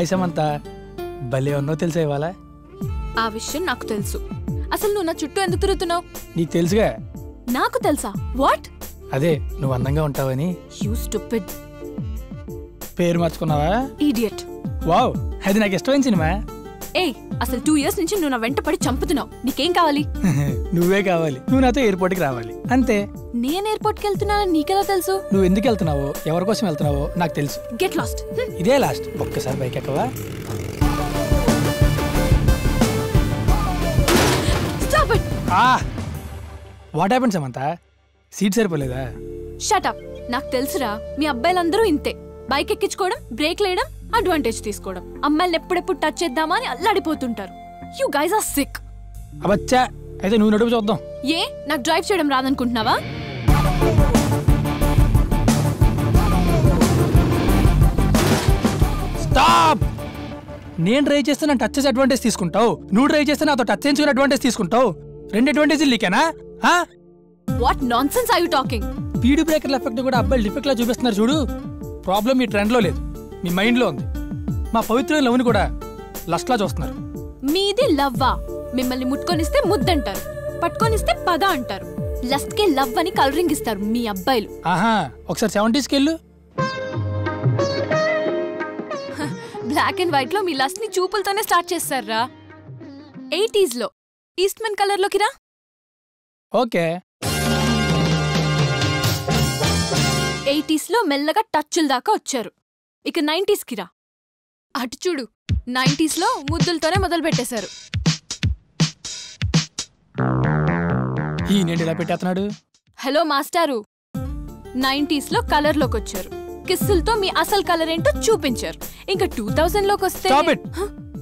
आयसमंता भले उन्नो తెలుసా ఇవాల ఆ విషయం నాకు తెలుసు అసలు నువ్వు నా చుట్టూ ఎందుకు తిరుగుతున్నావు నీకు తెలుసుగా నాకు తెలుసా వాట్ అదే నువ్వు అందంగా ఉంటావని యు స్టూపిడ్ పేరు మార్చుకున్నావా ఇడియట్ వావ్ అది నాకు ఇష్టమైన సినిమా ఏయ్ అసలు 2 ఇయర్స్ నుంచి నువ్వు నా వెంట పడి చంపుతున్నావు నీకేం కావాలి నువ్వే కావాలి నువ్వు నాతో ఎయిర్‌పోర్ట్ కి రావాలి అంతే నేను ఎయిర్‌పోర్ట్ కి వెళ్తున్నానని నీకెలా తెలుసు నువ్వు ఎందుకు వెళ్తున్నావో ఎవరి కోసం వెళ్తున్నావో నాకు తెలుసు గెట్ లాస్ట్ ఇదే లాస్ట్ ఒక్కసారి బైక్ ఎక్కవా స్టాప్ ఇట్ ఆ వాట్ హ్యాపెండ్ సమంతా సీట్ సరిపోలేదా షట్ అప్ నాకు తెలుసురా మీ అబ్బాయిలందరూ ఇంతే బైక్ ఎక్కించుకోవడం బ్రేక్ లేయడం అడ్వాంటేజ్ తీసుకోవడం అమ్మాయిల్ని ఎప్పుడెప్పుడు టచ్ చేద్దామా అని అల్లాడిపోతుంటారు యు గైస్ ఆర్ సిక్ అబచ్చా అయితే నువ్వు నడుపు చూద్దాం ఏ నాకు డ్రైవ్ చేయడం రాదనుకుంటున్నావా స్టాప్ నేను డ్రైవ్ చేస్తాను టచ్ చేసి అడ్వాంటేజ్ తీసుకుంటావు నువ్వు డ్రైవ్ చేస్తాను నాతో టచ్ చేయించుకుని అడ్వాంటేజ్ తీసుకుంటావు రెండు అడ్వాంటేజ్లు లీకేనా హా what nonsense are you talking speed బ్రేకర్ల ఎఫెక్ట్ కూడా అబ్బాయిలు డిఫెక్ట్లా చూపిస్తున్నారు చూడు ప్రాబ్లం మీ ట్రెండ్ లో లేదు మీ మైండ్ లో ఉంది మా పవిత్రమైన లవ్ని కూడా లస్ట్లా చూస్తున్నారు మీది లవ్వా మిమ్మల్ని ముట్టుకొనిస్తే ముద్దంటారు పట్టుకొనిస్తే పద అంటారు లస్ట్ కి లవ్ అని కలరింగ్ ఇస్తారు మీ అబ్బాయిలు ఆహా ఒకసారి 70s కి వెళ్ళు బ్లాక్ అండ్ వైట్ లో మీ లస్ట్ ని చూపులతోనే స్టార్ట్ చేస్తారా 80s లో ఈస్ట్మన్ కలర్ లోకి రా ఓకే 80s లో మెల్లగా టచ్ల దాకా వచ్చారు ఇక 90s కి రా అటు చూడు 90s లో ముద్దులతోనే మొదలు పెట్టేశారు ఈ నేనేలా పెట్టేస్తున్నాడు హలో మాస్టారు 90s లో కలర్ లోకి వచ్చారు కిస్సులతో మీ అసలు కలర్ ఏంటో చూపించారు ఇంకా 2000 లోకి వస్తే స్టాప్ ఇట్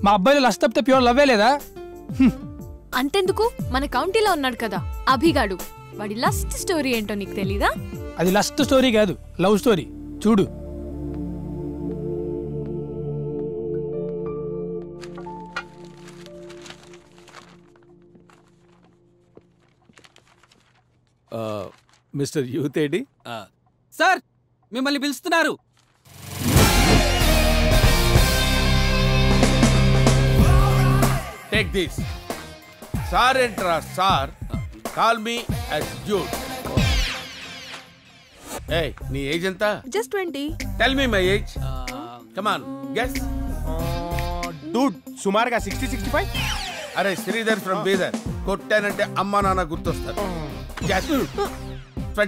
మా అబ్బాయిల లస్ట్ తప్పితే ప్యూర్ లవ్ ఏలేదా అంతెందుకు మన కౌంటీలో ఉన్నాడు కదా అభిగాడు వాడి లస్ట్ స్టోరీ ఏంటో నీకు తెలీదా అది లస్ట్ స్టోరీ కాదు లవ్ స్టోరీ చూడు మిస్టర్ యూతేడి సార్ మిమ్మల్ని పిలుస్తున్నారు టేక్ దిస్ సార్ ఎంట్రా sir call me as youth ఏ నీ ఏజ్ ఎంత just 20 tell me my age come on guess dude సుమారుగా 60-65 అరే శ్రీధర్ ఫ్రమ్ బీదర్ కొట్టానంటే అమ్మా నాన్న గుర్తొస్తారు just 25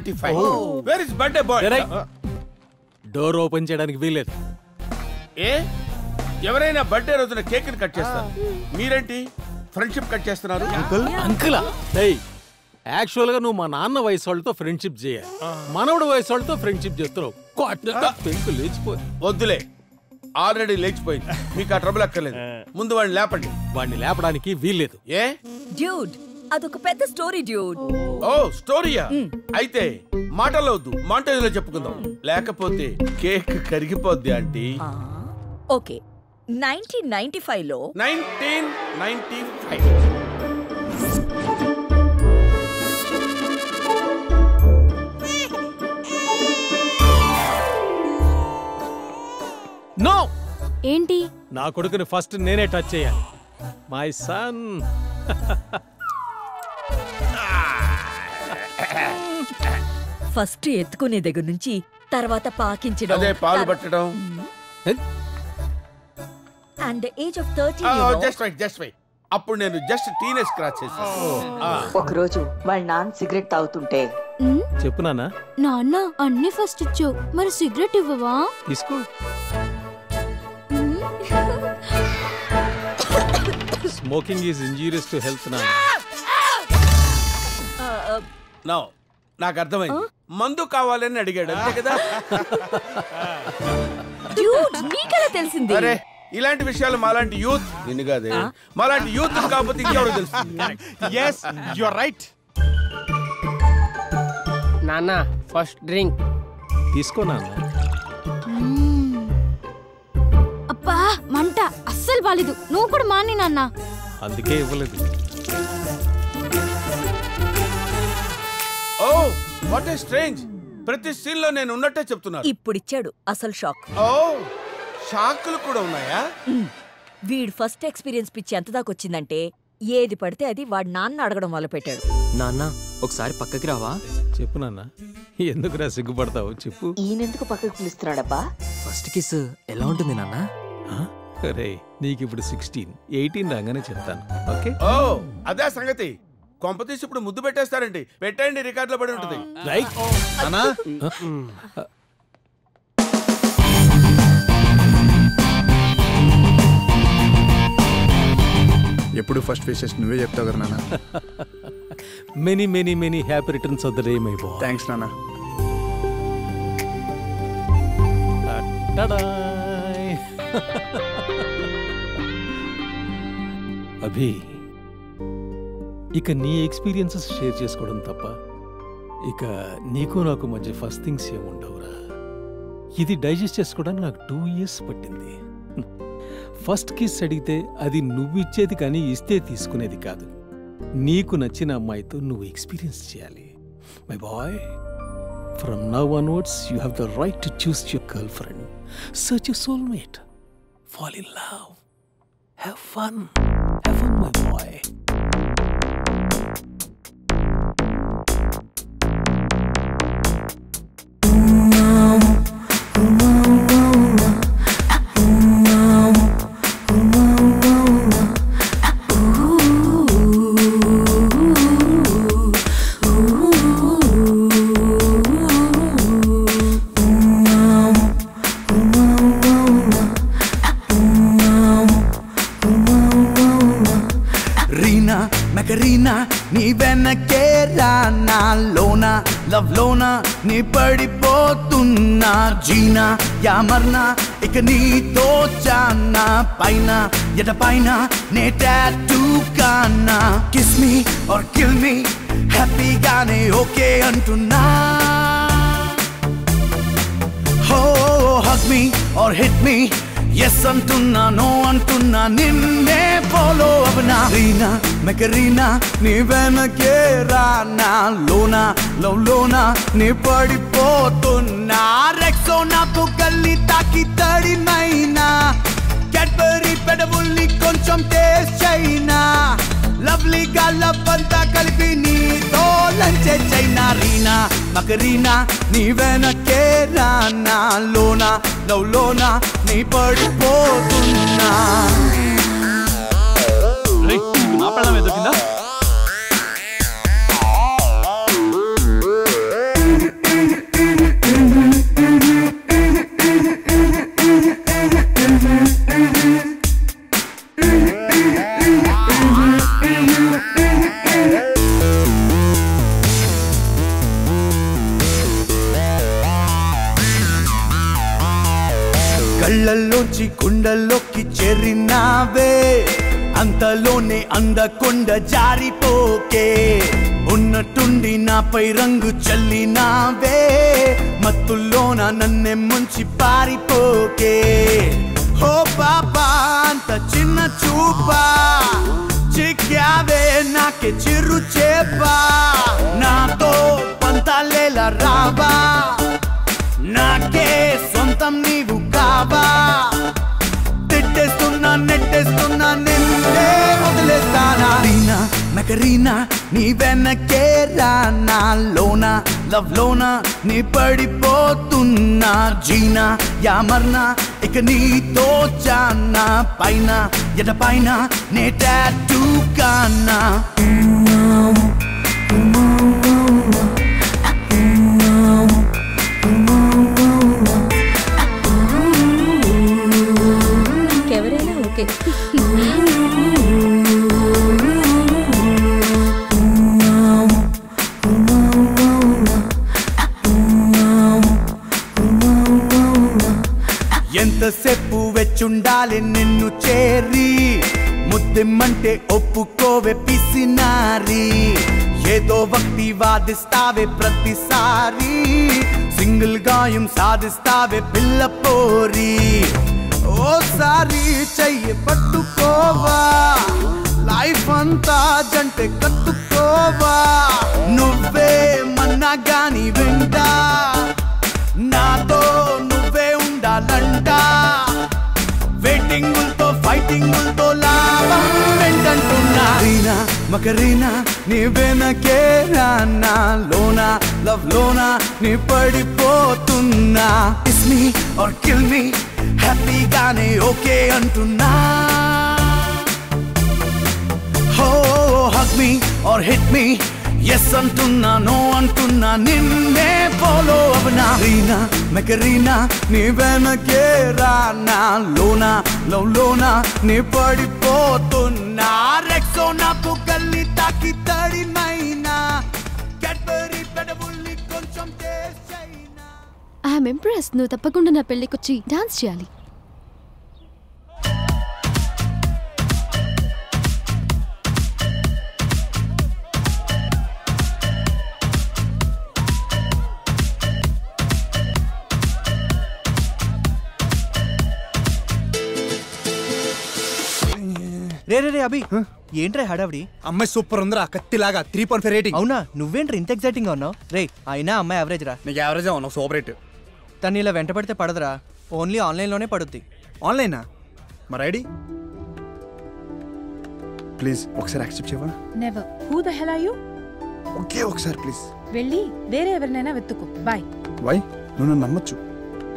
where is birthday boy door open చేయడానికి వీలేదు ఏ ఎవరైనా బర్త్డే రోజున కేక్ ని కట్ చేస్తారు మీరేంటి ఫ్రెండ్షిప్ కట్ చేస్తున్నారు అంకుల్ అంకులా ఏయ్ యాక్చువల్ గా నువ్వు మా నాన్న వయసుతో ఫ్రెండ్షిప్ చేయాలి మనవడు వయసుతో ఫ్రెండ్షిప్ చేస్తున్నావు కొట్టు లేచిపోయి వద్దులే ఆల్రెడీ లేచిపోయింది మీకు ఆ ట్రబుల్ అక్కర్లేదు ముందు వాడిని లేపండి వాడిని లేపడానికి వీల్లేదు ఏ డ్యూడ్ అదొక పెద్ద స్టోరీ డ్యూడ్ ఓ స్టోరీయా అయితే మాటల్లో వద్దు మాంటేజ్ లో చెప్పుకుందాం లేకపోతే కేక్ కరిగిపోద్ది ఆంటీ ఓకే 1995 లో 1995 నో ఏంటి నా కొడుకుని ఫస్ట్ నేనే టచ్ చేయాలి మై సన్ ఫస్ట్ ఎత్తుకునే దగ్గర నుంచి తర్వాత పాకించడం అదే పాలు పట్టడం and the age of 13 just wait అప్పుడు నేను జస్ట్ టీనేజ్ క్రాచ్ చేశాను ఒక రోజు వాళ్ళ నాన్న సిగరెట్ తాగుతుంటే చెప్పు నాన్న నాన్న అన్నీ ఫస్ట్ ఇచ్చావు మరి సిగరెట్ ఇవ్వవా తీసుకో Smoking is injurious to health now. Now, నాకు అర్థమైంది మందు కావాలని అడిగాడు అంతే కదా Dude, నీకెలా తెలిసింది అరే ఇలాంటి విషయాలు మాలాంటి యూత్ నిన్ను కాదే మాలాంటి యూత్ కాకపోతే ఇంకెవరో తెలుస్తుంది Yes, you are right. నాన్న ఫస్ట్ డ్రింక్ తీసుకో నాన్న అబ్బా మంట అస్సలు బాలేదు నువ్వు కూడా మాని నాన్న అందుకే ఇవ్వలేదు ఓ వాట్ ఏ స్ట్రేంజ్ ప్రతి సీన్ లో నేను ఉన్నట్టే చెప్తున్నాను ఇప్పుడు ఇచ్చాడు అసలు షాక్ ఓ షాకులు కూడా ఉన్నాయా? వీడి ఫస్ట్ ఎక్స్‌పీరియన్స్ పిచ్చి ఎంత దాకా వచ్చిందంటే ఏది పడితే అది వాడి నాన్న అడగడం మొదలుపెట్టాడు. నాన్న ఒకసారి పక్కకి రావా? చెప్పు నాన్న. ఎందుకురా సిగ్గుపడతావు చెప్పు. ఈయన ఎందుకు పక్కకి పిలుస్తున్నాడబ్బా? ఫస్ట్ కిస్ ఎలా ఉంటుంది నాన్న? అరే నీకు ఇప్పుడు 16 18 రాగానే చెప్తాను. ఓకే ఓ అదే సంగతి. కాంపిటీషన్ ఇప్పుడు ముద్దు పెట్టేస్తారండి. పెట్టండి రికార్డులో పడి ఉంటది. రైట్ నాన్న. ఎప్పుడు ఫస్ట్ ఫేసెస్ నువ్వే చెప్తావు కదా నాన్న. Many many many happy returns of the day my boy. Thanks నాన్న. టాడా. అభి ఇక నీ ఎక్స్పీరియన్సెస్ షేర్ చేసుకోవడం తప్ప ఇక నీకు నాకు మధ్య ఫస్ట్ థింగ్స్ ఏముండవురా. ఇది డైజెస్ట్ చేసుకోవడానికి నాకు 2 years పట్టింది. ఫస్ట్ కిస్ అడిగితే అది నువ్వు ఇచ్చేది కానీ ఇస్తే తీసుకునేది కాదు. నీకు నచ్చిన అమ్మాయితో నువ్వు ఎక్స్పీరియన్స్ చేయాలి my boy. From now onwards you have the right to choose your girl friend. Search your soulmate. Fall in love. Have fun. Have fun my boy. जीना या मरना इक नी तो जाना पाइना या तो पाइना ने टैटू करना किस मी और किल मी हैप्पी गाने ओके अंटुना हो hug me or hit me yes अंटुना नो अंटुना निन्ने बोलो अब ना रीना मैं करीना नी बन के राना लोना लो लोना नी पड़ी पोतुना सोना पुकली ताकि तड़ी मैना कैडबरी पेडबुल्ली कोंचम टेस्ट चैना लवली गल्ला पंता कल्पी नी तो लंचे चैना रीना मकरीना नीवेना केराना लोना लव लोना नी पड़िपोतुन्ना रे मापड़ा में दोकिंदा గుండెల్లోకి చెరినావే అంతలోనే అందకొండ జారిపోకే ఉన్నట్టుండి నాపై రంగు చల్లినావే మత్తుల్లోన నన్నే ముంచి పారిపోకే ఓ బాబా అంత చిన్న చూపా చిక్కావే నాకే చిరు చేపా నాతో పంతాలేలా రావా నాకే సొంతం నీవు కావా తిట్టేస్తున్నా నెట్టేస్తున్నా నిన్నే వదిలేస్తానా రీనా మకరీనా నీ వెనకే రానా లోనా లవ్ లోనా నీ పడిపోతున్నా జీనా యా మర్నా ఇక నీతో జానా పైనా ఎట పైనా నే టాటూ కానా ఎంతసేపు వెచ్చుండాలి నిన్ను చేరి ముద్దెమ్మంటే ఒప్పుకోవే పిసినారి ఏదో వక్తి వాదిస్తావే ప్రతిసారి సింగిల్ గాయం సాధిస్తావే పిల్ల పోరి ఓ సారీ చెయ్యి పట్టుకోవా లైఫ్ అంతా జంటే కత్తుకోవా నువ్వే మన్నా గాని వింటా నాతో నువ్వే ఉండాలంట సింగులతో లాభం వెంటంటున్నా రీనా మకరీనా నీ వెనకేనా నా లోనా లవ్ లోనా నీ పడిపోతున్నా kiss me or kill me హ్యాపీగానే ఓకే అంటున్నా oh hug me or hit me yes antuna no antuna ninne polo avna reena makarina nivana kerana lona lo lona ne padipotunna rexona pukalli taki tadi maina cadbury pedabulli koncham taste chaina I am impressed nu tappakunda na pelli kochi dance cheyali रे रे रे अभी ఏంట్రా హడావిడి అమ్మ super ఉందరా కత్తిలాగా 3.5 rating అవునా నువ్వేంట్రా ఇంత ఎగ్జైటింగ్ గా ఉన్నావ్ రే అయినా అమ్మ ఎవరేజ్ రా నీకు ఎవరేజ్ అవును సూపర్ రేట్ తన్ని ఇలా వెంటపడితే పడదరా ఓన్లీ ఆన్లైన్ లోనే పడుద్ది ఆన్లైనా మరి ఐడి ప్లీజ్ ఒకసారి యాక్సెప్ట్ చేయవా never who the hell are you okay ఒకసారి ప్లీజ్ వెళ్ళి వేరే ఎవర్నైనా వెతుకు బై వై నువ్వు నమ్మొచ్చు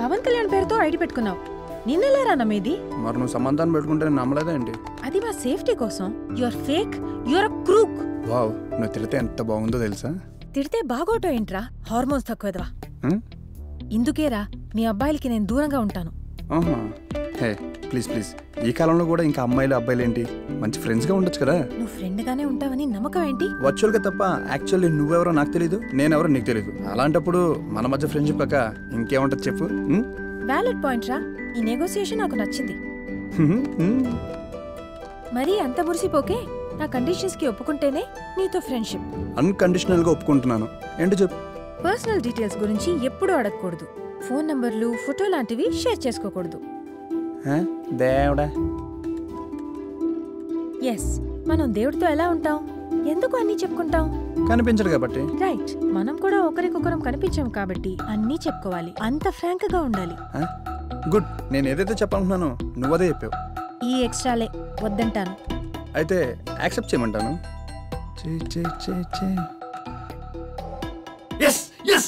పవన్ కళ్యాణ్ పేరుతో ఐడి పెట్టుకున్నావ్ నిన్నలేరా నమేది మరి నువ్వు సంబంధాన్ని పెట్టుకుంటే నమ్మలేదండి అది మా సేఫ్టీ కోసం you are fake you are a crook wow నువ్వు తిడితే ఎంత బాగుందో తెలుసా తిడితే బాగోటో ఏంట్రా హార్మోన్స్ తక్కువదవా ఇందుకేరా మీ అబ్బాయిలకి నేను దూరంగా ఉంటాను ఆహా హే ప్లీజ్ ప్లీజ్ ఈ కాలంలో కూడా ఇంకా అమ్మాయిలు అబ్బాయిలు ఏంటి మంచి ఫ్రెండ్స్ గా ఉండొచ్చు కదా నువ్వు ఫ్రెండ్ గానే ఉంటావని నమ్మకం ఏంటి వర్చువల్ గా తప్ప యాక్చువల్లీ నువ్వెవరో నాకు తెలియదు నేనెవరో నీకు తెలియదు అలాంటప్పుడు మన మధ్య ఫ్రెండ్షిప్ కాక ఇంకేముంటది చెప్పు వాలిడ్ పాయింట్ రా ఈ నెగోషియేషన్ నాకు నచ్చింది మరి అంత మురిసిపోకే నా కండిషన్స్ కి ఒప్పుకుంటేనే నీతో ఫ్రెండ్షిప్ అన్కండిషనల్ గా ఒప్పుకుంటున్నాను ఏంటి చెప్పు పర్సనల్ డీటెయిల్స్ గురించి ఎప్పుడూ అడగకూడదు ఫోన్ నంబర్లు ఫోటో లాంటివి షేర్ చేసుకోకూడదు హ దేవుడా yes మనం దేవుడితో ఎలా ఉంటాం ఎందుకు అన్నీ చెప్పుకుంటాం కనిపించరు కాబట్టి రైట్ మనం కూడా ఒకరికొకరం కనిపించాం కాబట్టి అన్నీ చెప్పుకోవాలి అంత ఫ్రాంక్ గా ఉండాలి గుడ్ నేను ఏదైతే చెప్పాలనుకున్నానో నువ్వు అదే చెప్పావు ఈ ఎక్స్ట్రాలే వద్దంటాను అయితే యాక్సెప్ట్ చేయమంటాను yes yes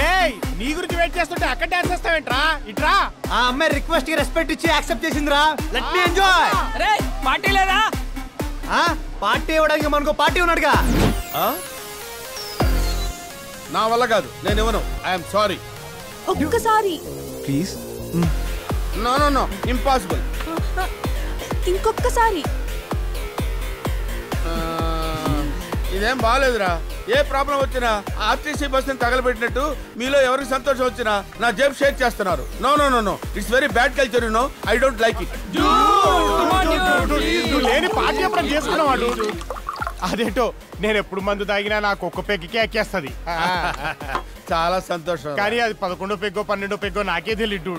hey నీ గురించి వెయిట్ చేస్తుంటే అక్కడ డాన్స్ చేస్తావేంట్రా ఇట్రా ఆ అమ్మాయి రిక్వెస్ట్ కి రెస్పెక్ట్ ఇచ్చి యాక్సెప్ట్ చేసిందిరా లెట్ మీ ఎంజాయ్ రే పార్టీ లేరా ఆ పార్టీ ఇవ్వడానికి మనకు పార్టీ ఉన్నాడుగా నా వల్ల కాదు నేను ఇవ్వను ఐఎమ్ సారీ ఒక్కసారి please no no no impossible ఇంకొకసారి ఇదేం బాలేదురా ఏ ప్రాబ్లం వచ్చినా ఆర్టీసీ బస్సుని తగలబెట్టినట్టు మీలో ఎవరికి సంతోషం వచ్చినా నా జేబ్ షేర్ చేస్తున్నారు no no no no it's very bad culture you know I don't like it లేని పార్టీ ఎప్పుడు చేసుకున్నావాడు అదేంటో నేను ఎప్పుడు మందు తాగినా నాకు ఒక్క పెగ్గికే ఎక్కేస్తుంది చాలా సంతోషం కానీ అది 11 పెగ్గో 12 పెగ్గో నాకే తెలియదు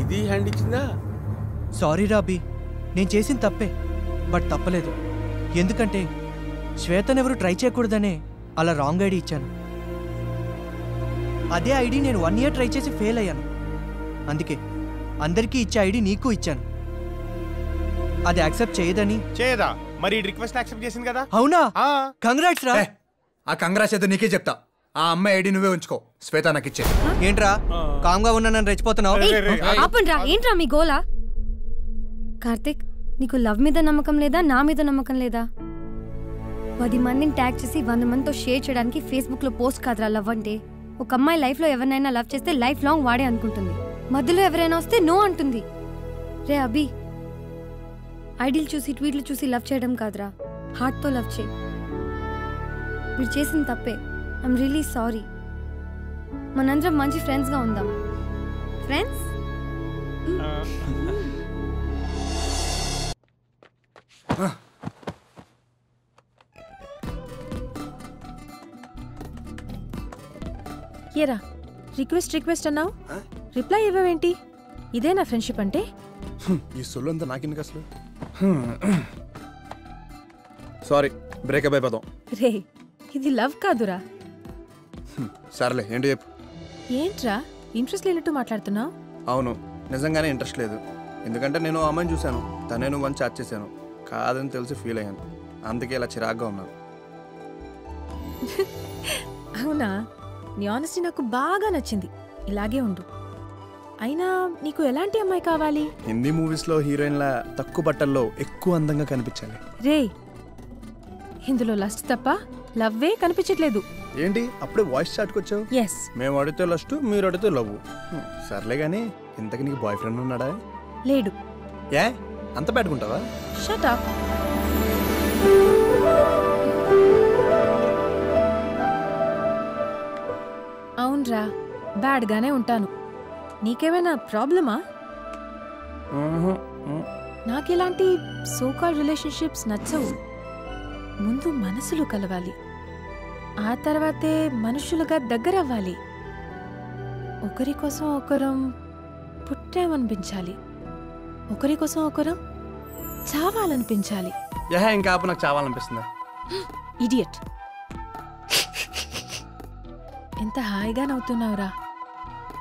ఇది హ్యాండ్ ఇచ్చిందా సారీ రాబీ నేను చేసింది తప్పే బట్ తప్పలేదు ఎందుకంటే శ్వేతను ఎవరు ట్రై చేయకూడదనే అలా రాంగ్ ఐడి ఇచ్చాను అదే ఐడి నేను 1 year ట్రై చేసి ఫెయిల్ అయ్యాను అందుకే అందరికీ ఇచ్చే ఐడి నీకు ఇచ్చాను అది యాక్సెప్ట్ చేయదని చేయదా మరి రిక్వెస్ట్ యాక్సెప్ట్ చేసింది కదా అవునా కంగ్రాట్స్ రా ఆ కంగ్రాట్స్ అయితే నీకే చెప్తా ఆ అమ్మాయి ఐడి నువ్వే ఉంచుకో శ్వేత నాకు ఇచ్చే ఏంట్రా కామ్గా ఉన్నా నన్ను రెచ్చిపోతున్నావు కార్తిక్ నీకు లవ్ మీద నమ్మకం లేదా నా మీద నమ్మకం లేదా 10 మందిని ట్యాగ్ చేసి 100 మందితో షేర్ చేయడానికి ఫేస్బుక్ లో పోస్ట్ కాదురా లవ్ అంటే ఒక అమ్మాయి లైఫ్ లో ఎవరినైనా లవ్ చేస్తే లైఫ్ లాంగ్ వాడే అనుకుంటుంది మధ్యలో ఎవరైనా వస్తే నో అంటుంది రే అభి ఐడిల్ చూసి ట్వీట్లు చూసి లవ్ చేయడం కాదురా హార్ట్ తో లవ్ చేయి మీరు చేసిన తప్పే ఐఎమ్ రియలీ సారీ మనందరం మంచి ఫ్రెండ్స్గా ఉందాం ఫ్రెండ్స్ ఏరా రిక్వెస్ట్ రిక్వెస్ట్ అన్నావు రిప్లై ఇవ్వవేంటి ఇదేనా ఫ్రెండ్షిప్ అంటే ఈ సొల్లంతా నాకింది అసలు సారీ బ్రేకప్ అయిపోదాం రే ఇది లవ్ కాదురా సర్లే ఏంటి చెప్పు ఏంట్రా ఇంట్రెస్ట్ లేనట్టు మాట్లాడుతున్నావు అవును నిజంగానే ఇంట్రెస్ట్ లేదు ఎందుకంటే నేను అమ్మాయిని చూశాను తనే నువ్వని చాట్ చేశాను కాదని తెలిసి ఫీల్ అయ్యాను అందుకే ఇలా చిరాగ్గా ఉన్నాను అవునా నీ ఆనెస్టీ నాకు బాగా నచ్చింది ఇలాగే ఉండు అయినా నీకు ఎలాంటి అమ్మాయి కావాలి హిందీ మూవీస్లో హీరోయిన్ల తక్కువ బట్టల్లో ఎక్కువ అందంగా కనిపించాలి రే ఇందులో లస్ట్ తప్ప లవ్వే కనిపించట్లేదు ఏంటి అప్పుడే వాయిస్ చాట్కి వచ్చావు yes మేము అడితే లస్ట్ మీరు అడితే లవ్ సర్లే కానీ ఇంతకీ నీకు బాయ్ ఫ్రెండ్ ఉన్నాడా లేడు ఏ అంత పెట్టుకుంటావా షట్ అప్ అవునరా బ్యాడ్గానే ఉంటాను నీకేమైనా ప్రాబ్లమా నాకు ఇలాంటి సోకాల్ రిలేషన్షిప్స్ నచ్చవు ముందు మనసులు కలవాలి ఆ తర్వాతే మనుషులుగా దగ్గర అవ్వాలి ఒకరి కోసం ఒకరం పుట్టామనిపించాలి ఒకరి కోసం ఒకరం చావాలనిపించాలి ఇంకా నాకు చావాలనిపిస్తుంది ఇడియట్ ఎంత హాయిగా నవ్వుతున్నావురా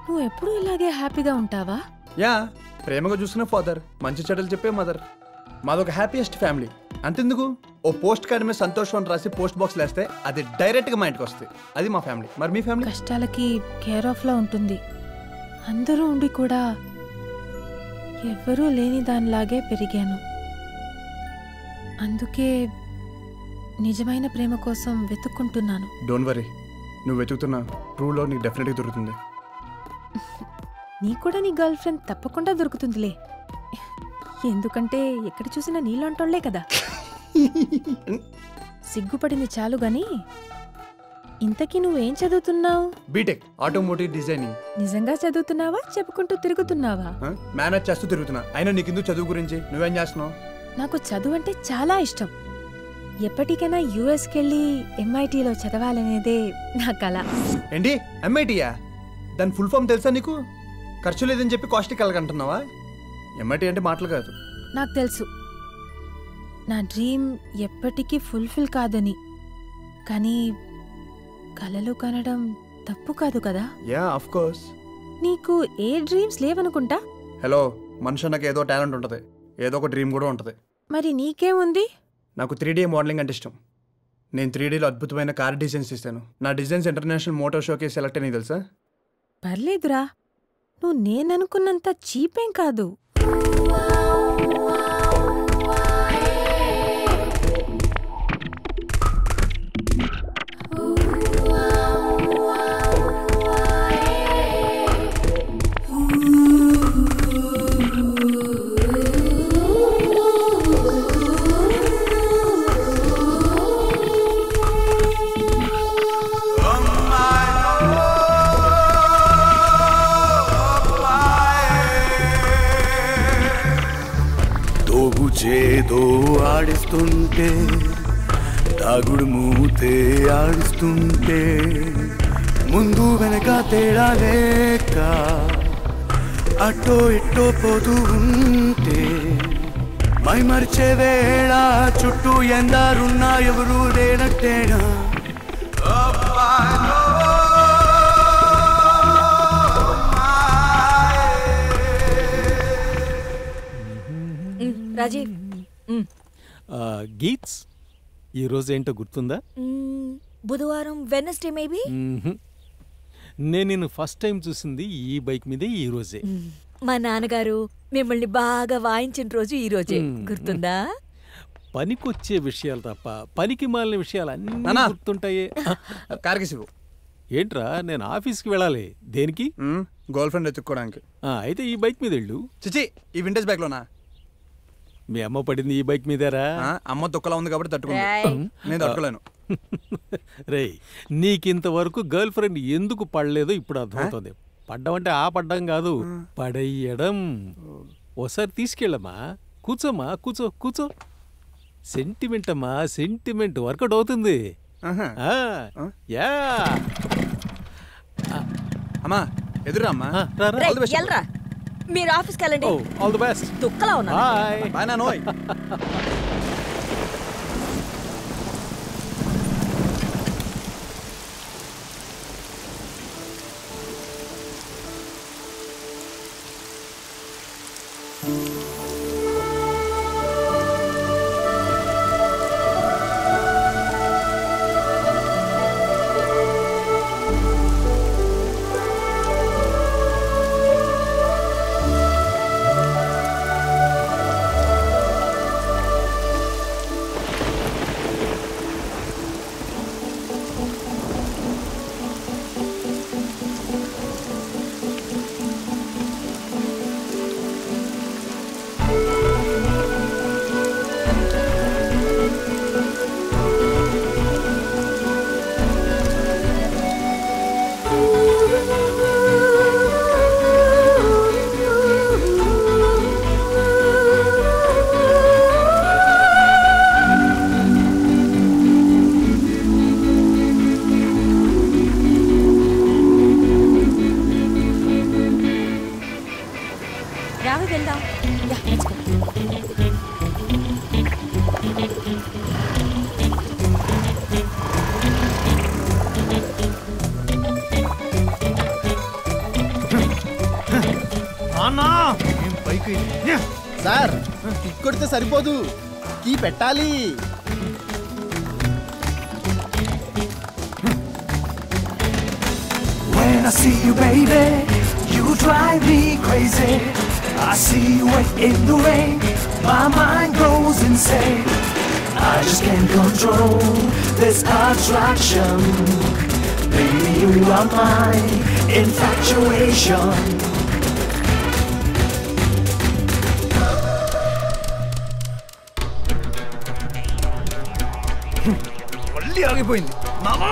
నువ్వు ఎప్పుడు ఇలాగే హ్యాపీగా ఉంటావా యా ప్రేమగా చూసిన ఫాదర్ మంచి చెడ్డలు చెప్పే మదర్ మాదొక హ్యాపీయెస్ట్ ఫ్యామిలీ అంతెందుకు ఓ పోస్ట్ కార్డ్ మీద సంతోషం అని రాసి పోస్ట్ బాక్స్లో వేస్తే అది డైరెక్ట్గా మా ఇంటికి వస్తుంది అది మా ఫ్యామిలీ మరి మీ ఫ్యామిలీ కష్టాలకి కేర్ ఆఫ్లా ఉంటుంది అందరూ ఉండి కూడా ఎవ్వరూ లేని దానిలాగే పెరిగాను అందుకే నిజమైన ప్రేమ కోసం వెతుక్కుంటున్నాను డోంట్ వరీ నువ్వు వెతుకుతున్న ట్రూ లవ్ నీకు డెఫినెట్గా దొరుకుతుంది నీ కూడా నీ గర్ల్ ఫ్రెండ్ తప్పకుండా దొరుకుతుందిలే ఎందుకంటే ఎక్కడ చూసినా నీళ్ళంటోళ్లే కదా సిగ్గుపడింది చాలు గానీ ఇంతకీ నువ్వేం చదువుతున్నావు బీటెక్ ఆటోమోటివ్ డిజైనింగ్ నిజంగా చదువుతున్నావా చెప్పుకుంటూ తిరుగుతున్నావా మేనేజ్ చేస్తూ తిరుగుతున్నా అయినా నీకెందుకు చదువు గురించి నువ్వేం చేస్తున్నావు నాకు చదువు అంటే చాలా ఇష్టం ఎప్పటికైనా యూఎస్కి వెళ్ళి ఎంఐటీలో చదవాలనేదే నా కళ ఏంటి ఎంఐటీయా దాని ఫుల్ ఫామ్ తెలుసా నీకు ఖర్చు లేదని చెప్పి కాస్ట్లీ కలగంటున్నావా ఎంఐటీ అంటే మాటలు కాదు నాకు తెలుసు నా డ్రీమ్ ఎప్పటికీ ఫుల్ఫిల్ కాదని కానీ కళలు కనడం తప్పు కాదు కదా యా ఆఫ్ కోర్స్ నీకు ఏ డ్రీమ్స్ లేవనుకుంటా హలో మనిషి నాకు ఏదో టాలెంట్ ఉంటుంది ఏదో ఒక డ్రీమ్ కూడా ఉంటుంది మరి నీకేముంది నాకు 3D మోడలింగ్ అంటే ఇష్టం నేను 3Dలో అద్భుతమైన కార్ డిజైన్స్ ఇస్తాను నా డిజైన్స్ ఇంటర్నేషనల్ మోటార్ షోకి సెలెక్ట్ అయినాయి తెలుసా పర్లేదురా నువ్వు నేననుకున్నంత చీపేం కాదు ఏదో ఆడిస్తుంటే తాగుడు మూతే ఆడిస్తుంటే ముందు వెనక తేడా లేక అట్టో ఇట్టో పోతూ ఉంటే మై మరిచే వేళ చుట్టూ ఎందరున్నా ఎవరు లేనట్టేనా రాజీవ్ గీత్స్ ఈరోజు ఏంటో గుర్తుందా బుధవారం వెనస్డే మేబీ నేను నిన్ను ఫస్ట్ టైం చూసింది ఈ బైక్ మీదే ఈ రోజే మా నాన్నగారు మిమ్మల్ని బాగా వాయించిన రోజు ఈ రోజే గుర్తుందా పనికొచ్చే విషయాలు తప్ప పనికి మాలిన విషయాలు అన్నీ గుర్తుంటాయే కార్గశివు ఏంట్రా నేను ఆఫీస్కి వెళ్ళాలి దేనికి గర్ల్ ఫ్రెండ్ ఎత్తుక్కోవడానికి అయితే ఈ బైక్ మీద వెళ్ళు చిచి ఈ వింటేజ్ బైక్లోనా మీ అమ్మ పడింది ఈ బైక్ మీదేరా అమ్మ తొక్కలా ఉంది కాబట్టి తట్టుకోలేను రే నీకింతవరకు గర్ల్ ఫ్రెండ్ ఎందుకు పడలేదో ఇప్పుడు అర్థమవుతుంది పడ్డం అంటే ఆ పడ్డం కాదు పడేయడం ఒకసారి తీసుకెళ్ళమ్మా కూర్చోమ్మా కూర్చో కూర్చో సెంటిమెంట్ అమ్మా సెంటిమెంట్ వర్కౌట్ అవుతుంది యా అమ్మా ఎదురా అమ్మా ఆల్ ది బెస్ట్ ఎల్రా మీరు ఆఫీస్ కెళ్ళండి ఆల్ ది బెస్ట్ తుక్కలా ఉన్నా బై బై నా నోయ్ సరిపోదు కీ పెట్టాలి When I see you baby you drive me crazy I see you wet in the rain my mind goes insane I just can't control this attraction baby you are my infatuation ఆగిపోయింది మామా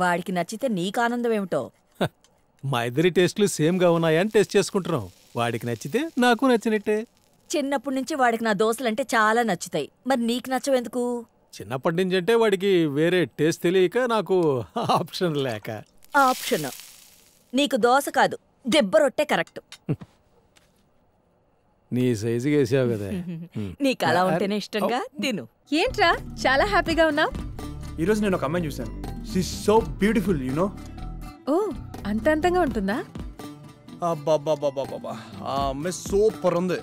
వాడికి నచ్చితే నీకు ఆనందం ఏమిటో మా ఇద్దరి టేస్ట్లు same గా ఉన్నాయని టెస్ట్ చేసుకుంటున్నాం వాడికి నచ్చితే నాకు నచ్చినట్టే చిన్నప్పటి నుంచి వాడికి నా దోసలంటే చాలా నచ్చుతాయి మరి నీకు నచ్చవేందుకు చిన్నప్పటి నుంచి అంటే వాడికి వేరే టేస్ట్ తెలియక నాకు ఆప్షన్ లేక ఆప్షన్ నీకు దోస కాదు దెబ్బ రొట్టె కరెక్ట్ నీ సైజు చేసావు కదా నీకు అలా ఉంటేనే ఇష్టంగా తిను ఏంట్రా చాలా హ్యాపీగా ఉన్నావు ఈ రోజు నేను ఒక అమ్మాయిని చూశాను She's so beautiful, you know. Oh, అంతంతంగా ఉంటుందా? అబ్బబ్బబ్బబ్బబ్బ. ఆ మే సూపర్ ఉంది.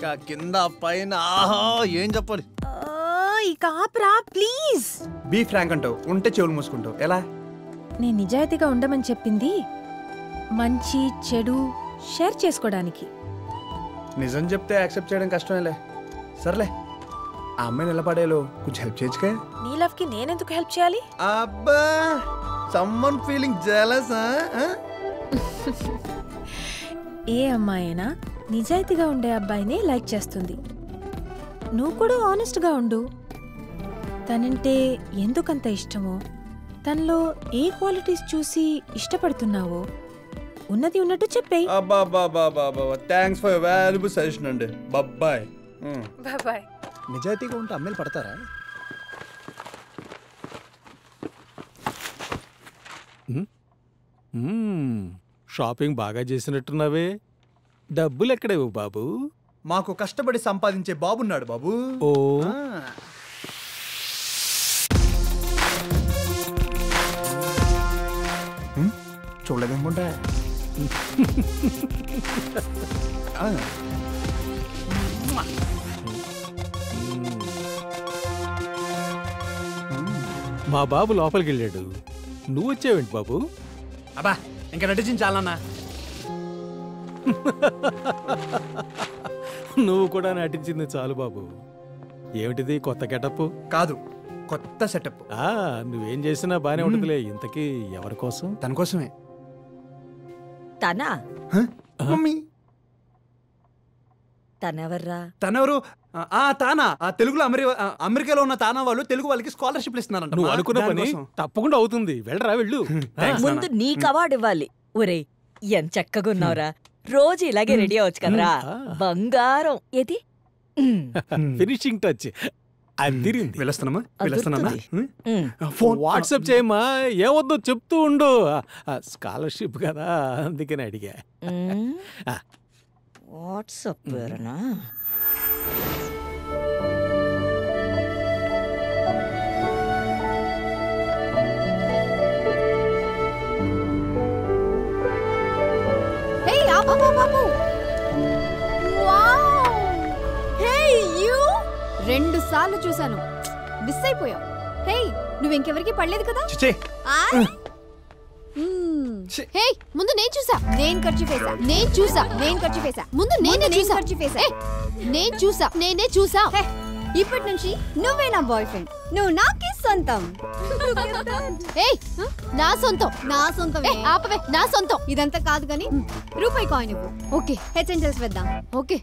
కా కింద పైన ఆహా ఏం చెప్పాలి? ఈ కాప్రా ప్లీజ్. బీ ఫ్రాంక్ అంటావు. ఉంటే చెవులు మూసుకుంటావు. ఎలా? నేను నిజాయితీగా ఉండమని చెప్పింది. మంచి చెడు షేర్ చేసుకోవడానికి. నిజం చెప్తే యాక్సెప్ట్ చేయడం కష్టమేలే. సర్లే. ఆమె నిలబడేలో కొంచెం హెల్ప్ చేయొచ్చుగా నీ లవ్ కి నేను ఎందుకు హెల్ప్ చేయాలి అబ్బా సమ్మన్ ఫీలింగ్ జెలస్ ఏ అమ్మాయినా నిజాయితీగా ఉండే అబ్బాయిని లైక్ చేస్తుంది నువ్వు కూడా ఆనెస్ట్ గా ఉండు తనంటే ఎందుకంత ఇష్టమో తనలో ఏ క్వాలిటీస్ చూసి ఇష్టపడుతున్నావో ఉన్నది ఉన్నట్టు చెప్పేయ్. అబ్బా thanks for your valuable suggestion అండి. బాయ్. నిజాయితీగా ఉంటే అమ్మేలు పడతారా? షాపింగ్ బాగా చేసినట్టున్నావే, డబ్బులు ఎక్కడేవు బాబు? మాకు కష్టపడి సంపాదించే బాబున్నాడు బాబు. ఓ చూడలేదనుకుంటా. మా బాబు లోపలికి వెళ్ళాడు, నువ్వు వచ్చావేంటి బాబు? అబ్బా ఇంకా నటించాలన్నా. నువ్వు కూడా నటించింది చాలు బాబు. ఏమిటిది కొత్త గెటప్? కాదు, కొత్త సెటప్. నువ్వేం చేసినా బానే ఉంటుందిలే. ఇంతకీ ఎవరి కోసం? తన కోసమే. తనా? మమ్మీ తనెవర్రా? తనెవరు? తానా, తెలుగులో అమెరికాలో ఉన్న తానా వాళ్ళు తెలుగు వాళ్ళకి స్కాలర్షిప్ ఇస్తున్నారంట. నువ్వు అనుకున్న పని తప్పకుండా అవుతుంది. వెళ్ళరా వెళ్ళు. ముందు నీకు అవార్డు ఇవ్వాలి. ఒరే ఎంత చక్కగా ఉన్నావురా, రోజు ఇలాగే రెడీ అవచ్చు కదరా బంగారం. ఏది ఫినిషింగ్ టచ్ అదిరింది. వాట్సాప్ చేయమ్మా, ఏమొద్దో చెప్తూ ఉండు. స్కాలర్షిప్ కదా అందుకని అడిగా. వాట్సాప్ వేరేనా? Hey, apu. Wow. Hey, you. 2 సార్లు చూసాను, మిస్ అయిపోయా. హే, నువ్వు ఇంకెవరికి పడలేదు కదా? చిచే. హే, ముందు నేను చూసా. నేనే చూసా. ఇప్పటి నుంచి నువ్వే నా బాయ్ ఫ్రెండ్, నువ్వు నాకే సొంతం. నా సొంతం. ఇదంతా కాదు కానీ రూపాయి కాయిన్ ఇవ్వు. ఓకే, హెడ్స్ అండ్ టెయిల్స్ వేద్దాం. ఓకే,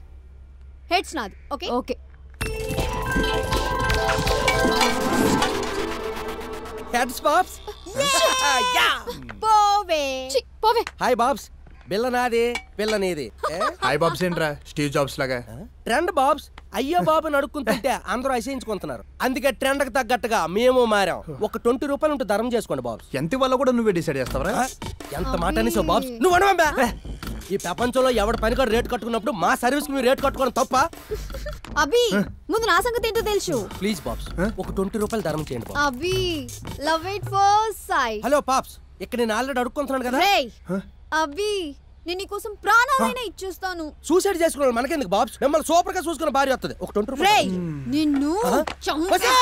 హెడ్స్ నాది. ఓకే. Heads Bob's. యా పోవే. హై బాబ్స్, బిల్ల నాది, పిల్ల నీది. హై బాబ్స్ ఏంట్రా స్టీవ్ జాబ్స్ లాగా? Trend Bob's. అయ్యో బాబు నడుక్కుంటుంటే అందరూ అసహించుకుంటున్నారు, అందుకే ట్రెండ్ కి తగ్గట్టుగా మేము మారాం. ఒక 20 రూపాయలు ఉంటే ధరం చేసుకోండి బాబు. ఎంత వల్ల కూడా నువ్వే డిసైడ్ చేస్తావరా? ఎంత మాట అనేసావు బాబ్స్ నువ్వు. అనవా, ఈ ప్రపంచంలో ఎవడ పనికాడు రేట్ కట్టుకున్నప్పుడు మా సర్వీస్ కి మీరు రేట్ కట్టుకోవడం తప్ప? అభి, ముందు నా సంగతి ఏంటో తెలుసు. ప్లీజ్ బాబ్స్, ఒక 20 రూపాయలు ధరం చేయండి. Abhi, love it first sight. Hello pops, ఇక్కడ నేను ఆల్రెడీ అడుక్కుంటున్నాను కదా. అభి, నేను నీకోసం ప్రాణాలైనా ఇచ్చేస్తాను. సూసైడ్ చేసుకున్నాను మనకెందుకు బాబ్స్? మిమ్మల్ని సూపర్ గా చూసుకున్న భార్య వస్తుంది. ఒక 20 రూపాయలు నిన్ను చంపేస్తా.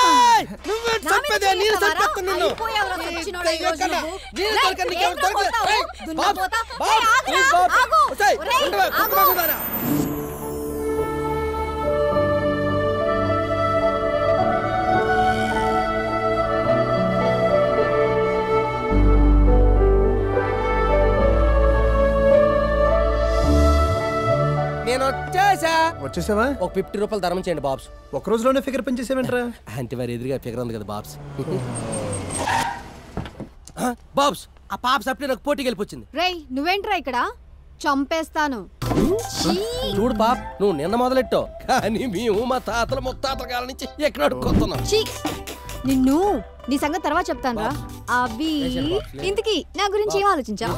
వచ్చేసావా? ఒక 50 రూపాయలు ధర్మం చేయండి బాబ్స్. ఒక రోజులోనే ఫిగర్ పెంచేసామంటారా? అంటే వారి ఎదురుగా ఫిగర్ ఉంది కదా బాబ్స్. బాబ్స్, ఆ పాప్స్ అప్పుడే నాకు పోటీకి వెళ్ళిపోయింది. రై, నువ్వేంట్రా ఇక్కడ? చంపేస్తాను. చూడు బాబ్, నువ్వు నిన్న మొదలెట్టావు కానీ మేము మా తాతల ముత్తాతల కాలం నుంచి ఎక్కడ అడుక్కొస్తున్నాం. నిన్ను నీ సంగతి తర్వాత చెప్తాను రా. అవి ఇంతకీ నా గురించి ఏం ఆలోచించా?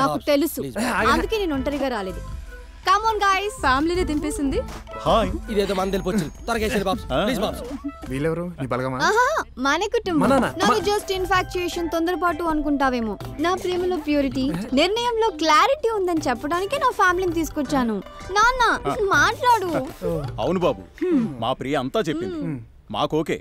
నాకు తెలుసు, అందుకే నేను ఒంటరిగా రాలేదు. కమ్ ఆన్ గైస్, ఫ్యామిలీనే దింపేసింది. హాయ్, ఇదేదో మంది వెళ్ళిపోతుంది. త్వరగా చేయండి బాబ్స్. Please Bob's. వీళ్ళెవరు? నీ బలగమా? ఆహా, మన కుటుంబం. నాకు జస్ట్ ఇన్ఫాక్చుయేషన్, తొందరపాటు అనుకుంటావేమో. నా ప్రేమలో ప్యూరిటీ, నిర్ణయంలో క్లారిటీ ఉందని చెప్పడానికే నా ఫ్యామిలీని తీసుకొచ్చాను. నాన్న మాట్లాడు. అవును బాబు, మా ప్రియ అంతా చెప్పింది మాకోకే.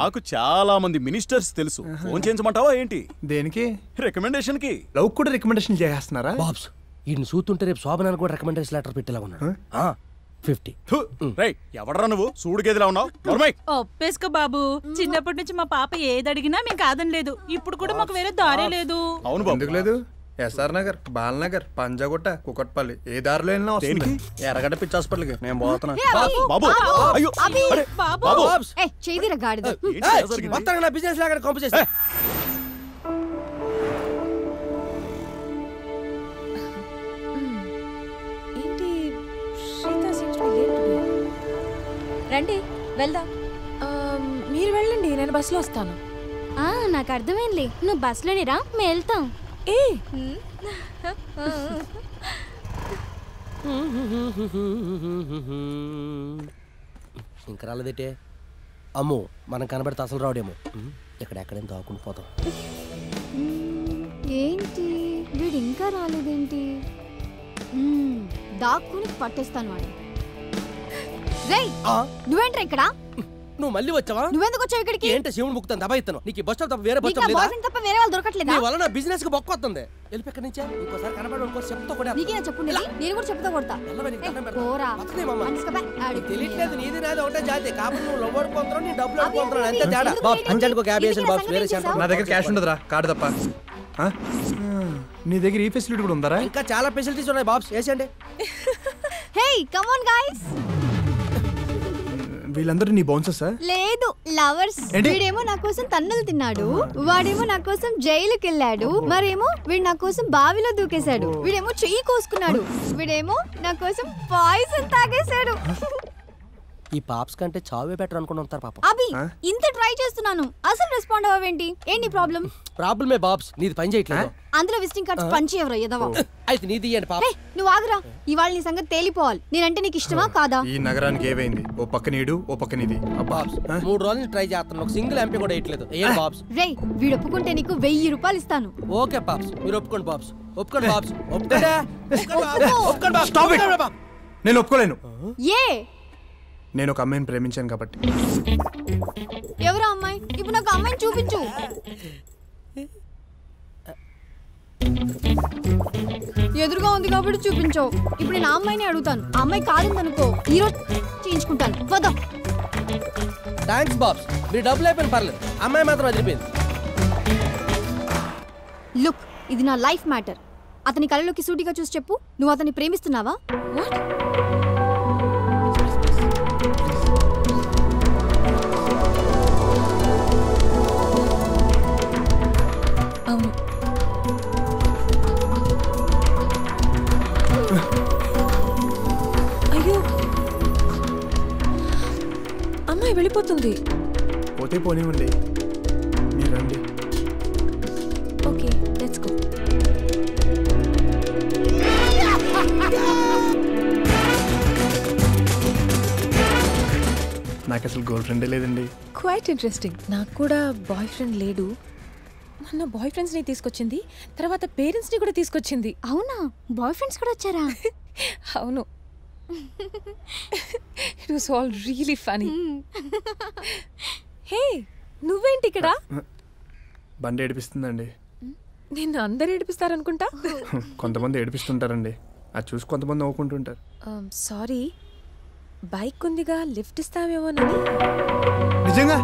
నాకు చాలా మంది మినిస్టర్స్ తెలుసు. ఫోన్ చేయించమంటావా ఏంటి? దేనికి? రికమెండేషన్ కి. లవ్ కూడా రికమెండేషన్ చేస్తున్నారా బాబ్స్? ఈయన చూస్తుంటే రేపు శోభనాన్ని కూడా రికమెండేషన్ లెటర్ పెట్టేలా ఉన్నాడు. 50. రేయ్, ఎవడరా నువ్వు? చూడుకేదిలా ఉన్నావు. నర్మై, ఒప్పేసుకో బాబు. చిన్నప్పటి నుంచి మా పాప ఏది అడిగినా మేము కాదనలేదు. ఇప్పుడు కూడా మాకు వేరే దారే లేదు. అవును బాబు, ఎందుకు లేదు? ఎస్ఆర్ నగర్, బాలనగర్, పంజాగుట్ట, కుకట్పల్లి ఏ దారిలో వెళ్ళినా వస్తుంది. ఎర్రగడ్డ పిచ్చి హాస్పిటల్కి నేను పోతున్నా. రండి వెళ్దాం. మీరు వెళ్ళండి, నేను బస్ లో వస్తాను. నాకు అర్థమైంది, నువ్వు బస్ లోనే రా, మేము వెళ్తాం. ఏ ఇంకా రాలేదేటే? అమ్మో మనం కనబడితే అసలు రావడేమో, ఎక్కడెక్కడేం దాక్కుని పోతాం. ఏంటి వీడు ఇంకా రాలేదేంటి? దాక్కుని పట్టేస్తాను వాడు. నువ్వేంట్రా ఇక్కడ? నువ్వు మళ్ళీ వచ్చావా? నువ్వెందుకు వచ్చావు ఇక్కడికి? ఏంటో శివుని ముక్తాను దబా ఇస్తాను. నీకు బస్ స్టాప్ తప్ప వేరే బస్ స్టాప్ లేదా? నీకు బస్ తప్ప వేరే వాళ్ళు దొరకట్లేదా? నీ వల్ల నా బిజినెస్ కి బొక్క వస్తుంది. ఎల్పి ఎక్కడి నుంచి? ఇంకోసారి కనబడ ఇంకో చెప్తా కొడ. నీకేనా చెప్పుండి? నేను కూడా చెప్తా కొడతా. పోరా. వస్తనే మామ. అది తెలియట్లేదు, నీది నాది ఒకటే జాతి. కాబట్టి నువ్వు లవ్వర్ కొంటరా, నీ డబ్బులు కొంటరా, అంతే తేడా. బాబ్ అంజన్కు క్యాబేషన్ బాబ్ వేరే సెంటర్. నా దగ్గర క్యాష్ ఉండదురా, కార్డ్ తప్ప. హ? నీ దగ్గర ఈ ఫెసిలిటీ కూడా ఉందరా? ఇంకా చాలా ఫెసిలిటీస్ ఉన్నాయి బాబ్స్, చేసేయండి. Hey come on guys. వీళ్ళందరూ నీ బౌన్సర్సా? లేదు, లవర్స్. వీడేమో నా కోసం తన్నులు తిన్నాడు, వాడేమో నా కోసం జైలుకి వెళ్ళాడు, మరేమో వీడు నా కోసం బావిలో దూకేశాడు, వీడేమో చెయ్యి కోసుకున్నాడు, వీడేమో నా కోసం పాయిజన్ తాగేశాడు. ఈ పాప్స్ కంటే చావే బెటర్ అనుకుని ఉంటారు పాపం. అభి ఇంత ట్రై చేస్తున్నాను, అసలు రెస్పాండ్ అవ్వవేంటి? ఏంటి ప్రాబ్లం? ప్రాబ్లమే బాబ్స్, నీది పని చేయట్లేదు. అందులో విజిటింగ్ కార్డ్స్ పంచి ఎవరో ఏదవా అయితే నీది ఏంటి పాప? నువ్వు ఆగురా, ఇవాళ నీ సంగతి తేలిపోవాలి. నేనంటే నీకు ఇష్టమా కాదా? ఈ నగరానికి ఏమైంది? ఓ పక్క నీడు, ఓ పక్క నీది. బాబ్స్ 3 రోజులు ట్రై చేస్తున్నాను, ఒక సింగిల్ ఎంపీ కూడా ఇట్లేదు. ఏం బాబ్స్? రేయ్ వీడు ఒప్పుకుంటే నీకు 1000 రూపాయలు ఇస్తాను. ఓకే బాబ్స్, మీరు ఒప్పుకోండి బాబ్స్, ఒప్పుకోండి బాబ్స్, ఒప్పుకోడా? ఒప్పుకోండి బాబ్స్. Stop it. నేను ఒప్పుకోలేను. ఏ నేను ఒక అమ్మాయిని ప్రేమించాను కాబట్టి. ఎవరా అమ్మాయి? ఇప్పుడు నాకు అమ్మాయిని చూపించు. ఎదురుగా ఉంది కాబట్టి చూపించావు. ఇప్పుడు నేను ఆ అమ్మాయిని అడుగుతాను, ఆ అమ్మాయి కాదని అనుకో, ఈ రోజు చేయించుకుంటాను. వద్దాం. థ్యాంక్స్ బాబ్స్, మీరు డబ్బులు అయిపోయిన పర్లేదు, అమ్మాయి మాత్రం అదిరిపోయింది. లుక్, ఇది నా లైఫ్ మ్యాటర్. అతని కళ్ళలోకి సూటిగా చూసి చెప్పు, నువ్వు అతన్ని ప్రేమిస్తున్నావా? అమ్మాయి వెళ్ళిపోతుంది. పోతే పోనివ్వండి, మీరు రండి. Okay let's go. నాకు అసలు గర్ల్ ఫ్రెండే లేదండి. Quite interesting. నాకు కూడా బాయ్ ఫ్రెండ్ లేడు. మొన్న బాయ్ ఫ్రెండ్స్ ని తీసుకొచ్చింది, తర్వాత పేరెంట్స్ ని కూడా తీసుకొచ్చింది. అవునా? బాయ్ ఫ్రెండ్స్ కూడా వచ్చారా? అవును. It was all really funny. Hey, నువ్వేంటి ఇక్కడ? బండి ఏడిపిస్తుందండి. నేను అందరూ ఏడిపిస్తారు అనుకుంటా. కొంతమంది ఏడిపిస్తుంటారండి, అది చూసి కొంతమంది నవ్వుకుంటుంటారు. సారీ, బైక్ ఉందిగా లిఫ్ట్ ఇస్తావేమోనని. నిజంగా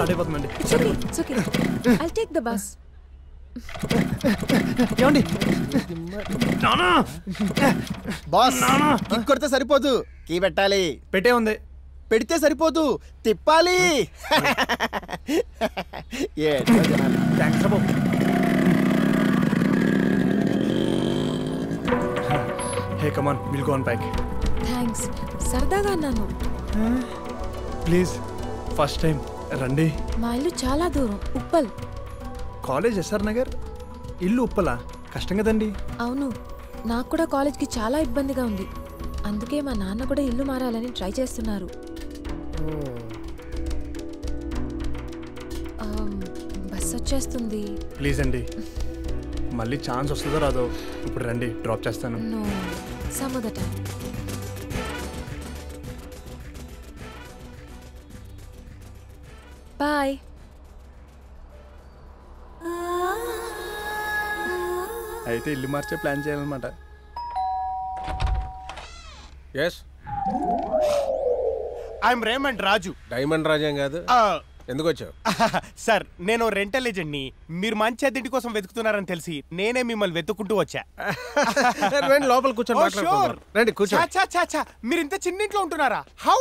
సరేపోతుందండి. It's okay. I'll take the bus. కొడితే సరిపోదు, కీ పెట్టాలి. పెట్టే ఉంది, పెడితే సరిపోదు, తిప్పాలి. Hey come on, will go on back. Thanks, సరదాగా అన్నాను. ప్లీజ్ ఫస్ట్ టైం రండి. మా ఇల్లు చాలా దూరం, ఉప్పల్. కాలేజ్ ఎస్ఆర్ నగర్, ఇల్లు ఉప్పలా? కష్టం కదండి. అవును, నాకు కూడా కాలేజ్కి చాలా ఇబ్బందిగా ఉంది, అందుకే మా నాన్న కూడా ఇల్లు మారాలని ట్రై చేస్తున్నారు. బస్ వచ్చేస్తుంది. ప్లీజ్ అండి, మళ్ళీ ఛాన్స్ వస్తుందో రాదో. ఇప్పుడు రండి, డ్రాప్ చేస్తాను. No, some other time. Bye. అయితే ఇల్లు మార్చే ప్లాన్ చేయాలన్నమాట. Yes, I'm Raymond Raju. Diamond Raju ఏం కాదు. ఎందుకు వచ్చావు? సార్ నేను రెంటల్ ఏజెంట్ని, మీరు మంచి అద్దెంటి కోసం వెతుకుతున్నారని తెలిసి నేనే మిమ్మల్ని వెతుక్కుంటూ వచ్చా. లోపల కూర్చో. మీరు ఇంత చిన్న ఇంట్లో ఉంటున్నారా? హౌ?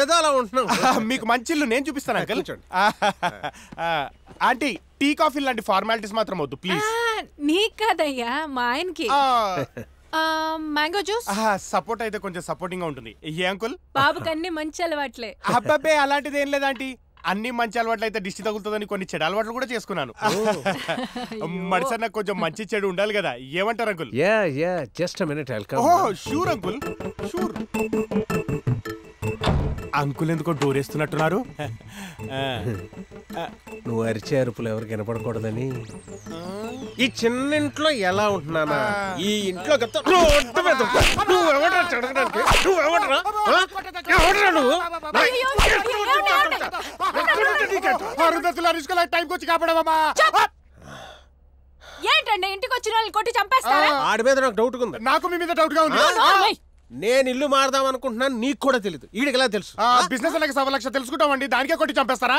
ఏదో అలా ఉంటున్నాం. మీకు మంచి ఇల్లు నేను చూపిస్తాను, కూర్చోండి. ఆంటీ, టీ కాఫీ లాంటి ఫార్మాలిటీస్ మాత్రం వద్దు ప్లీజ్. నీకు కాదయ్యా, మా ఆయనకి. मैंगो ज्यूस सपोर्ट అయితే కొంచెం సపోర్టింగ్ గా ఉంటుంది ఏ అంకుల్ బాబుకి అన్ని మంచి అలవాట్లే అబ్బబ్బే అలాంటిది ఏం లేదు ఆంటీ అన్ని మంచి అలవాట్లు అయితే దిష్టి తగులుతదని కొన్ని చెడు అలవాట్లు కూడా చేసుకున్నాను మర్సన కొంచెం మంచి చెడు ఉండాలి కదా ఏమంటారు uncle yeah yeah just a minute I'll come oh sure uncle sure uncle ఎందుకో డోర్ వేస్తున్నట్టున్నారు నువ్వు అరిచే అరుపులు ఎవరికి వినపడకూడదని ఈ చిన్న ఇంట్లో ఎలా ఉంటున్నానా ఈ ఇంట్లో ఏంటండి ఇంటికి వచ్చిన వాళ్ళు కొట్టి చంపేస్తారా ఆడి మీద నాకు డౌట్ ఉంది నాకు మీ మీద డౌట్ గా ఉంది నేను ఇల్లు మారదాం అనుకుంటున్నాను నీకు కూడా తెలియదు వీడికి ఎలా తెలుసు బిజినెస్ అలాగే 7 లక్షలు తెలుసుకుంటామండి దానికే కొట్టి చంపేస్తారా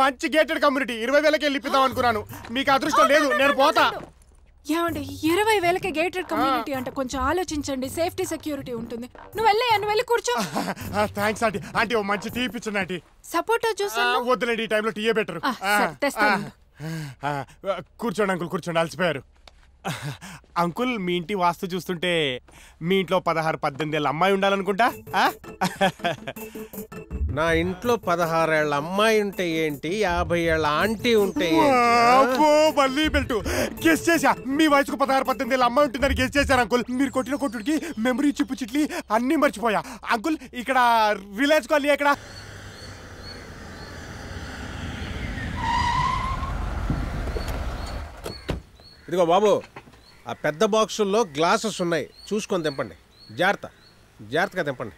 మంచి గేటెడ్ కమ్యూనిటీ 20,000కి వెళ్ళిపిద్దాం అనుకున్నాను మీకు అదృష్టం లేదు నేను పోతా ఏమండి 20,000కి గేటెడ్ కమ్యూనిటీ అంటే కొంచెం ఆలోచించండి సేఫ్టీ సెక్యూరిటీ ఉంటుంది నువ్వు వెళ్ళే అన్న వెళ్ళి కూర్చో థాంక్స్ ఆంటీ ఆంటీ ఓ మంచి టీ పిచ్చండి ఆంటీ సపోర్ట్ చూసాను వదలండి ఈ టైంలో టీయే బెటర్ సర్తేస్తాను కూర్చోండి అంకుల్ కూర్చోండి అలసిపోయారు అంకుల్ మీ ఇంటి వాస్తు చూస్తుంటే మీ ఇంట్లో 16-18 ఏళ్ళ అమ్మాయి ఉండాలనుకుంటా నా ఇంట్లో 16 ఏళ్ళ అమ్మాయి ఉంటే ఏంటి 50 ఏళ్ళ ఆంటీ ఉంటే గెస్ట్ చేశా మీ వయసుకు 16-18 ఏళ్ళ అమ్మాయి ఉంటుందని గెస్ట్ చేశారు అంకుల్ మీరు కొట్టిన కొట్టుడికి మెమరీ చిప్పు చిట్లి అన్ని మర్చిపోయా అంకుల్ ఇక్కడ రిలయన్స్ కాలనీ ఇక్కడ ఇదిగో బాబు ఆ పెద్ద బాక్సుల్లో గ్లాసెస్ ఉన్నాయి చూసుకొని తెంపండి జాగ్రత్త జాగ్రత్తగా తెంపండి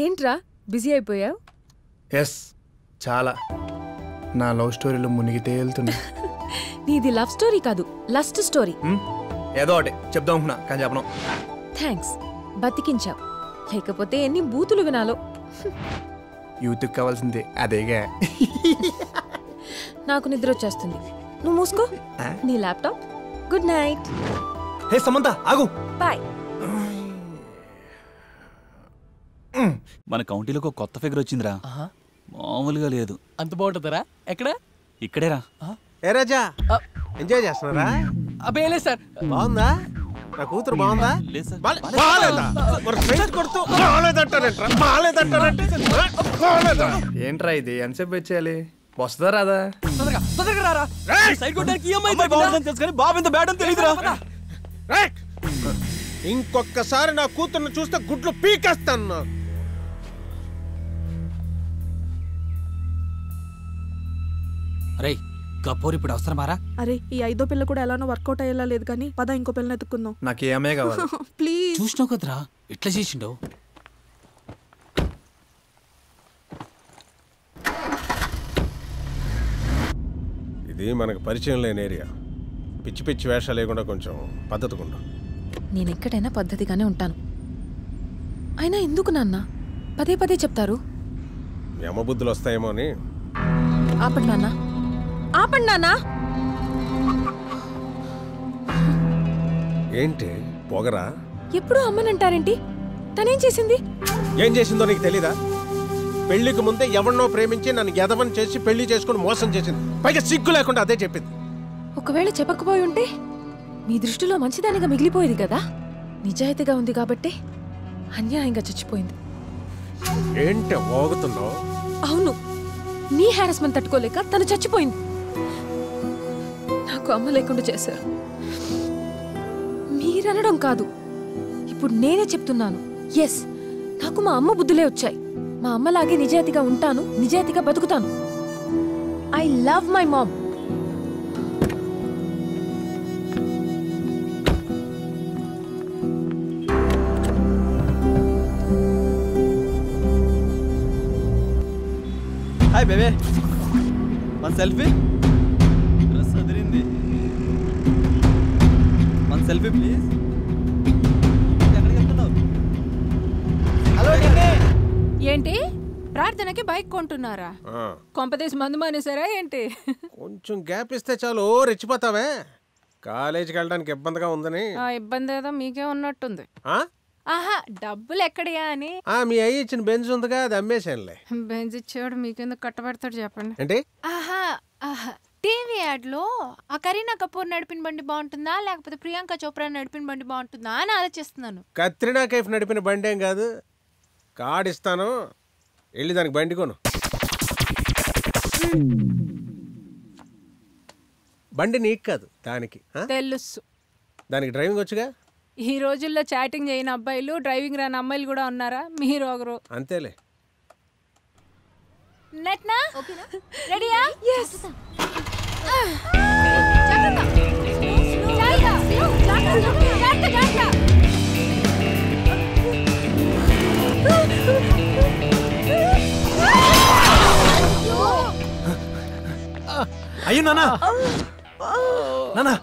ఏంట్రా బిజీ అయిపోయావు ఎస్ చాలా నా లవ్ స్టోరీలో మునిగితే వెళ్తున్నా నీది లవ్ స్టోరీ కాదు లస్ట్ స్టోరీ ఏదో ఒకటి చెప్దాం అనుకున్నా కానీ చెప్పను థ్యాంక్స్ బతికించావు లేకపోతే ఎన్ని బూతులు వినాలో యూత్ కావాల్సిందే అదేగా నాకు నిద్ర వచ్చేస్తుంది నువ్వు మూసుకో నీ laptop good night hey Samantha ఆగు బాయ్ మన కౌంటీలో ఒక కొత్త ఫిగర్ వచ్చిందిరా మామూలుగా లేదు అంత బాగుంటుందరా ఎక్కడ ఇక్కడేరా ఏ రాజా ఎంజాయ్ చేస్తున్నారా అబ్బే లేదు సార్ బాగుందా నా కూతురు బాగుందా లేదు సార్ బాలేదా మరి ఫ్రెండ్స్ కొడుతూ బాలేదంటారంట్రా బాలేదంటారంటే బాలేదా ఏంట్రా ఇది ఎంతసేపు వచ్చేయాలి వస్తుందా రాదా తొందరగా తొందరగా రారా సైడ్ కొట్టడానికి ఈ అమ్మాయి బాగుందని తెలుసు కానీ బాబు ఇంత బ్యాడ్ అని తెలియదురా రైట్ ఇంకొకసారి నా కూతుర్ని చూస్తే గుడ్లు పీకేస్తాను అరే కపూర్ ఇప్పుడు అవసరమారా అరే ఈ 5వ పిల్ల కూడా ఎలానో వర్కౌట్ అయ్యేలా లేదు కానీ పద ఇంకో పిల్లని ఎత్తుకుందాం నాకు ఏమే కావాలి ప్లీజ్ చూసినావు కదరా ఎట్లా చేసిండో ఇది మనకు పరిచయం లేని ఏరియా పిచ్చి పిచ్చి వేషాలు లేకుండా కొంచెం పద్ధతిగా నేను ఎక్కడైనా పద్ధతిగానే ఉంటాను అయినా ఎందుకు నాన్న పదే పదే చెప్తారు యమబుద్ధులు వస్తాయేమో అని ఆపండి నాన్న ఆపండి నాన్న ఏంటి పొగరా ఎప్పుడు అమ్మనంటారేంటి తనేం చేసింది ఏం చేసిందో నీకు తెలీదా పెళ్లికి ముందే ఎవరినో ప్రేమించి నన్ను ఎదవని చేసి పెళ్లి చేసుకుని మోసం చేసింది పైగా సిగ్గు లేకుండా అదే చెప్పింది ఒకవేళ చెప్పకపోయి ఉంటే నీ దృష్టిలో మంచిదానిగా మిగిలిపోయింది కదా నిజాయితీగా ఉంది కాబట్టి అన్యాయంగా చచ్చిపోయింది ఏంటి వాగుతున్నావు అవును నీ హారస్మెంట్ తట్టుకోలేక తను చచ్చిపోయింది నాకు అమ్మ లేకుండా చేశారు మీరనడం కాదు ఇప్పుడు నేనే చెప్తున్నాను ఎస్ నాకు మా అమ్మ బుద్ధులే వచ్చాయి మా అమ్మలాగే నిజాయితీగా ఉంటాను నిజాయితీగా బతుకుతాను I love my mom hi baby one selfie please hello నిన్నే ఏంటి ప్రార్థనకి బైక్ కొంటున్నారా కొంపదేశ్ మందు మానేసారా ఏంటి కొంచెం గ్యాప్ ఇస్తే చాలు రెచ్చిపోతావే కాలేజీకి వెళ్ళడానికి ఇబ్బందిగా ఉందని ఆ ఇబ్బంది ఏదో మీకే ఉన్నట్టుంది ఆ ఆహా డబ్బులు ఎక్కడయా అని ఆ మీ అయ్య ఇచ్చిన బెంజ్ ఉందిగా అది అమ్మేశానులే బెంజ్ ఇచ్చాడు మీకెందుకు కట్టబెడతాడు చెప్పండి అంటే ఆహా ఆహా టీవీ యాడ్ లో ఆ కరీనా కపూర్ నడిపిన బండి బాగుంటుందా లేకపోతే ప్రియాంక చోప్రా నడిపిన బండి బాగుంటుందా అని ఆలోచిస్తున్నాను కత్రినా కైఫ్ నడిపిన బండి ఏం కాదు కార్డు ఇస్తాను వెళ్ళి దానికి బండి కొను బండి నీకు కాదు దానికి తెలుసు దానికి డ్రైవింగ్ వచ్చుగా ఈ రోజుల్లో చాటింగ్ చేయని అబ్బాయిలు డ్రైవింగ్ రాని అమ్మాయిలు కూడా ఉన్నారా మీరు ఒకరు అంతేలే నట్నా ఓకేనా రెడీయా yes జాగ్రత్త అయ్యో నానా నానా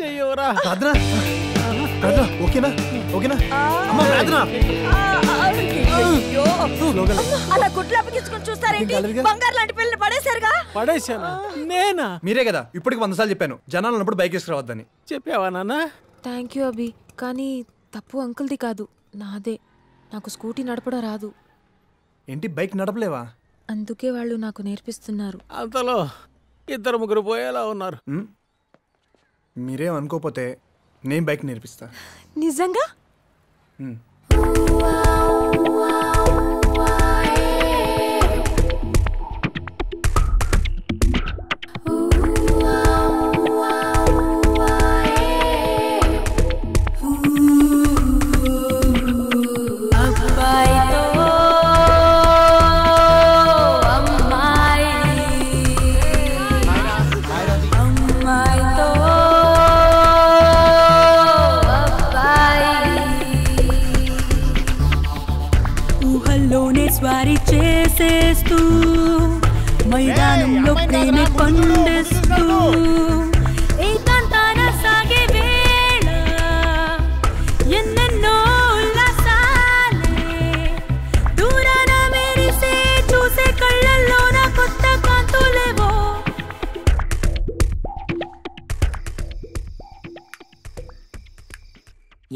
చెయ్యోరా భద్రా राधा ओके ना अम्मा राधा अयो लोगला అలా కుట్లపకించుకొని చూస్తారేంటి బంగార్ లాంటి పిల్ల పడేశారుగా పడేశానా నేనా మీరే కదా ఇప్పటికి 100 సార్లు చెప్పాను జనాలనప్పుడు బైక్ తీసుకురావద్దని చెప్పావా నాన్న థాంక్యూ అభి కానీ తప్పు అంకుల్ ది కాదు నాదే నాకు స్కూటీ నడపడం రాదు ఏంటి బైక్ నడపలేవా అందుకే వాళ్ళు నాకు నేర్పిస్తున్నారు అంతలో ఇద్దరు ముగ్గురు పోయేలా ఉన్నారు మీరేం అనుకోపోతే నేను బైక్ నేర్పిస్తా నిజంగా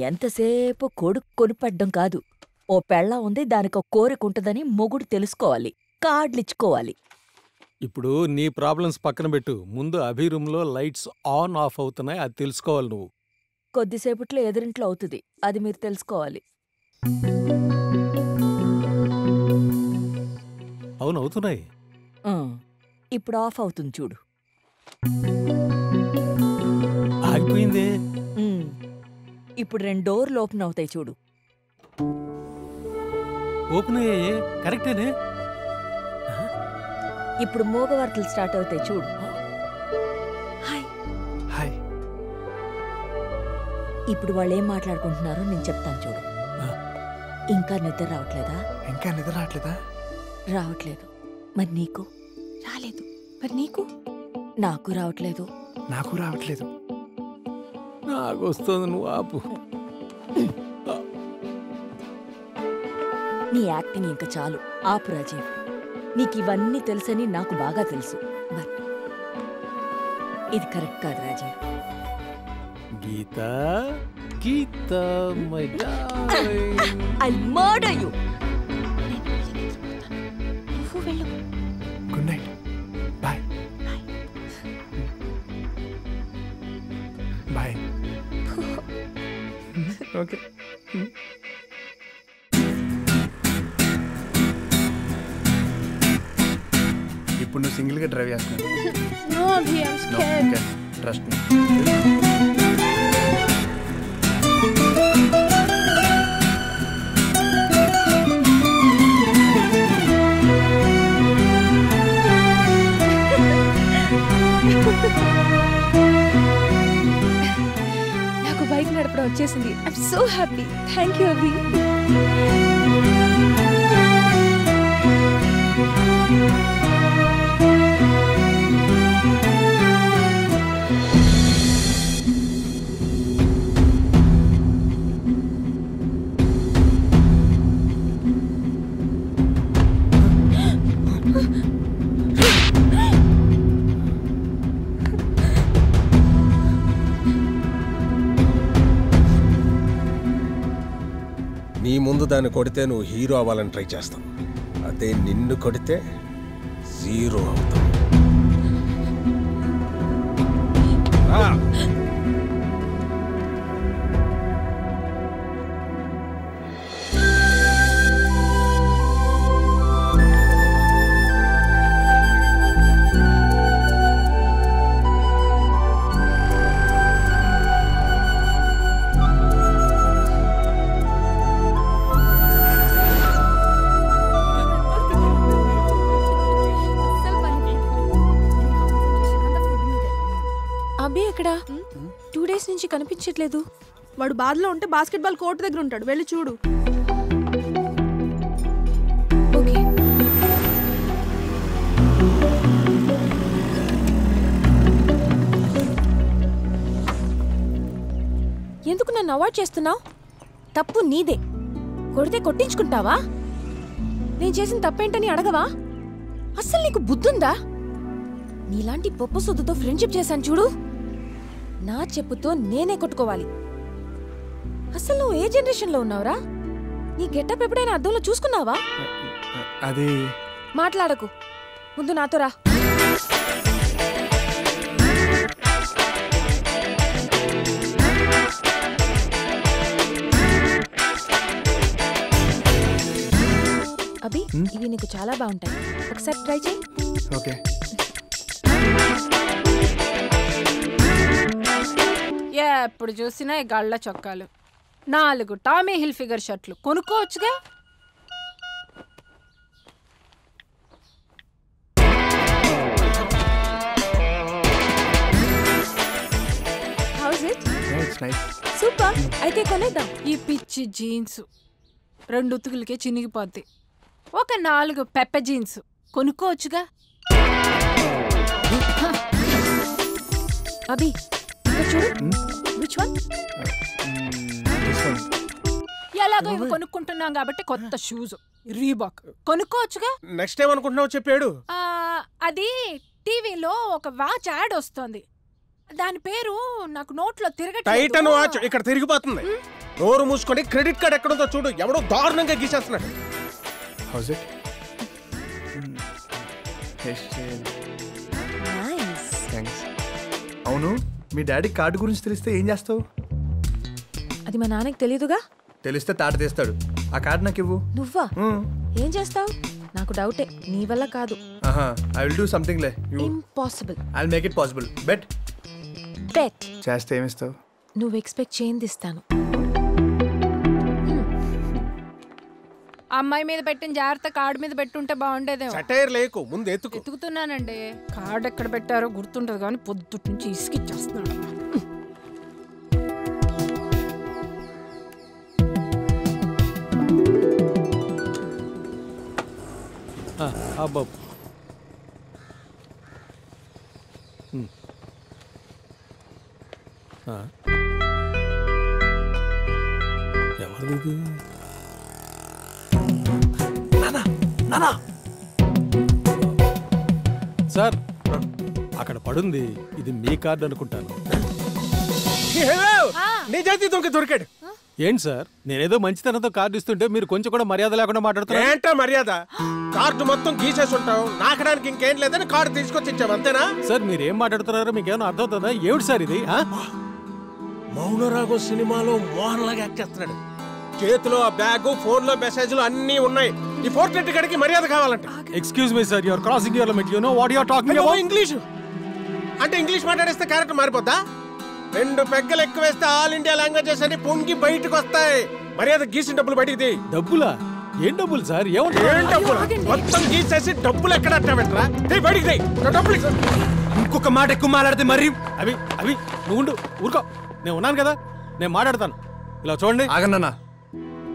ఎంతసేపు కొడుకు కొనిపడ్డం కాదు ఓ పెళ్ళ ఉంది దానికి ఒక కోరిక ఉంటుందని మొగుడు తెలుసుకోవాలి కార్డులిచ్చుకోవాలి ఇప్పుడు నీ ప్రాబ్లమ్స్ పక్కన పెట్టు ముందు అభి రూమ్లో లైట్స్ ఆన్ ఆఫ్ అవుతున్నాయి అది తెలుసుకోవాలి నువ్వు కొద్దిసేపట్లో ఎదురింట్లో అవుతుంది అది మీరు తెలుసుకోవాలి అవును అవుతున్నాయి ఇప్పుడు ఆఫ్ అవుతుంది చూడు ఆగిపోయింది ఇప్పుడు రెండు డోర్లు ఓపెన్ అవుతాయి చూడు ఓపెన్ అయ్యాయి కరెక్టేనే ఇప్పుడు మోగవర్తలు స్టార్ట్ అవుతాయి చూడు హాయ్ హాయ్ ఇప్పుడు వాళ్ళు ఏం మాట్లాడుకుంటున్నారో నేను చెప్తాను చూడు ఇంకా నిద్ర రావట్లేదా రావట్లేదు మరి నీకు నాకు రావట్లేదు నాకు వస్తుంది నువ్వు ఆపు నీ యాక్టింగ్ ఇంకా చాలు ఆపు రాజీవ్ నీకు ఇవన్నీ తెలుసని నాకు బాగా తెలుసు బట్ ఇది కరెక్ట్ కాదు Rajiv Geetha my darling I murder you good night bye bye okay ఇప్పుడు నువ్వు సింగిల్గా డ్రైవ్ చేస్తున్నావు ట్రస్ట్ మీ నాకు బైక్ నడపడం వచ్చేసింది I am so happy thank you Abhi ముందు దాన్ని కొడితే నువ్వు హీరో అవ్వాలని ట్రై చేస్తావు. అదే నిన్ను కొడితే జీరో అవుతావు. అబే అక్కడ 2 డేస్ నుంచి కనిపించట్లేదు. వాడు బార్లో ఉంటే బాస్కెట్‌బాల్ కోర్ట్ దగ్గర ఉంటాడు, వెళ్ళి చూడు. ఓకే ఎందుకు నన్ను అవాయిడ్ చేస్తున్నావు? తప్పు నీదే. కొడితే కొట్టించుకుంటావా? నేను చేసిన తప్పేంటని అడగవా? అసలు నీకు బుద్ధుందా? నీలాంటి పొప్పసొద్దుతో ఫ్రెండ్షిప్ చేశాను చూడు. నా చెప్పుతో నేనే కొట్టుకోవాలి. అసలు నువ్వు ఏ జనరేషన్లో ఉన్నావురా? నీ గెటప్ ఎప్పుడైనా అద్దంలో చూసుకున్నావా? అది మాట్లాడకు, ముందు నాతో రా. అభి, ఇవి నీకు చాలా బాగుంటాయి, ఒకసారి ట్రై చేయి. ఓకే. ఎప్పుడు చూసినా ఈ గళ్ళ చొక్కాలు, 4 టామీ హిల్ ఫిగర్ షర్ట్లు కొనుక్కోవచ్చుగా. How's it? It's nice. Super. అయితే కొనేద్దాం. ఈ పిచ్చి జీన్స్ 2 ఉతుకులకే చినిగిపోద్ది. ఒక 4 పెప్ప జీన్స్ కొనుక్కోవచ్చుగా. అభి ఎలాగో ఇవి కొనుక్కుంటున్నాం కాబట్టి కొత్త షూస్ రీబాక్ కొనుక్కోవచ్చుగా. నెక్స్ట్ టైం అనుకుంటున్నావు చెప్పాడు. అది టీవీలో ఒక వాచ్ యాడ్ వస్తుంది, దాని పేరు నాకు నోట్లో తిరగట్లేదు. టైటన్ వాచ్ ఇక్కడ తిరిగిపోతుంది. నోరు మూసుకొని క్రెడిట్ కార్డ్ ఎక్కడుందో చూడు, ఎవడో దారుణంగా గీసేస్తున్నాడు. అవును, మీ డాడీ కార్డు గురించి తెలిస్తే ఏం చేస్తావు? అది మా నాన్నకి తెలియదుగా. తెలిస్తే తాట తీస్తాడు. ఆ కార్డు నాకు ఇవ్వు. నువ్వా? ఏం చేస్తావు? నాకు డౌటే, నీ వల్ల కాదు. ఐ విల్ డు సంథింగ్ లే. Impossible. I will make it possible. Bet. Bet చేస్తే ఏం ఇస్తావు? నువ్వు ఎక్స్పెక్ట్ చేయింది ఇస్తాను. అమ్మాయి మీద పెట్టిన జాగ్రత్త కార్డు మీద పెట్టుంటే బాగుండేదేమో. సటైర్ లేకు, ముందు ఎత్తుకు. ఎత్తుకుతున్నానండి. కార్డు ఎక్కడ పెట్టారో గుర్తుండదు కానీ పొద్దుటి నుంచి ఇసుకిచ్చేస్తున్నాడు. ఎవరిది? సార్, అక్కడ పడుంది. ఇది మీ కార్డు అనుకుంటాను. దొరికాడు. ఏంటి సార్, నేనేదో మంచితనంతో కార్డు ఇస్తుంటే మీరు కొంచెం కూడా మర్యాద లేకుండా మాట్లాడుతున్నారు. ఏంటా మర్యాద? కార్డు మొత్తం గీసేసి ఉంటావు, నాకడానికి ఇంకేం లేదని కార్డు తీసుకొచ్చి ఇచ్చావు, అంతేనా? సార్, మీరేం మాట్లాడుతున్నారో మీకేమన్నా అర్థం అవుతుందా? ఏమిటి సార్ ఇది? మౌనరాగో సినిమాలో మోహన్ లాగా యాక్ట్ చేస్తున్నాడు. చేతిలో ఆ బ్యాగ్, ఫోన్ లో మెసేజ్లు అన్నీ ఉన్నాయి. ఈ పోర్ట్రెట్ గడికి మర్యాద కావాలంటే. Excuse me sir, you are crossing your limit. You know what you are talking about? English అంటే ఇంగ్లీష్ మాట్లాడేస్తే క్యారెక్టర్ మారిపోద్దా? 2 పెగ్గలు ఎక్కువేస్తే ఆల్ ఇండియా లాంగ్వేజెస్ అని పొంగి బయటకు వస్తాయి. మర్యాద గీసిన డబ్బులు బయటికి. డబ్బులా? ఏం డబ్బులు సార్? ఏం డబ్బులు? మొత్తం గీసేసి డబ్బులు ఎక్కడ అట్టావేట్రా? దేయ్ బయటికి, దేయ్ డబ్బులు. ఇంకొక మాట ఎక్కువ మాట్లాడితే మరి. అవి అవి నువ్వు ఊరుకో, నేను ఉన్నాను కదా, నేను మాట్లాడతాను. ఇలా చూడండి. ఆగన్నా,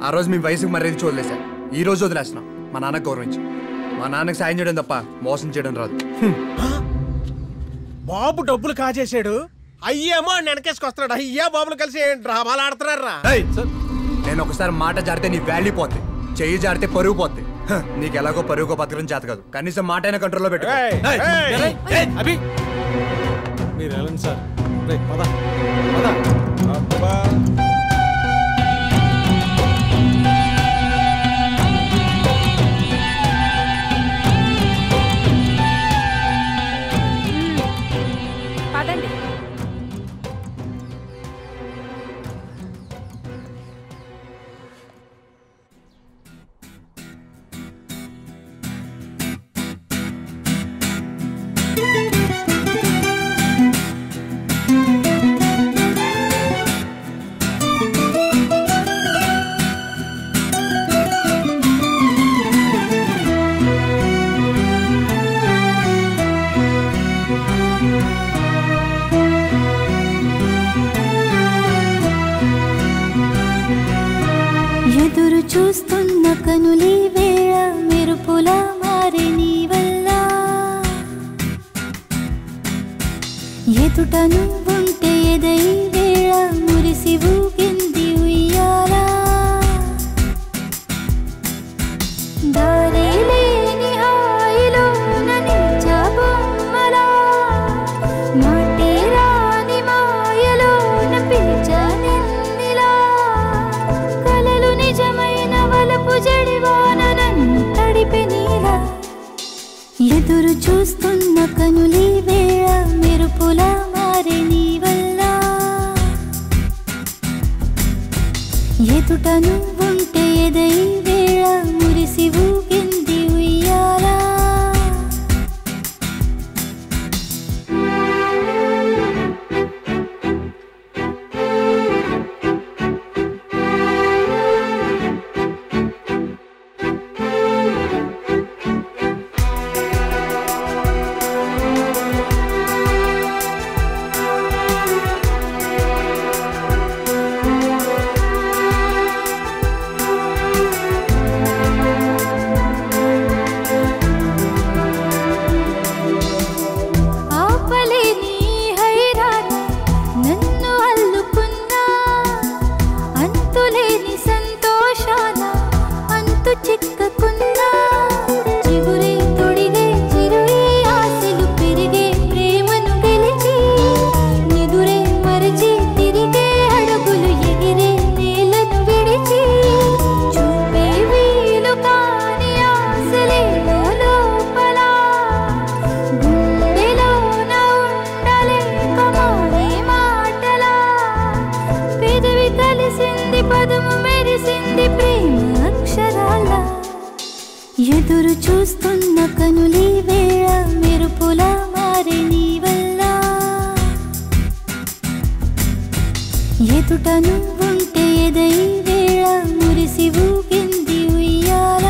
ఆ రోజు మీ వయసుకు మర్యాద చూడలేదు సార్. ఈ రోజు వదిలేస్తున్నాం. మా నాన్నకు గౌరవించి, మా నాన్నకు సాయం చేయడం తప్ప మోసం చేయడం రాదు. బాబు డబ్బులు కాజేశాడు, అయ్యేమో వెనకేసుకొస్తున్నాడు. అయ్యా బాబులు కలిసి డ్రామాలు ఆడుతున్నారా? నేను ఒకసారి మాట జారితే నీ వాల్యూ పోతే, చెయ్యి జారితే పరుగు పోతే. నీకు ఎలాగో పరుగుకో బతకడం చేత కాదు, కనీసం మాట అయినా కంట్రోల్లో పెట్టు. మీరు వెళ్ళండి సార్. అబ్బా చూస్తున్న కనులే వేళ మెరుపుల మారే నీ వల్ల ఎదుటను ఉంటే ఎదై వేళ మురిసి ఊగింది ఉయ్యాల దారిలేని హాయిలో నన్ను చాబొమ్మలా మాటే రాని మాయలో నా పిలిచానే ఎదురు చూస్తున్న కనులే వేళ మెరుపుల మారే నీ వల్ల ఎదుటను ఉంటే ఎదై వేళ మురిసి ఊగింది ఉయ్యాల ఎదురు చూస్తున్న కనులే వేళ మెరుపుల మారే నీ వల్ల ఎదుటను ఉంటే ఎదై వేళ మురిసి ఊగింది ఉయ్యాల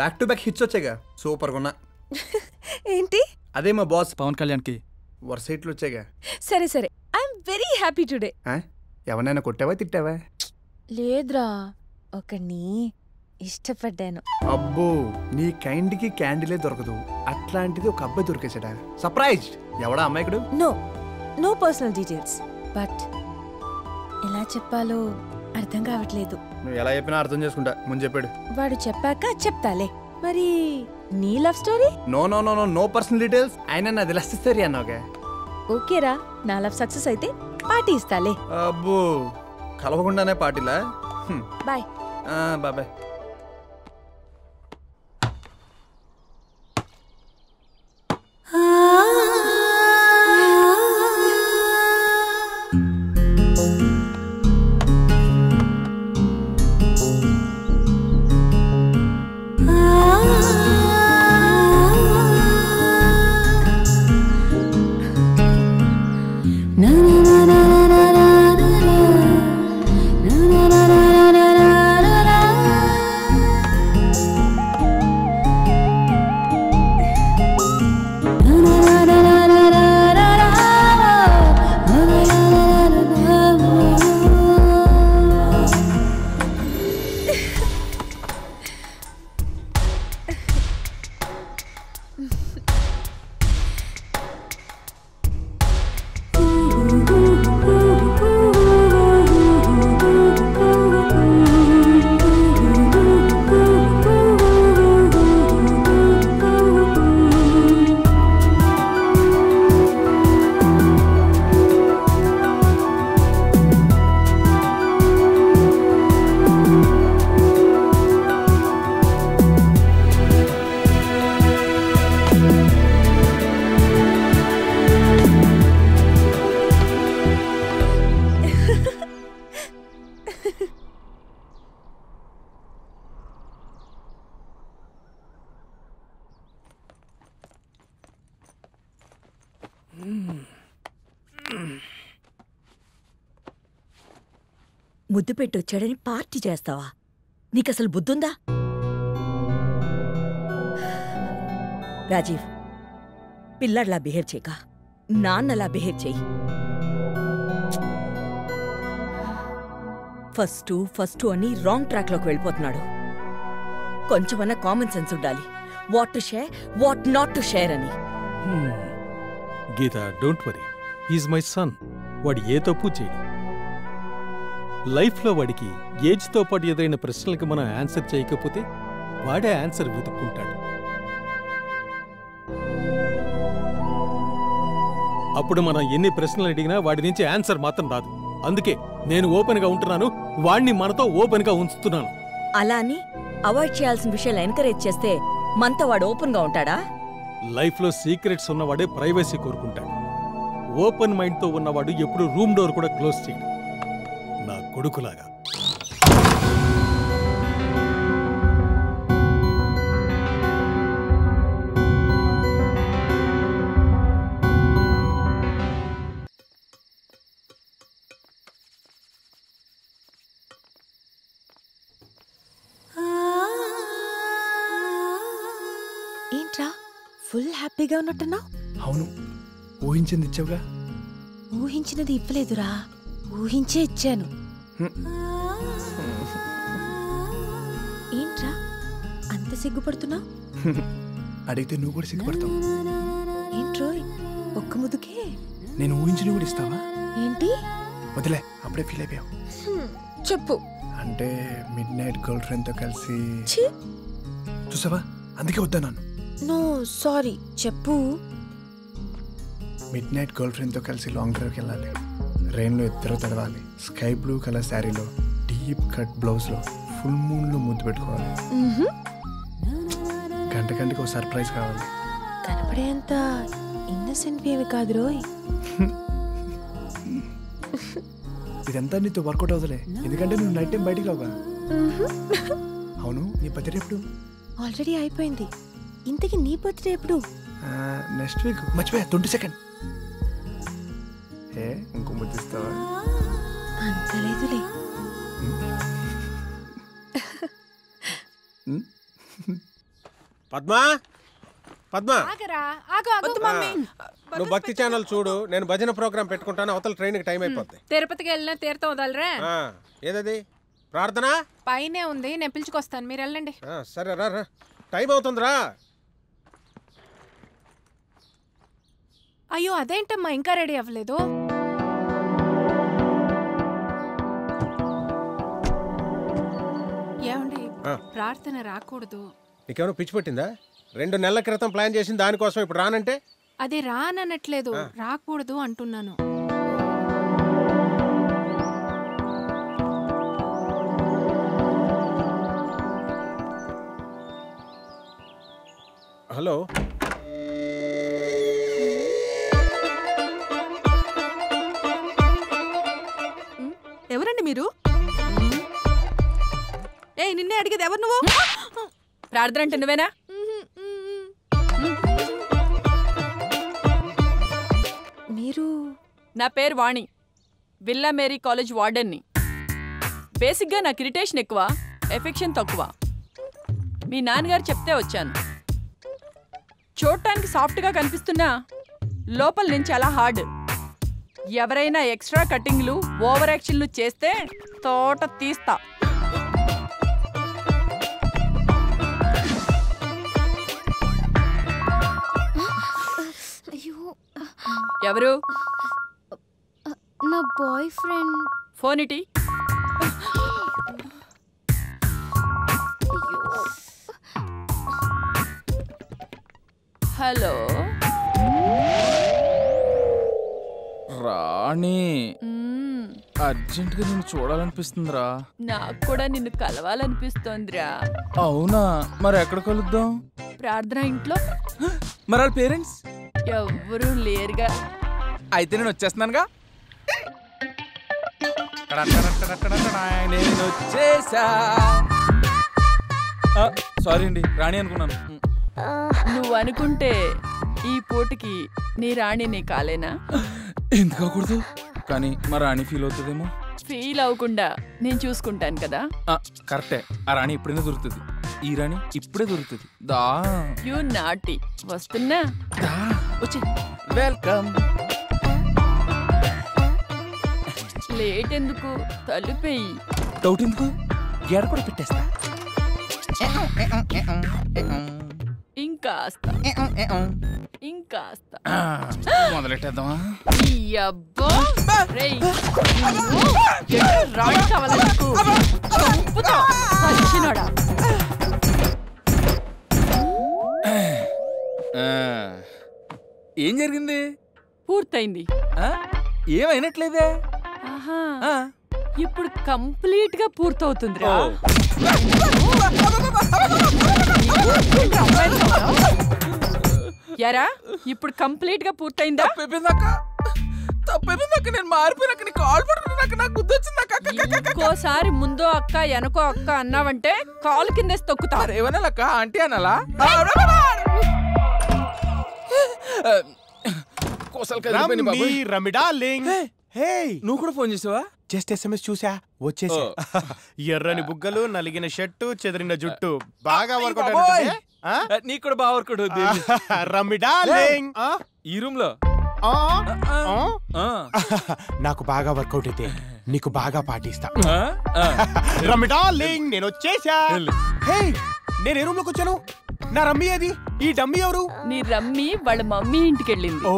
बैक टू बैक हिट्स వచ్చేగా సూపర్ గున్నా ఏంటి అదే మా బాస్ పవన్ కళ్యాణ్ కి వర్సైట్లు వచ్చేగా సరే సరే I am very happy today ఆ ఎవనైనా కొట్టావా తిట్టావా లేద్రా ఒకని ఇష్టపడ్డాను అబ్బో నీ కైండ్ కి క్యాండిలే దొరకదు అట్లాంటిది ఒక అబ్బ దొరికేసాడా సర్ప్రైజ్ ఎవడా అమ్మాయికుడు నో పర్సనల్ డీటెయిల్స్ బట్ ఎలా చెప్పాలో అర్థం కావట్లేదు. నువ్వు ఎలా చెప్పినా అర్థం చేసుకుంటా. ముందు చెప్పాడు వాడు చెప్పాక చెప్తాలే. మరి నీ love story? No no no no personal details. అయినా నాది లవ్ స్టోరీ అన్నావుగా. ఓకేరా, నా లవ్ సక్సెస్ అయితే పార్టీ ఇస్తాలే. అబ్బో కలవకుండానే పార్టీలా? బాయ్. Bye bye. ముద్దు పెట్టొచ్చాడని పార్టీ చేస్తావా? నీకసలు బుద్ధుందా? రాజీవ్, పిల్లడిలా బిహేవ్ చేయక నాన్నలా బిహేవ్ చేయి. ఫస్ట్ అని రాంగ్ ట్రాక్లోకి వెళ్ళిపోతున్నాడు. కొంచెమన్నా కామన్ సెన్స్ ఉండాలి. What to share, what not to share అని. Geetha, don't worry, he's my son. వాడు ఏ తప్పు చేయడు. లైఫ్లో వాడికి ఏజ్తో పాటు ఎదురైన ప్రశ్నలకు మనం ఆన్సర్ చేయకపోతే వాడే ఆన్సర్ వెతుక్కుంటాడు. అప్పుడు మనం ఎన్ని ప్రశ్నలు అడిగినా వాడి నుంచి ఆన్సర్ మాత్రం రాదు. అందుకే నేను ఓపెన్గా ఉంటున్నాను, వాడిని మనతో ఓపెన్గా ఉంచుతున్నాను. అలా అని అవాయిడ్ చేయాల్సిన విషయాలు ఎంకరేజ్ చేస్తే మనతో వాడు ఓపెన్గా ఉంటాడా? లైఫ్లో సీక్రెట్స్ ఉన్నవాడే ప్రైవసీ కోరుకుంటాడు. ఓపెన్ మైండ్తో ఉన్నవాడు ఎప్పుడు రూమ్ డోర్ కూడా క్లోజ్ చేయడు. నా కొడుకులాగా ఏంట్రా ఫుల్ హ్యాపీగా ఉన్నట్టున్నావు? అవును, ఊహించింది ఇచ్చావుగా. ఊహించినది ఇవ్వలేదురా, ఊహించే ఇచ్చాను. ఏంట్రా అంత సిగ్గుపడుతున్నావు? అడిగితే నువ్వు కూడా సిగ్గుపడతావు. ఏంట్రో ఒక్క ముద్దుకే నేను ఊహించినవి కూడా ఇస్తావా ఏంటి? వదిలే, అప్పుడే ఫీల్ అయిపోయావు. చెప్పు. అంటే మిడ్ నైట్ గర్ల్ ఫ్రెండ్ తో కలిసి చూసావా, అందుకే వద్దన్నాను. నో సారీ, చెప్పు. మిడ్ నైట్ గర్ల్ ఫ్రెండ్ తో కలిసి లాంగ్ డ్రైవ్కి వెళ్ళాలి. రెయిన్లో ఇద్దరు తడవాలి. స్కై బ్లూ కలర్ శారీలో, డీప్ కట్ బ్లౌజ్లో, ఫుల్ మూన్లో ముద్దు పెట్టుకోవాలి. గంట గంటకి ఒక సర్ప్రైజ్ కావాలి. కనపడేంత ఇన్నసెంట్ ఏవి కాదు రోయ్. ఇదంతా నీతో వర్కౌట్ అవుతలే, ఎందుకంటే నువ్వు నైట్ టైం బయటికి రావుగా. అవును, నీ బర్త్డే ఎప్పుడు? ఆల్రెడీ అయిపోయింది. ఇంతకీ నీ బర్త్డే ఎప్పుడు? Next week. మర్చిపోయా, 22nd. ఇంకో ముద్దిస్తావా? అంతలేదులే. పద్మా, పద్మా, నువ్వు భక్తి ఛానల్ చూడు, నేను భజన ప్రోగ్రామ్ పెట్టుకుంటాను. అవతల ట్రైన్కి టైం అయిపోద్ది. తిరుపతికి వెళ్ళినా తీర్థం వదలరా. ఏదది ప్రార్థన పైనే ఉంది, నేను పిలుచుకొస్తాను, మీరు వెళ్ళండి. సరే రా, టైం అవుతుందిరా. అయ్యో అదేంటమ్మా ఇంకా రెడీ అవ్వలేదు? प्रार्थना राकूडदु नीकेमो पिచ్చి పట్టిందా రెండు నెలల క్రితం ప్లాన్ చేసిన దాని కోసం ఇప్పుడు రానంటే అదే రాననట్లేదు రాకూడదు అంటున్నాను హలో ఎవరండి మీరు ఏయ్ నిన్నే అడిగేది ఎవరు నువ్వు ప్రార్థన అంటే నువ్వేనా మీరు నా పేరు Vani Villa Mary college warden ని బేసిక్ గా నాకు ఇరిటేషన్ ఎక్కువ ఎఫెక్షన్ తక్కువ మీ నాన్నగారు చెప్తే వచ్చాను చూడటానికి సాఫ్ట్ గా కనిపిస్తున్నా లోపల నుంచి అలా హార్డ్ ఎవరైనా ఎక్స్ట్రా కటింగ్లు ఓవర్ యాక్షన్లు చేస్తే తోట తీస్తా ఎవరు నా బాయ్ ఫ్రెండ్ ఫోన్ ఇటి హలో రాణి అర్జెంట్ గా నిన్ను చూడాలనిపిస్తుందిరా నాకు కూడా నిన్ను కలవాలనిపిస్తుందిరా అవునా మరి ఎక్కడ కలుద్దాం ప్రార్థన ఇంట్లో మరి వాళ్ళ పేరెంట్స్ ఎవరు లేరుగా అయితే నేను వచ్చేస్తానుగా నేను వచ్చేసా సారీ అండి రాణి అనుకున్నాను నువ్వు అనుకుంటే ఈ పోటికి నీ రాణినే కాలేనా ఎందుకు అవ్వకూడదు కానీ మా రాణి ఫీల్ అవుతుందేమో ఫీల్ అవ్వకుండా నేను చూసుకుంటాను కదా కరెక్టే ఆ రాణి ఎప్పుడైనా దొరుకుతుంది ఈ రాణి ఇప్పుడే దొరుకుతుంది దా యు నాటి వస్తున్నా వెల్కమ్ లేట్ ఎందుకు తలుపేయి డౌట్ ఎందుకు గేర్ కూడా పెట్టేస్తా ఇంకాస్తా ఇంకాస్తా మొదలెట్టేద్దామా రాయి కావాలకు వచ్చినోడా ఏం జరిగింది పూర్తయింది ఏమైనట్లేదే ఇప్పుడు కంప్లీట్ గా పూర్తవుతుంది యారా ఇప్పుడు కంప్లీట్ గా పూర్తయిందా ఇంకోసారి ముందో అక్క వెనకో అక్క అన్నావంటే కాలు కిందేసి తొక్కుతారు ఏమనాలక్క అంటే అనాలా నువ్వు కూడా ఫోన్ చేసావా జస్ట్ ఎస్ఎంఎస్ చూసా వచ్చేసా ఎర్రని బుగ్గలు నలిగిన షర్టు చెదిరిన జుట్టు బాగా వర్కౌట్ అవుతుంది నీకు కూడా బాగా వర్కౌట్ అవుతుంది రమ్మి డార్లింగ్ ఈ రూమ్ లో నాకు బాగా వర్కౌట్ అయితే నీకు బాగా పాటిస్తా రమ్మి డార్లింగ్ నేను వచ్చేసా హే నేను ఏ రూమ్ లోకి వచ్చాను నా రమ్మి ఏది ఈ డమ్మీ ఎవరు నీ రమ్మి వాళ్ళ మమ్మీ ఇంటికి వెళ్ళింది ఓ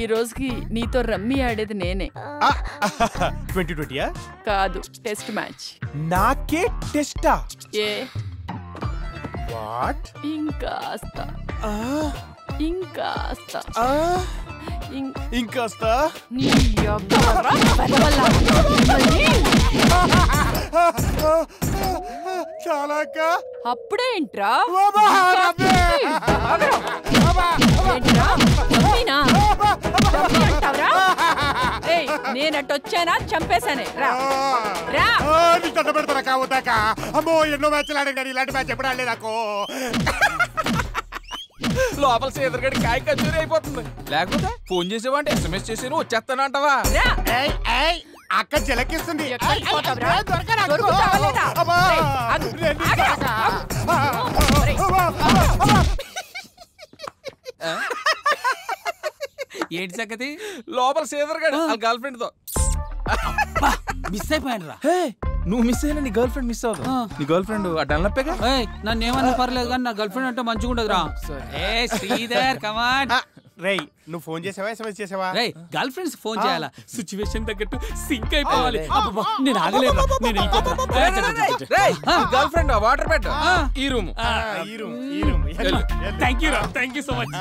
ఈ రోజుకి నీతో రమ్మీ ఆడేది నేనే 2020 కాదు టెస్ట్ మ్యాచ్ నాకే టెస్టా ఏ వాట్ ఇంకాస్తా ఇంకాస్తా ఇంకాస్తా నీ అబ్బరా చాలక అప్పుడే ఏంట్రా బాబా బాబా ఏంట్రా రమ్మీనా లోపల సీతగడి కాయ కచూరి అయిపోతుంది లేకపోతే ఫోన్ చేసేవా అంటే ఎస్ఎంఎస్ చేసేను వచ్చేస్తానంటావా అక్క జలకిస్తుంది ఏంటి సంగతి లోపల సీదర్గాడు వాళ్ళ గర్ల్ ఫ్రెండ్ తో మిస్ అయిపోయాను రా నువ్వు మిస్ అయినా నీ గర్ల్ ఫ్రెండ్ మిస్ అవ్వదు నీ గర్ల్ ఫ్రెండ్ ఆ డన్లప్పేగా నన్ను ఏమన్నా పర్లేదు కానీ నా గర్ల్ ఫ్రెండ్ అంటే మంచిగా ఉండదు రా శ్రీధర్ కమాన్ రేయ్ ను ఫోన్ చేసావా ఎస్ఎంఎస్ చేసావా రేయ్ గర్ల్ ఫ్రెండ్స్ ఫోన్ చేయాలా సిచువేషన్ దగ్గట్టు సింక్ అయిపోవాలి అబ్బా నేను ఆగలేను నేను వెళ్ళిపోతా రేయ్ గర్ల్ ఫ్రెండ్ ఆ వాటర్ బెడ్ ఈ రూమ్ థాంక్యూ రా థాంక్యూ సో మచ్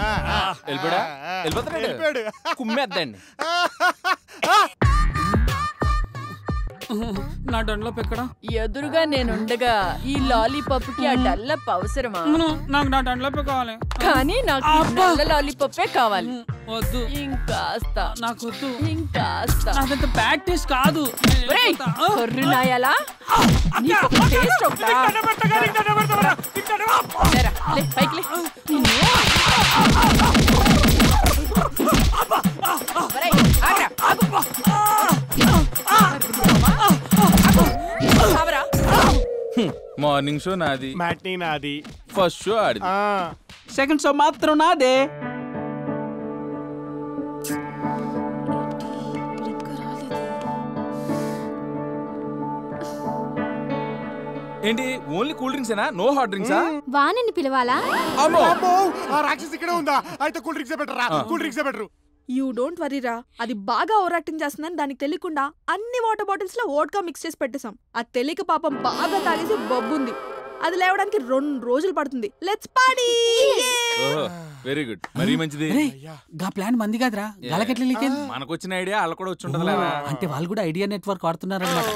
ఎల్బడా కుమ్మేద్దండి నా డన్లప్ ఎక్కడ ఎదురుగా నేను ఉండగా ఈ లాలీపాప్ కి ఆ డన్లప్ అవసరమా నాకు నా డన్లప్ కావాలి కానీ నాకు నల్ల లాలీపాప్ కావాలి వద్దు ఇంకాస్త నాకు వద్దు ఇంకాస్త నాకంత బ్యాడ్ టేస్ట్ కాదు ఒరేయ్ కొర్రునాయలా నీకు టేస్ట్ ఒకట ఇక్కడ పెట్టరా లేరా లే పైకి లే అబ్బా ఒరేయ్ ఆగరా ఆగు మార్నింగ్ షో నాది మ్యాట్నీ నాది ఫస్ట్ షో ఆడి సెకండ్ షో మాత్రం నాదే ఏంటి ఓన్లీ కూల్ డ్రింక్స్ ఏనా నో హాట్ డ్రింక్సా వానిని పిలవాలా అమ్మో అమ్మో ఆ రాక్షసి ఇక్కడే ఉందా అయితే కూల్ డ్రింక్స్ ఏ బెటరా కూల్ డ్రింక్స్ ఏ బెటరు యూ డోంట్ వరీ రా అది బాగా ఓవర్ యాక్టింగ్ చేస్తుందని దానికి తెలియకుండా అన్ని వాటర్ బాటిల్స్ లో వోడ్కా మిక్స్ చేసి పెట్టేసాం ఆ తెలియక పాపం బాగా తాగేసి బొబ్బుంది అది లేవడానికి 2 రోజులు పడుతుంది లెట్స్ పార్టీ వెరీ గుడ్ మరీ మంచిది గా ప్లాన్ మంది కాదురా గలకెట్ల లీకేంది మనకు వచ్చిన ఐడియా అలా కూడా వచ్చి ఉండదులేరా అంటే వాళ్ళు కూడా ఐడియా నెట్వర్క్ వాడుతున్నారు అన్నమాట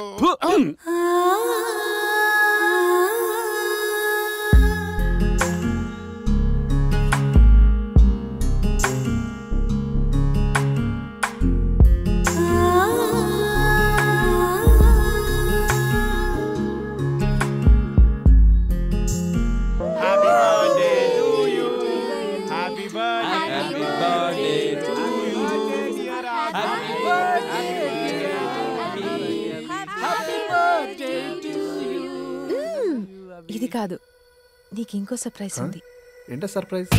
ఇది కాదు నీకు ఇంకో సర్ప్రైజ్ ఉంది ఏంటో సర్ప్రైజ్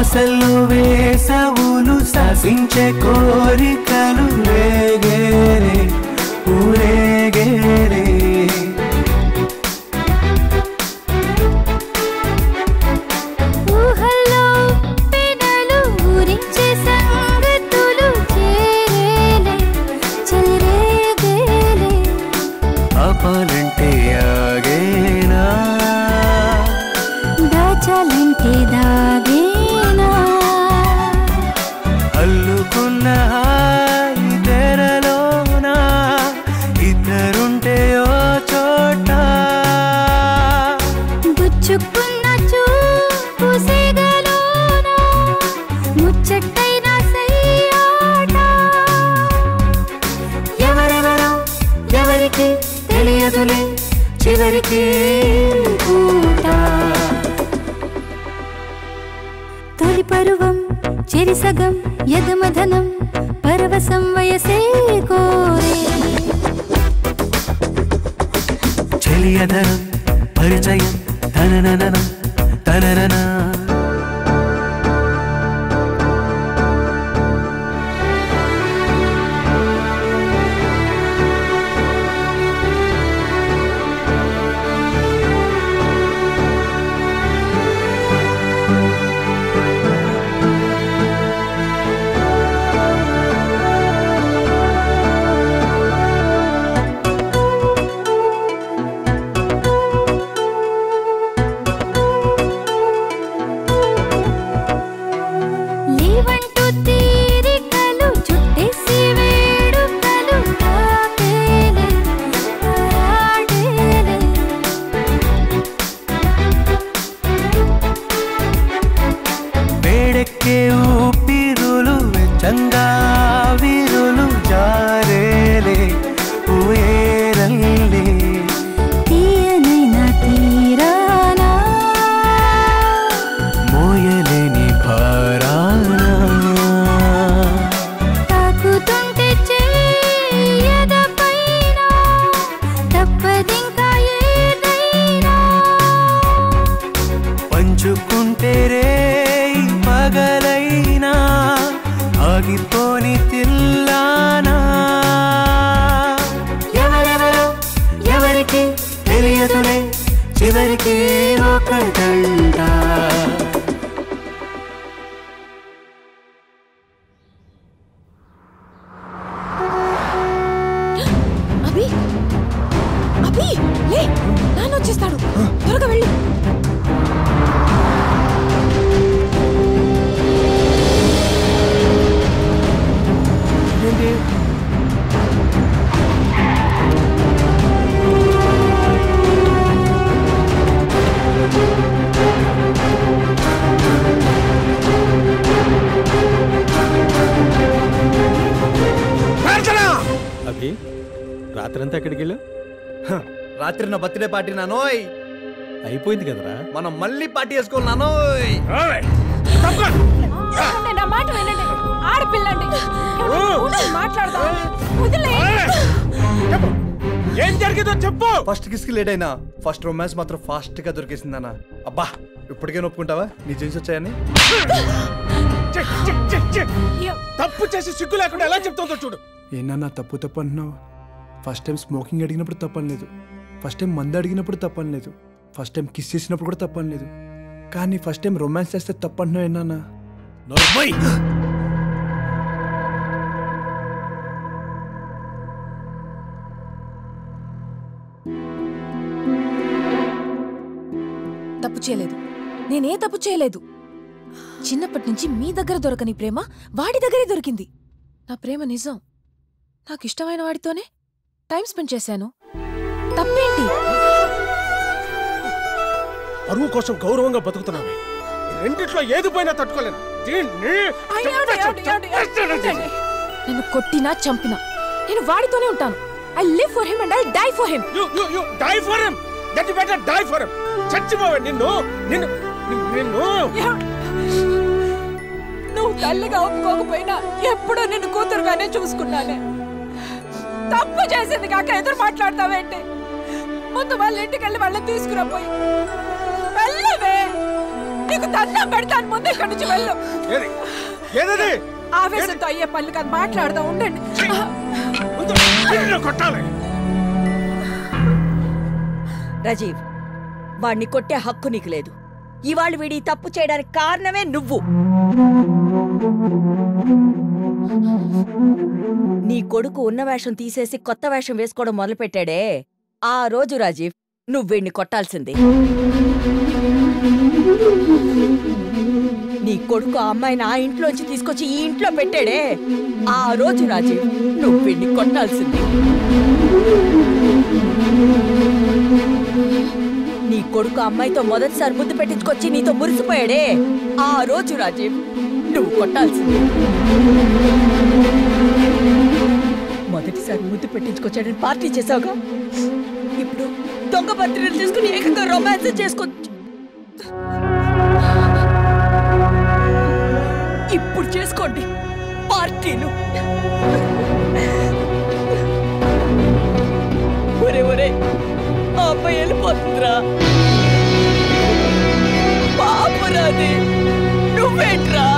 ఆశలు వేసవులు సాసించే కోరికలు రేగేరే ఊరేగేరే बर्थडे पार्टी नानोय అయిపోయింది కదరా మనం మళ్ళీ పార్టీ చేసుకోవాలి నానోయ్ ఓయ్ తప్పకండి నా మాట వినండి ఆడ పిల్లండి ఊరు మాట్లాడతా వదిలే చెప్పు ఏం జరిగిందో చెప్పు ఫస్ట్ కిస్ కి లేట్ అయినా ఫస్ట్ రొమాన్స్ మాత్రం ఫాస్ట్ గా దొరికింది నాన్న అబ్బా ఇప్పటికే ఒప్పుకుంటావా నీ జీన్స్ వచ్చాయని చెక్ చెక్ చెక్ చెక్ తప్పు చేసి సిగ్గు లేకుండా ఎలా చెప్తావో చూడు ఏనన్నా తప్పు తప్పు అన్నావ్ ఫస్ట్ టైం స్మోకింగ్ అడిగినప్పుడు తప్పనలేదు ఫస్ట్ టైం మంద అడిగినప్పుడు తప్పనలేదు ఫస్ట్ టైం కిస్ చేసినప్పుడు కూడా తప్పనలేదు కానీ ఫస్ట్ టైం రొమాన్స్ చేస్తే తప్పంటున్నావు ఏనాన్న నర్మై తప్పు చేయలేదు నేనే తప్పు చేయలేదు చిన్నప్పటి నుంచి మీ దగ్గర దొరకని ప్రేమ వాడి దగ్గరే దొరికింది నా ప్రేమ నిజం నాకు ఇష్టమైన వాడితోనే టైం స్పెండ్ చేశాను తప్పేంటి అరువు కోసం గౌరవంగా బతుకుతున్నామే రెండిట్లో ఏది పోయినా తట్టుకోలేను నేను కొట్టినా చంపినా నేను వాడితోనే ఉంటాను I live for him and I die for him you die for him that you better die for him చచ్చిపోవే నిన్ను నిన్ను నిన్ను నువ్వు తల్లిగా ఒప్పుకోకపోయినా ఎప్పుడో నిన్ను కూతురుగానే చూసుకున్నానే తప్పు చేసింది కాక ఎదురు మాట్లాడతావేంటి ముందు వాళ్ళ ఇంటికెళ్ళి వాళ్ళని తీసుకురాపోయి వెళ్ళవే నీకు ఆవేశంతో అయ్యే పనులు కాదు, మాట్లాడదాం ఉండండి. రాజీవ్, వాడిని కొట్టే హక్కు నీకు లేదు. ఇవాళ వీడి తప్పు చేయడానికి కారణమే నువ్వు. నీ కొడుకు ఉన్న వేషం తీసేసి కొత్త వేషం వేసుకోవడం మొదలుపెట్టాడే ఆ రోజు రాజీవ్, నువ్వు వీడిని కొట్టాల్సింది. నీ కొడుకు ఆ అమ్మాయిని ఆ ఇంట్లోంచి తీసుకొచ్చి ఈ ఇంట్లో పెట్టాడే ఆ రోజు రాజీవ్, నువ్వు వీడిని కొట్టాల్సింది. నీ కొడుకు అమ్మాయితో మొదటిసారి ముద్దు పెట్టించుకొచ్చి నీతో మురిసిపోయాడే ఆ రోజు రాజీవ్, నువ్వు కొట్టాల్సింది. మొదటిసారి ముద్దు పెట్టించుకొచ్చాడని పార్టీ చేసావుగా, ఇప్పుడు దొంగ పత్రికలు తీసుకుని ఏకంగా రొమాన్స్ చేసుకోవచ్చు. ఇప్పుడు చేసుకోండి పార్టీలు. ఒరే ఒరే, ఆ అబ్బాయి వెళ్ళిపోతుందిరా. పాపరాది నువ్వేట్రా?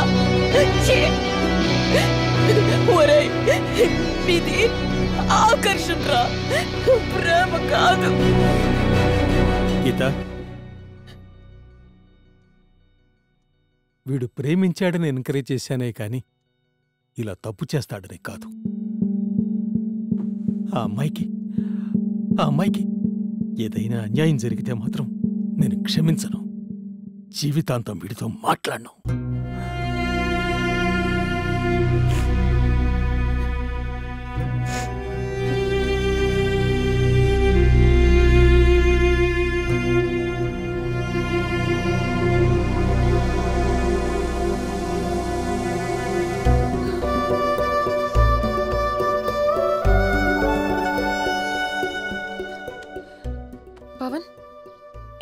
ఒరే, ఇది ఆకర్షణరా, ప్రేమ కాదు. గీత, వీడు ప్రేమించాడని ఎంకరేజ్ చేశానే కానీ ఇలా తప్పు చేస్తాడని కాదు. ఆ అమ్మాయికి ఏదైనా అన్యాయం జరిగితే మాత్రం నేను క్షమించను. జీవితాంతం వీడితో మాట్లాడను.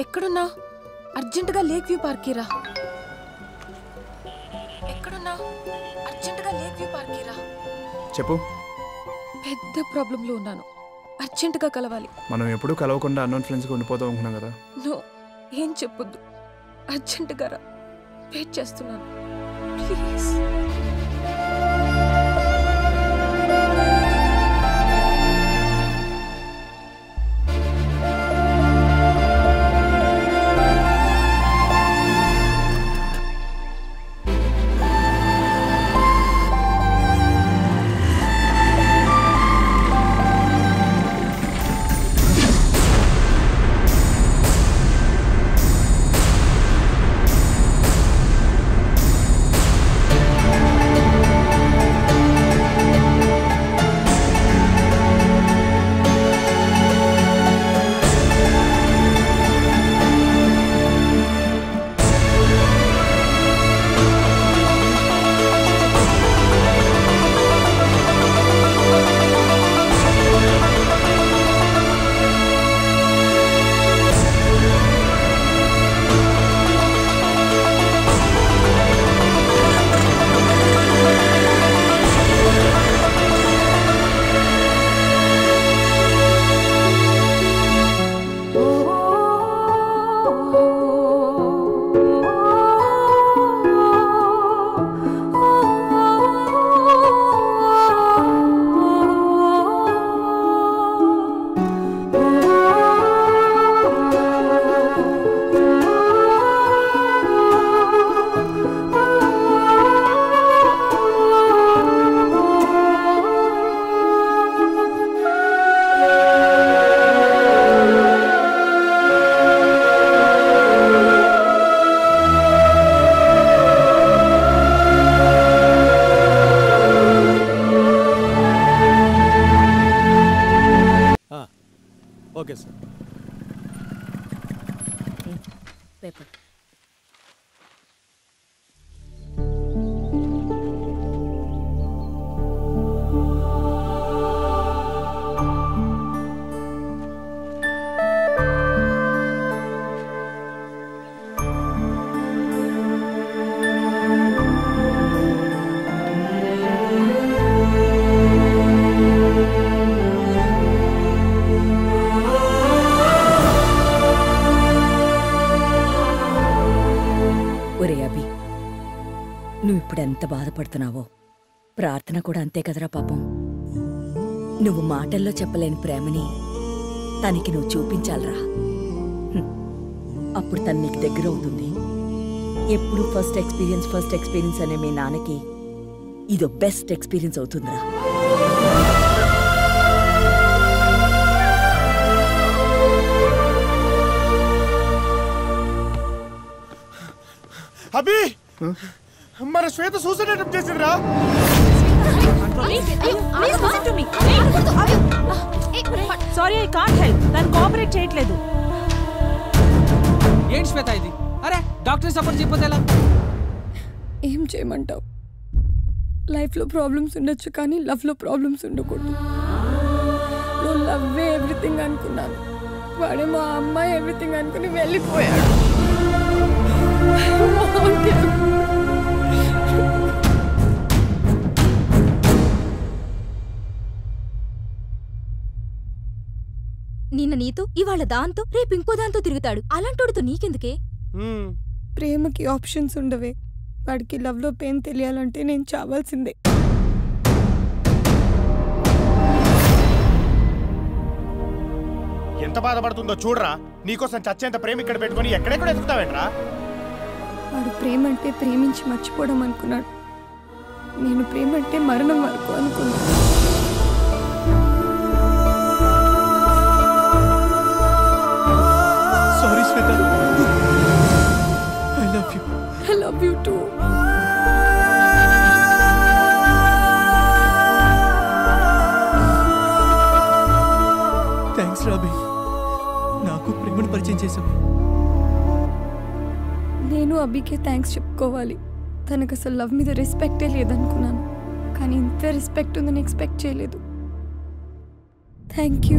ఎక్కడున్నా? అర్జెంటుగా లేక్ వ్యూ పార్కి రా. చెప్పు. పెద్ద ప్రాబ్లంలో ఉన్నాను, అర్జెంటుగా కలవాలి. మనం ఎప్పుడూ కలవకుండా అన్నోన్ ఫ్రెండ్స్గా ఉండిపోతాం అనుకున్నాం కదా. నో, ఏం చెప్పొద్దు, అర్జెంటుగా రా, వెయిట్ చేస్తున్నాను, ప్లీజ్. अभी बाधपड़नावो प्रार्थना कोड़ा अंते कदरा पापम माटल्लो चेप्पलेनि प्रेमनी तनिकि नुव्वु चूपिंचालिरा अप्पुडु तनु नीकु दग्गर अवुतुंदी एप्पुडु फस्ट एक्सपीरियंस अने मी नान्नकी इदो बेस्ट एक्सपीरियंस अवुतुंदिरा अभी हमारा श्वेता सोसाइटी अटेम्प्ट जैसे रहा। Please listen to me. Sorry, I can't help. Then cooperate चाहिए ले दो। ये श्वेता इधर। अरे डॉक्टर सपोर्ट जी पता लग। एम चे मंटाओ। लाइफ लो प्रॉब्लम्स उन्हें चुकानी, लव लो प्रॉब्लम्स उन्हें कोटू। लो लव वे एवरीथिंग आनकुना। वाड़े माँ अम्मा एवरीथिंग आनकुनी वैली पोया। నిన్న నీతో ఇవాల దాంతో రేపు ఇంకో దాంతో తిరుగుతాడు అలాంటోడుతో నీకెందుకే ప్రేమకి ఆప్షన్స్ ఉండవే వాడికి లవ్ లో పెయిన్ తెలియాలంటే నేను చావాల్సిందే ఎంత బాధపడుతుందో చూడరా నీకోసం చచ్చేంత ప్రేమ ఇక్కడ పెట్టుకొని ఎక్కడెక్కడ ఎదుగుతావేంట్రా వాడు ప్రేమ అంటే ప్రేమించి మర్చిపోవడం అనుకున్నాడు నేను ప్రేమ అంటే మరణం వరకు అనుకున్నాను Sorry, Shweta. I love you. I love you too. Thanks, Rabi. నాకు ప్రేమను పరిచయం చేసావు. నేను అబికి థాంక్స్ చెప్పుకోవాలి. తనకి అసలు లవ్ మీద రెస్పెక్ట్ లేదనుకున్నాను. కానీ ఇంత రెస్పెక్ట్ ఉందని ఎక్స్పెక్ట్ చేయలేదు. థాంక్యూ.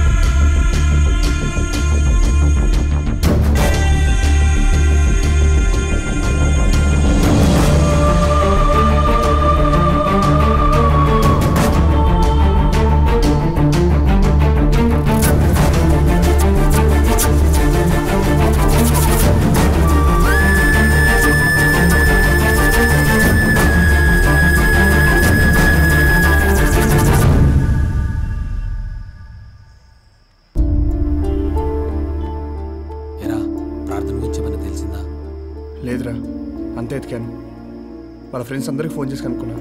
వాళ్ళ ఫ్రెండ్స్ అందరికి ఫోన్ చేసి కనుక్కున్నా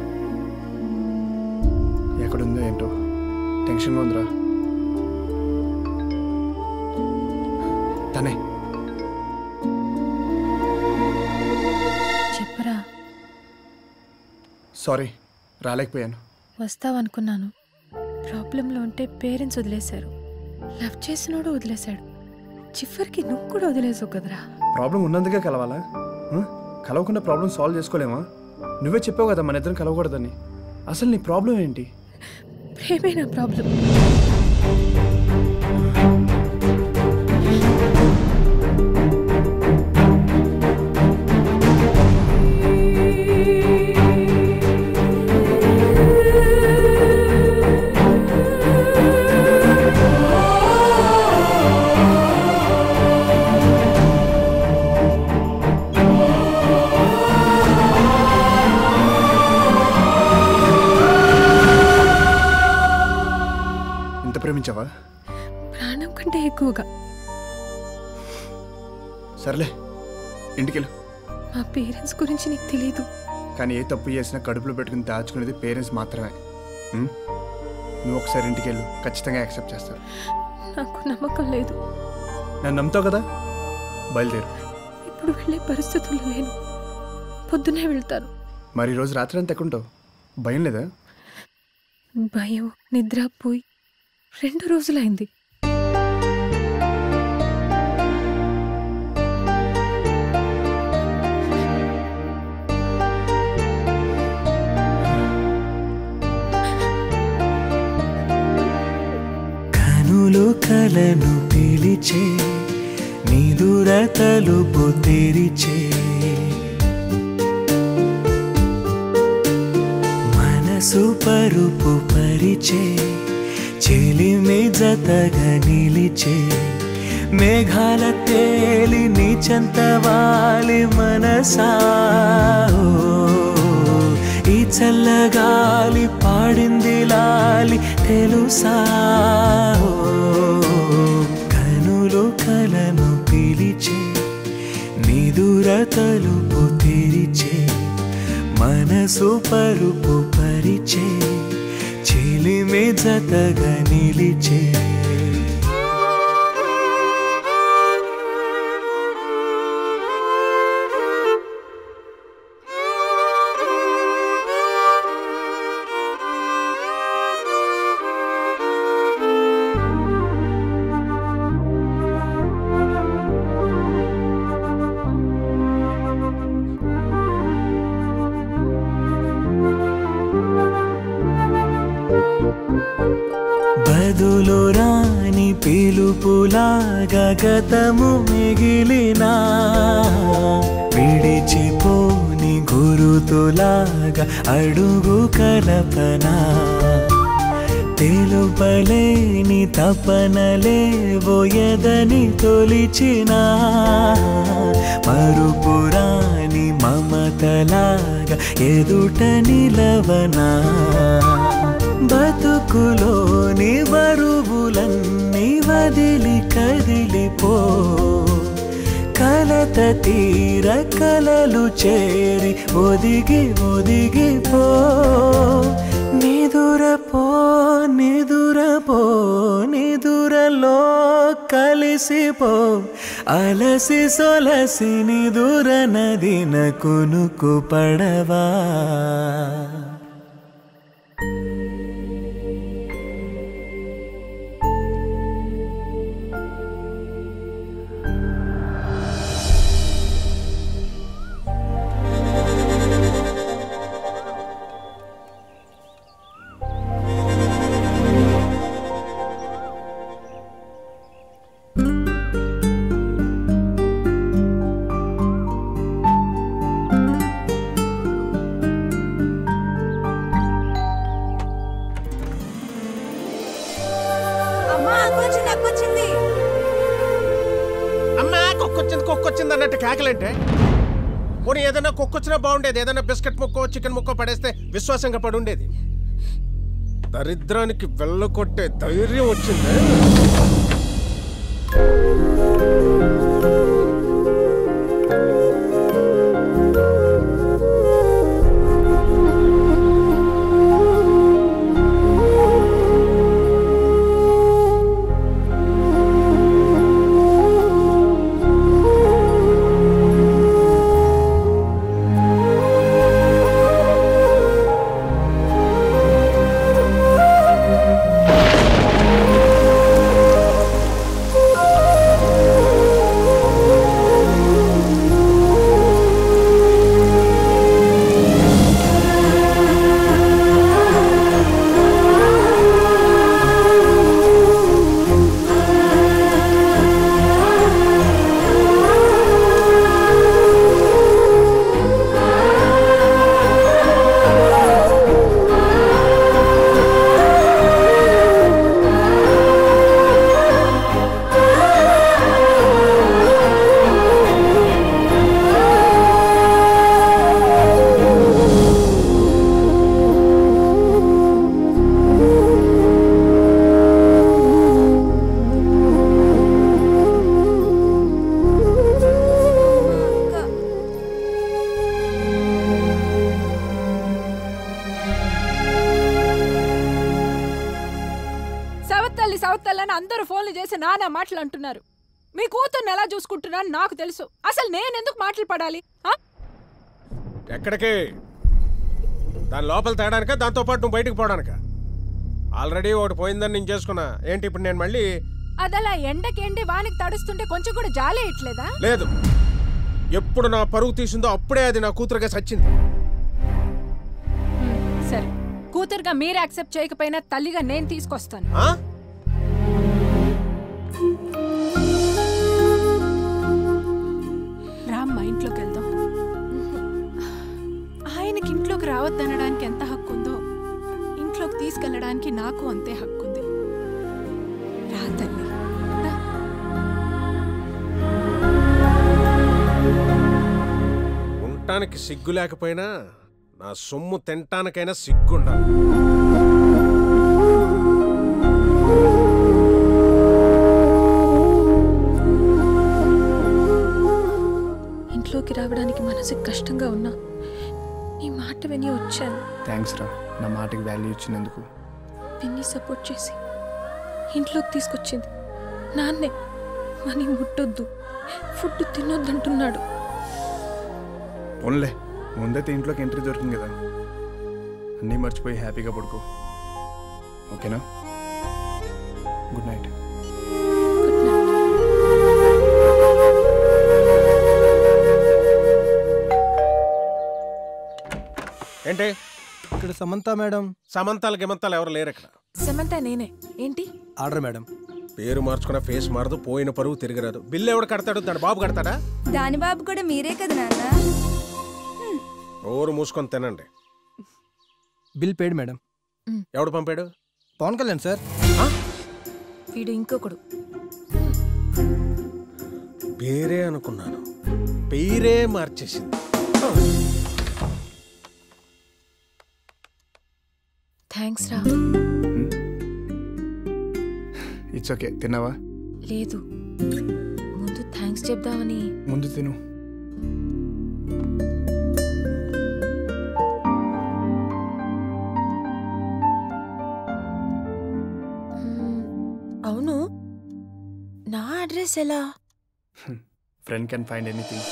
ఎక్కడ ఉందో ఏంటో టెన్షన్ ఉందిరా తనే చెప్పరా సారీ రాలేకపోయాను వస్తావు అనుకున్నాను ప్రాబ్లంలో ఉంటే పేరెంట్స్ వదిలేశారు లవ్ చేసినోడు వదిలేశాడు చివరికి నువ్వు కూడా వదిలేసావు కదరా ప్రాబ్లం ఉన్నందుకే కలవాలా కలవకుండా ప్రాబ్లం సాల్వ్ చేసుకోలేమా నువ్వే చెప్పావు కదా మన ఇద్దరం కలవకూడదని అసలు నీ ప్రాబ్లం ఏంటి ప్రేమే నా ప్రాబ్లం ప్రాణం కంటే ఎక్కువగా సర్లే ఇంటికెళ్ళు మా పేరెంట్స్ గురించి నీకు తెలియదు కానీ ఏ తప్పు చేసినా కడుపులో పెట్టుకుని దాచుకునేది పేరెంట్స్ మాత్రమే నువ్వు ఒకసారి ఇంటికెళ్ళు ఖచ్చితంగా యాక్సెప్ట్ చేస్తారు నాకు నమ్మకం లేదు నన్ను నమ్ముతావు కదా బయలుదేరు ఇప్పుడు వెళ్ళే పరిస్థితుల్లో లేను పొద్దునే వెళ్తాను మరి రోజు రాత్రి అంతా ఎక్కడుంటావు భయం లేదా భయం నిద్ర పోయి రెండు రోజులైంది కనులు కలను పిలిచే నిదుర తలుపు తెరిచే మనసు పరుపు పరిచే చెలిమే జతగా నిలిచే ಮೇಘಾಲ ತೇಲಿ ನೀಚಂತವಾಲಿ ಮನಸಾ ಈ ಚಲ್ಲಗಾಲಿ ಪಾಡಿಂದಿ ಲಾಲಿ తెలుసా ಕನುಲು ಕಲನು ಪಿಲಿಚೆ ನೀದುರ ತಲುಪು ತೆರಿಚೆ ಮನಸು ಪರುಪು ಪರಿಚೆ ಚಿಲಿಮೆ ಜತಗ ನಿಲಿಚೆ గతము మిగిలినా విడిచిపోని గురుతులాగా అడుగు కలపనా తెలుపలేని తపనలేవో ఎదని తొలిచినా మరుపురాని మమతలాగా ఎదుట నిలవనా బతుకులోని బరువులన్నీ వదిలి కదిలిపో కలత తీర కలలు చేరి ఒదిగి ఒదిగిపో నిదురపో నిదురపో నిదురలో కలిసిపో అలసి సొలసి నిదుర నదిన కునుకు పడవా కుక్కొచ్చినా బాగుండేది. ఏదైనా బిస్కెట్ ముక్కో చికెన్ ముక్కో పడేస్తే విశ్వాసంగా పడుండేది. దరిద్రానికి వెళ్ళకొట్టే ధైర్యం వచ్చింది. అంటున్నారు మీ కూతుర్ని ఎలా చూసుకుంటున్నా నాకు తెలుసు. అసలు నేను ఎందుకు మాటలు పడాలి? ఎక్కడికి దాని లోపల తేడానిక, దాంతో పాటు నువ్వు బయటకు పోవడానిక? ఆల్రెడీ ఒకటి పోయిందని నేను చేసుకున్నా. ఏంటి ఇప్పుడు నేను మళ్ళీ అదలా ఎండకేండి వానికి తడుస్తుంటే కొంచెం కూడా జాలి ఇట్లేదా? లేదు. ఎప్పుడు నా పరువు తీసిందో అప్పుడే అది నా కూతురుగా సచ్చింది. సరే, కూతురుగా మీరు యాక్సెప్ట్ చేయకపోయినా తల్లిగా నేను తీసుకొస్తాను. రావద్దనడానికి ఎంత హక్కు ఉందో ఇంట్లోకి తీసుకెళ్ళడానికి నాకు అంతే హక్కుంది. రా తల్లి. తినడానికి సిగ్గు లేకపోయినా నా సొమ్ము తినడానికైనా సిగ్గు ఉండాలి. ఇంట్లోకి రావడానికి మనసు కష్టంగా ఉన్నా నీ మాట విని వచ్చాను. థాంక్స్ రా, నా మాటకి వాల్యూ ఇచ్చినందుకు. విని సపోర్ట్ చేసి ఇంట్లోకి తీసుకొచ్చింది నాన్నే. మనీ ముట్టొద్దు, ఫుడ్ తినొద్దు అంటున్నాడు. పోన్లే, ముందైతే ఇంట్లోకి ఎంట్రీ దొరికింది కదా. అన్నీ మర్చిపోయి హ్యాపీగా పడుకో, ఓకేనా? Good night. ఏంటి ఇక్కడ సమంత మేడం? సమంతాలు గమంతాలు ఎవరు లేరు ఇక్కడ. సమంత నేనే. ఏంటి ఆర్డర్ మేడం? పేరు మార్చుకున్న ఫేస్ మారదు, పోయిన పరువు తిరగరాదు. బిల్లు ఎవడు కడతాడు? దాని బాబు కడతాడా? దాని బాబు కూడా మీరే కదా నాన్న. ఓరు మూసుకొని తినండి. Bill paid madam. ఎవడు పంపాడు? పవన్ కళ్యాణ్ సార్. వీడు ఇంకొకడు. పేరే అనుకున్నాను, పేరే మార్చేసింది. థ్యాంక్స్ రా. It's okay. తిన్నావా? లేదు, ముందు థ్యాంక్స్ చెప్దామని. ముందు తిను. అవును, నా అడ్రస్ ఎలా? Friend can find anything.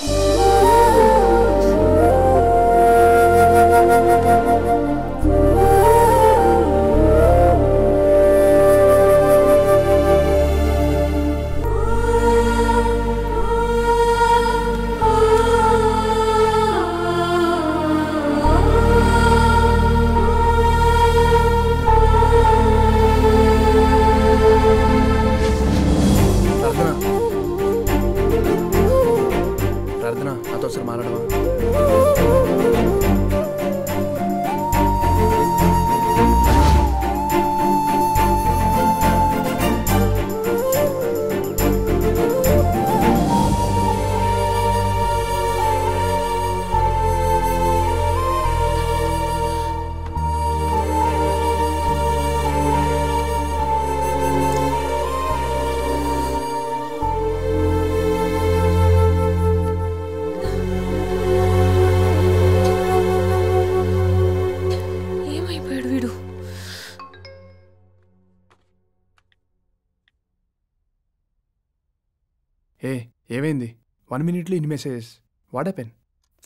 ఏ ఏమైంది? 1 minute లో ఇన్ని messages. What happen?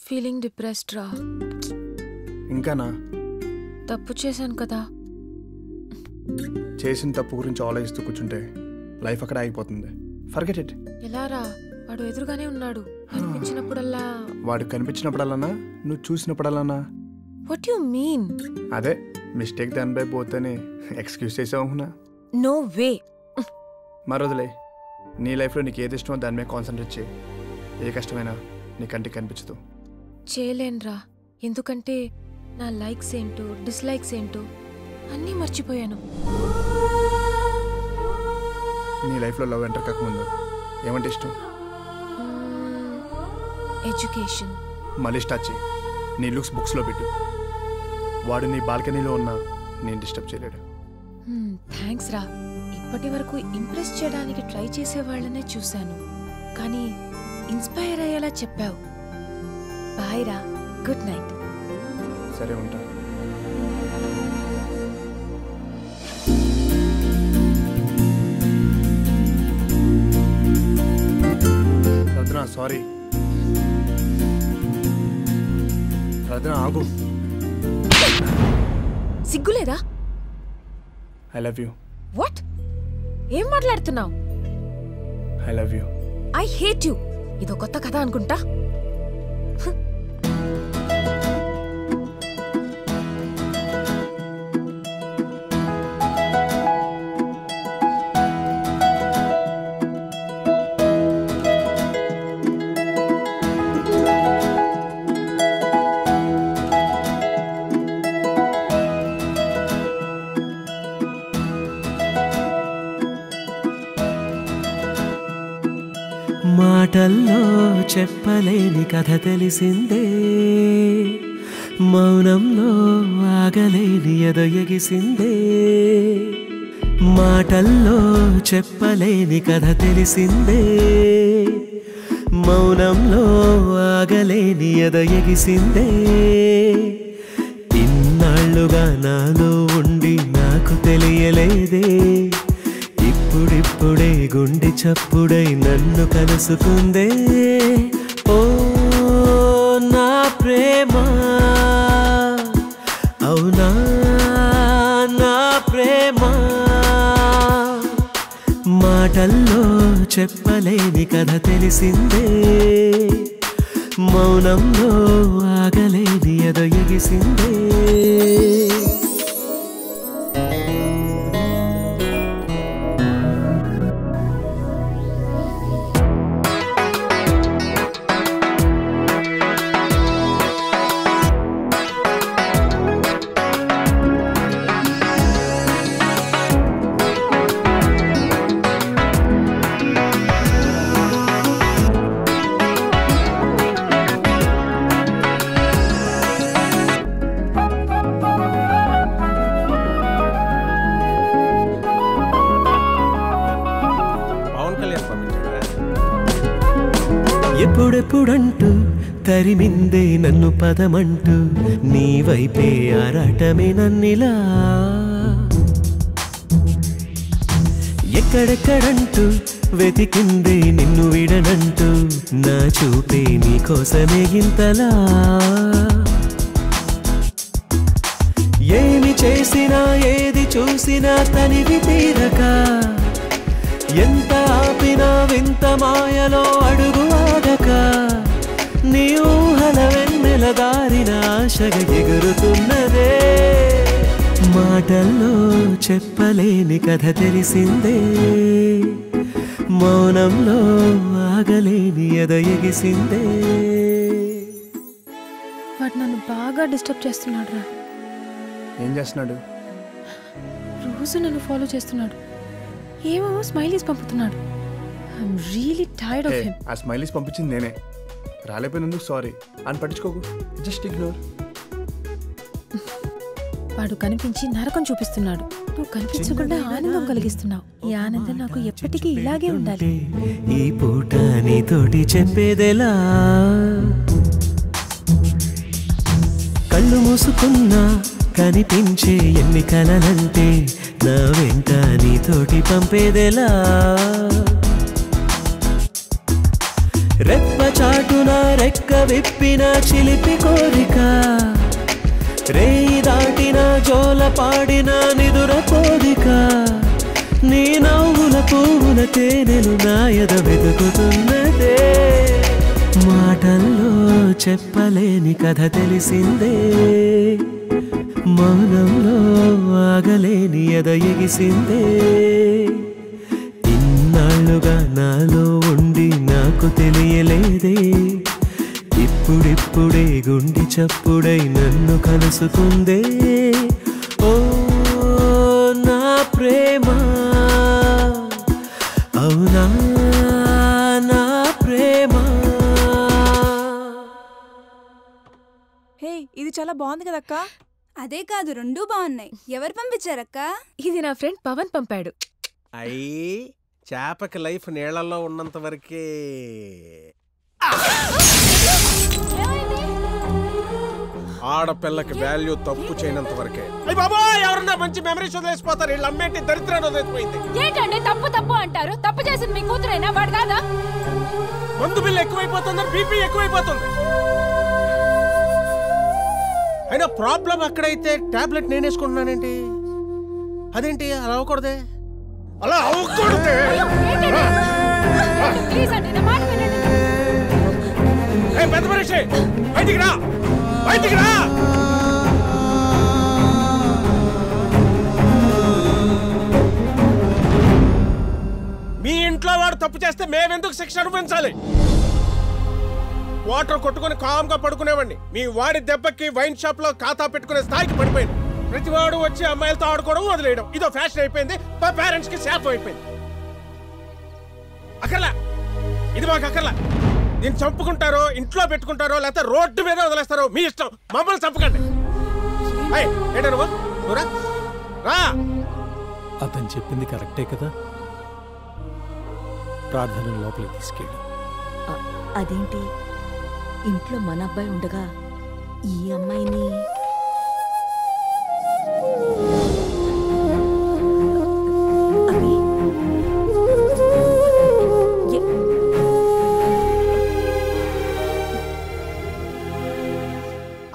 Feeling depressed రా. ఇంకానా? తప్పు చేశాను కదా. చేసిన తప్పు గురించి ఆలోచిస్తూ కూర్చుంటే లైఫ్ అక్కడ ఆగిపోతుంది. Forget it. ఎలా రా, వాడు ఎదురుగానే ఉన్నాడు. కనిపించినప్పుడల్లా వాడు కనిపించినప్పుడల్లానా? నువ్వు చూసినప్పుడల్లానా? What you mean? అదే మిస్టేక్ దానిపై పోతేనే ఎక్స్క్యూజ్ చేసావునా? No way. మరొదలే. నీ లైఫ్లో నీకు ఏది ఇష్టమో దాని మీద కాన్సన్ట్రేట్ చేయి. ఏ కష్టమైనా నీ కంటికి కనిపించదు. చేయలేనురా, ఎందుకంటే నా లైక్స్ ఏంటో డిస్లైక్స్ ఏంటో అన్నీ మర్చిపోయాను. నీ లైఫ్లో లవ్ ఎంటర్ కాకముందు ఏమంటే ఇష్టం? ఎడ్యుకేషన్. మళ్ళీ స్టార్ట్ చేయి. నీ లుక్స్ బుక్స్లో పెట్టు. వాడు నీ బాల్కనీలో ఉన్నా నేను డిస్టర్బ్ చేయలేడు. థ్యాంక్స్ రా. ఇప్పటి వరకు ఇంప్రెస్ చేయడానికి ట్రై చేసే వాళ్ళనే చూశాను, కానీ ఇన్స్పైర్ అయ్యేలా చెప్పావు. బాయ్ రా, గుడ్ నైట్. సరే ఉంటా. రత్న సారీ. రత్న ఆగు. సిగ్గులేదా? I love you. వాట్? ఏం మాట్లాడుతున్నావు? I love you. I hate you. ఇదో కొత్త కథ అనుకుంటా. మాటల్లో చెప్పలేని కథ తెలిసిందే మౌనంలో ఆగలేని ఎదయగిసిందే మాటల్లో చెప్పలేని కథ తెలిసిందే మౌనంలో ఆగలేని ఎదయగిసిందే ఇన్నాళ్ళుగా నాలో ఉండి నాకు తెలియలేదే ఇప్పుడిప్పుడే గుండి చప్పుడై నన్ను కలుసుకుందే ఓ నా ప్రేమ అవునా నా ప్రేమ మాటల్లో చెప్పలేని కథ తెలిసిందే మౌనంలో ఆగలేని ఎదో ఎగిసిందే ఎప్పుడెప్పుడంటూ తరిమిందే నన్ను పదమంటూ నీ వైపే ఆరాటమే నన్నిలా ఎక్కడెక్కడంటూ వెతికిందే నిన్ను విడనంటూ నా చూపే నీకోసమే ఇంతలా ఏమి చేసినా ఏది చూసినా తనివి తీరక ఎంత ఆపినా వింత మాయలో అడుగు ఆగక నీ ఊహల వెన్నెల దారిన ఆశగ ఎగురుతున్నదే మాటల్లో చెప్పలేని కథ తెలిసిందే మౌనంలో ఆగలేని ఎద ఎగిసిందే వాడు నన్ను బాగా డిస్టర్బ్ చేస్తున్నాడు రా. ఏం చేస్తున్నాడు? రోజు నన్ను ఫాలో చేస్తున్నాడు. ఏమో స్మైలీస్ పంపుతున్నాడు. I'm really tired of him. ఆ స్మైలీస్ పంపించింది నేనే. రాలేపోయినందుకు సారీ అని పట్టించుకోకు, జస్ట్ ఇగ్నోర్. వాడు కనిపించి నరకం చూపిస్తున్నాడు, నువ్వు కనిపించకుండా ఆనందం కలిగిస్తున్నావు. ఈ ఆనందం నాకు ఎప్పటికీ ఇలాగే ఉండాలి. ఈ పూట నీతోటి చెప్పేదెలా కళ్ళు మూసుకున్నా కనిపించే ఎన్ని కలలంటే నా వెంట నీతోటి పంపేదెలా రెప్ప చాటున రెక్క విప్పిన చిలిపి కోరిక రేయి దాటిన జోల పాడిన నిదుర కోరిక నీ నవ్వుల పూవుల తేనెలు నాయద వెతుకుతున్నదే మాటల్లో చెప్పలేని కథ తెలిసిందే మౌనంలో ఆగలేని ఎద ఎగిసిందే ఇన్నాళ్ళుగా నాలో ఉండి నాకు తెలియలేదే ఇప్పుడిప్పుడే గుండి చప్పుడై నన్ను కలుసుకుందే ఓ నా ప్రేమ అవునా నా ప్రేమ. హే, ఇది చాలా బాగుంది కదక్క. అదే కాదు, రెండూ బాగున్నాయి. ఎవరు పంపించారక్క? ఇది నా ఫ్రెండ్ పవన్ పంపాడు. అయ్యి చేపకి లైఫ్ నీళ్ళలో ఉన్నంత వరకే. ఆడపిల్లకి వాల్యూ తప్పు చేయనంత వరకే. అయ్య బాబాయ్, ఎవరన్నా మంచి మెమరీస్ వదిలేసిపోతారు. వీళ్ళు అమ్మేంటి దరిద్రాన్ని వదిలేసిపోయింది. ఏంటండి తప్పు తప్పు అంటారు? తప్పు చేసింది మీ కూతురైనా వాడు కాదా? మందు బిల్లు ఎక్కువైపోతుంది, బీపీ ఎక్కువైపోతుంది. అయినా ప్రాబ్లం అక్కడైతే టాబ్లెట్ నేను వేసుకుంటున్నానేంటి? అదేంటి అలా అవ్వకూడదే, అలా అవ్వకూడదే. పెద్ద మనిషి బయటికి రా, బయటికి రా. మీ ఇంట్లో వాడు తప్పు చేస్తే మేమెందుకు శిక్ష అనుభవించాలి? వాటర్ కొట్టుకుని కామ్గా పడుకునేవాడిని. మీ వాడి దెబ్బకి వైన్ షాప్ లో ఖాతా పెట్టుకునే స్థాయికి పడిపోయింది. ప్రతివాడు వచ్చి అమ్మాయిలతో ఆడుకోవడం వదిలేయడం ఇదో ఫ్యాషన్ అయిపోయింది. మా పేరెంట్స్ కి శాపం అయిపోయింది. అక్కడ ఇది మాకు అక్కర్లా నేను చంపుకుంటారో ఇంట్లో పెట్టుకుంటారో లేక రోడ్డు మీద వదిలేస్తారో మీ ఇష్టం మమ్మల్ని చంపకండి ఏయ్ ఏంటను నురా రా అతను చెప్పింది కరెక్టే కదా ప్రార్థన లోపలికి తీసుకెళ్ళి అదేంటి ఇంట్లో మన అబ్బాయి ఉండగా ఈ అమ్మాయిని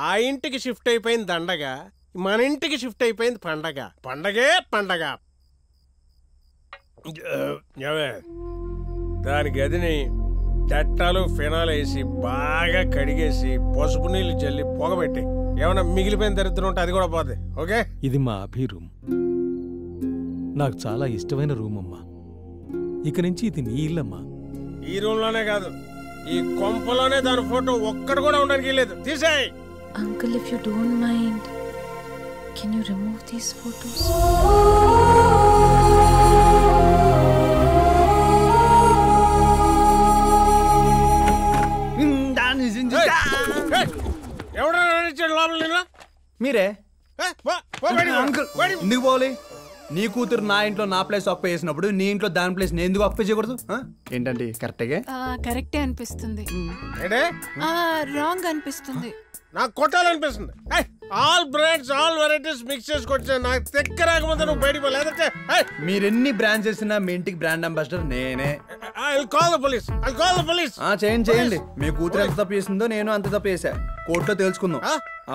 ఆ ఇంటికి షిఫ్ట్ అయిపోయింది దండగా మన ఇంటికి షిఫ్ట్ అయిపోయింది పండగ పండగే పండగ దాని గదిని దట్టాలు ఫినాల్ వేసి బాగా కడిగేసి పసుపు నీళ్ళు చల్లి పొగబెట్టి ఏమైనా మిగిలిపోయిన దరిద్రం ఉంటే అది కూడా పోతే ఓకే ఇది మా అభి రూమ్ నాకు చాలా ఇష్టమైన రూమ్ అమ్మా ఇక నుంచి ఇది నీ ఇల్లమ్మా ఈ రూమ్ లోనే కాదు ఈ కొంపలోనే దాని ఫోటో ఒక్కటి కూడా ఉండడానికి లేదు తీసేయ్ Uncle, if you don't mind, can you remove these photos? ఎవరు నడిచాడు లోపల నిన్న మీరే ఎందుకు పోవాలి నీ కూతురు నా ఇంట్లో నా ప్లేస్ అప్పు చేసినప్పుడు నీ ఇంట్లో దాని ప్లేస్ నేను ఎందుకు అప్పు చేయకూడదు ఏంటండి కరెక్టే కరెక్టే అనిపిస్తుంది రాంగ్ అనిపిస్తుంది నాకు కొట్టాలనిపిస్తుంది all brands all varieties mix చేసుకొచ్చా నాకు దగ్గర రాకముందే నువ్వు బయటికి పో లేదంటే మీరెన్ని బ్రాండ్స్ చేసినా మీ ఇంటికి బ్రాండ్ అంబాసిడర్ నేనే ఐ కాల్ ద పోలీస్ చేయండి చేయండి మీ కూతురు ఎంత తప్పు చేసిందో నేను అంత తప్పు చేశా కోర్టులో తెలుసుకుందాం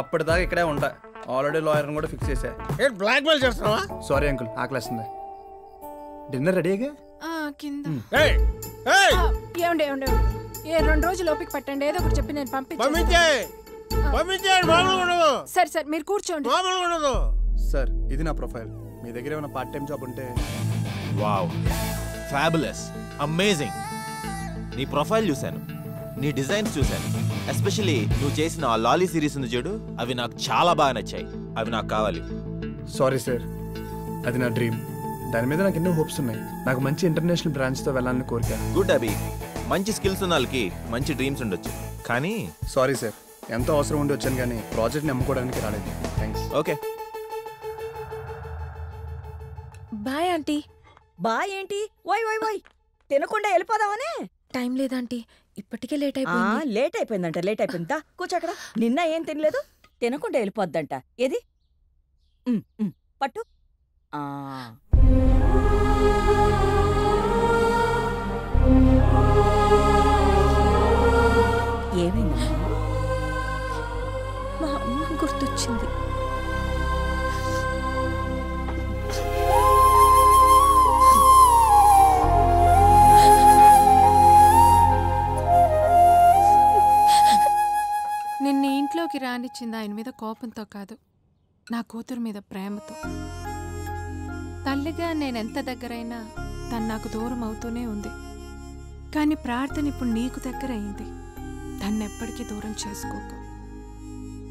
అప్పటిదాకా ఇక్కడే ఉంటా ఆల్రెడీ లాయర్ని కూడా ఫిక్స్ చేశా ఏంటి బ్లాక్ మెయిల్ చేస్తావా సారీ అంకుల్ ఆకలేస్తుంది డిన్నర్ రెడీగా ఏ రెండు రోజులు ఓపిక పట్టండి ఏదో ఒకటి చెప్పి నేను పంపించేస్తాను సార్ సార్ మీరు కూర్చోండి సార్ ఇది నా ప్రొఫైల్ మీ దగ్గర ఏమైనా పార్ట్ టైం జాబ్ ఉంటే వావ్ ఫ్యాబులస్ అమేజింగ్ నీ ప్రొఫైల్ చూశాను నీ డిజైన్స్ చూశాను ఎస్పెషల్లీ నువ్వు చేసిన ఆ లాలీ సిరీస్ ఉంది చూడు అవి నాకు చాలా బాగా నచ్చాయి అవి నాకు కావాలి సారీ సార్ అది నా డ్రీమ్ దాని మీద నాకు ఎన్నో హోప్స్ ఉన్నాయి నాకు మంచి ఇంటర్నేషనల్ బ్రాంచ్తో వెళ్ళాలని కోరిక గుడ్ అభి మంచి స్కిల్స్ ఉన్న వాళ్ళకి మంచి డ్రీమ్స్ ఉండొచ్చు కానీ సారీ సార్ ఎంత అవసరం ఉండి వచ్చాను కానీ ప్రాజెక్ట్ నమ్ముకోవడానికి రాలేదు thanks okay bye aunty bye ఏంటి వై తినకుండా వెళ్ళిపోదామనే టైం లేదు ఆంటీ ఇప్పటికే లేట్ అయిపోయిందంట కూర్చో అక్కడ నిన్న ఏం తినలేదు తినకుండా వెళ్ళిపోద్దంట ఏది పట్టు ఏమైంది గుర్తొచ్చింది నిన్న ఇంట్లోకి రానిచ్చింది ఆయన మీద కోపంతో కాదు నా కూతురు మీద ప్రేమతో తల్లిగా నేనెంత దగ్గరైనా తను నాకు దూరం అవుతూనే ఉంది కానీ ప్రార్థన ఇప్పుడు నీకు దగ్గర అయింది తన్నెప్పటికీ దూరం చేసుకోకు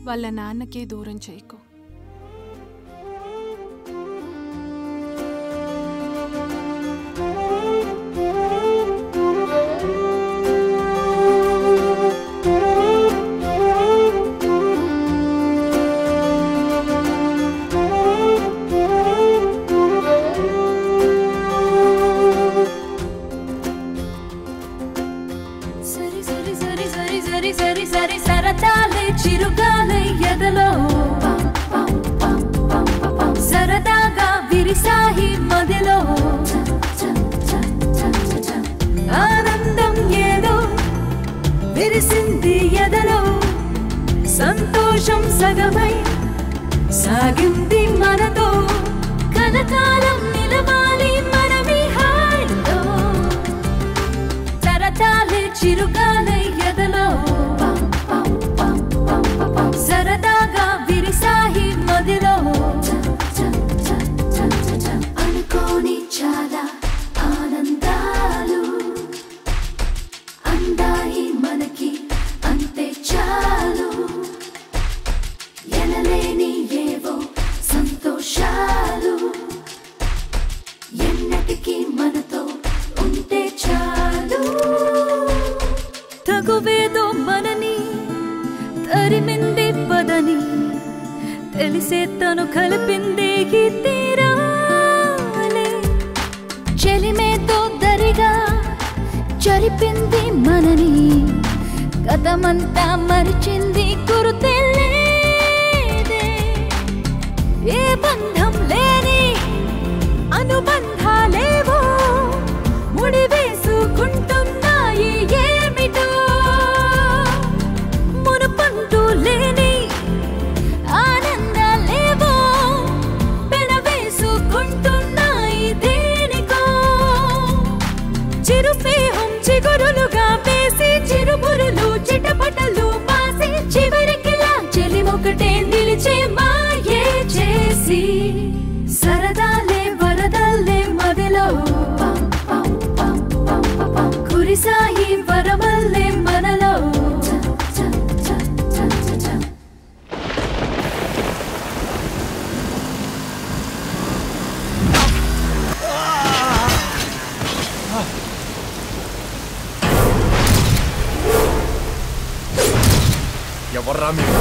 వాళ్ళ నాన్నకి దూరం చేయకు మనతో ఉంటే చాలు తగువేదో మనని తరిమిందే పదని తెలిసే తను కలిపిందే తీరాలే చెలిమేతో దరిగా చరిపింది మనని గతమంతా మరిచింది కుర్తలేదే ఏ బంధం లేని అనుబంధాలేవో ముడివేసుకుంటున్నాయి ఏమిటో మునుపంటూ లేని ఆనందాలేవో పెనవేసుకుంటున్నాయి దేనికో చిరుస్నేహం చిగురులుగా వేసి చిరుబురులు చిటపటలు పాసి చివరికిలా చెలిమొకటే నిలిచే మాయే చేసి సరదాలే వరదల్లే మదిలో కురిసాయి వరవల్లే మనలో ఎవర్రా మీరు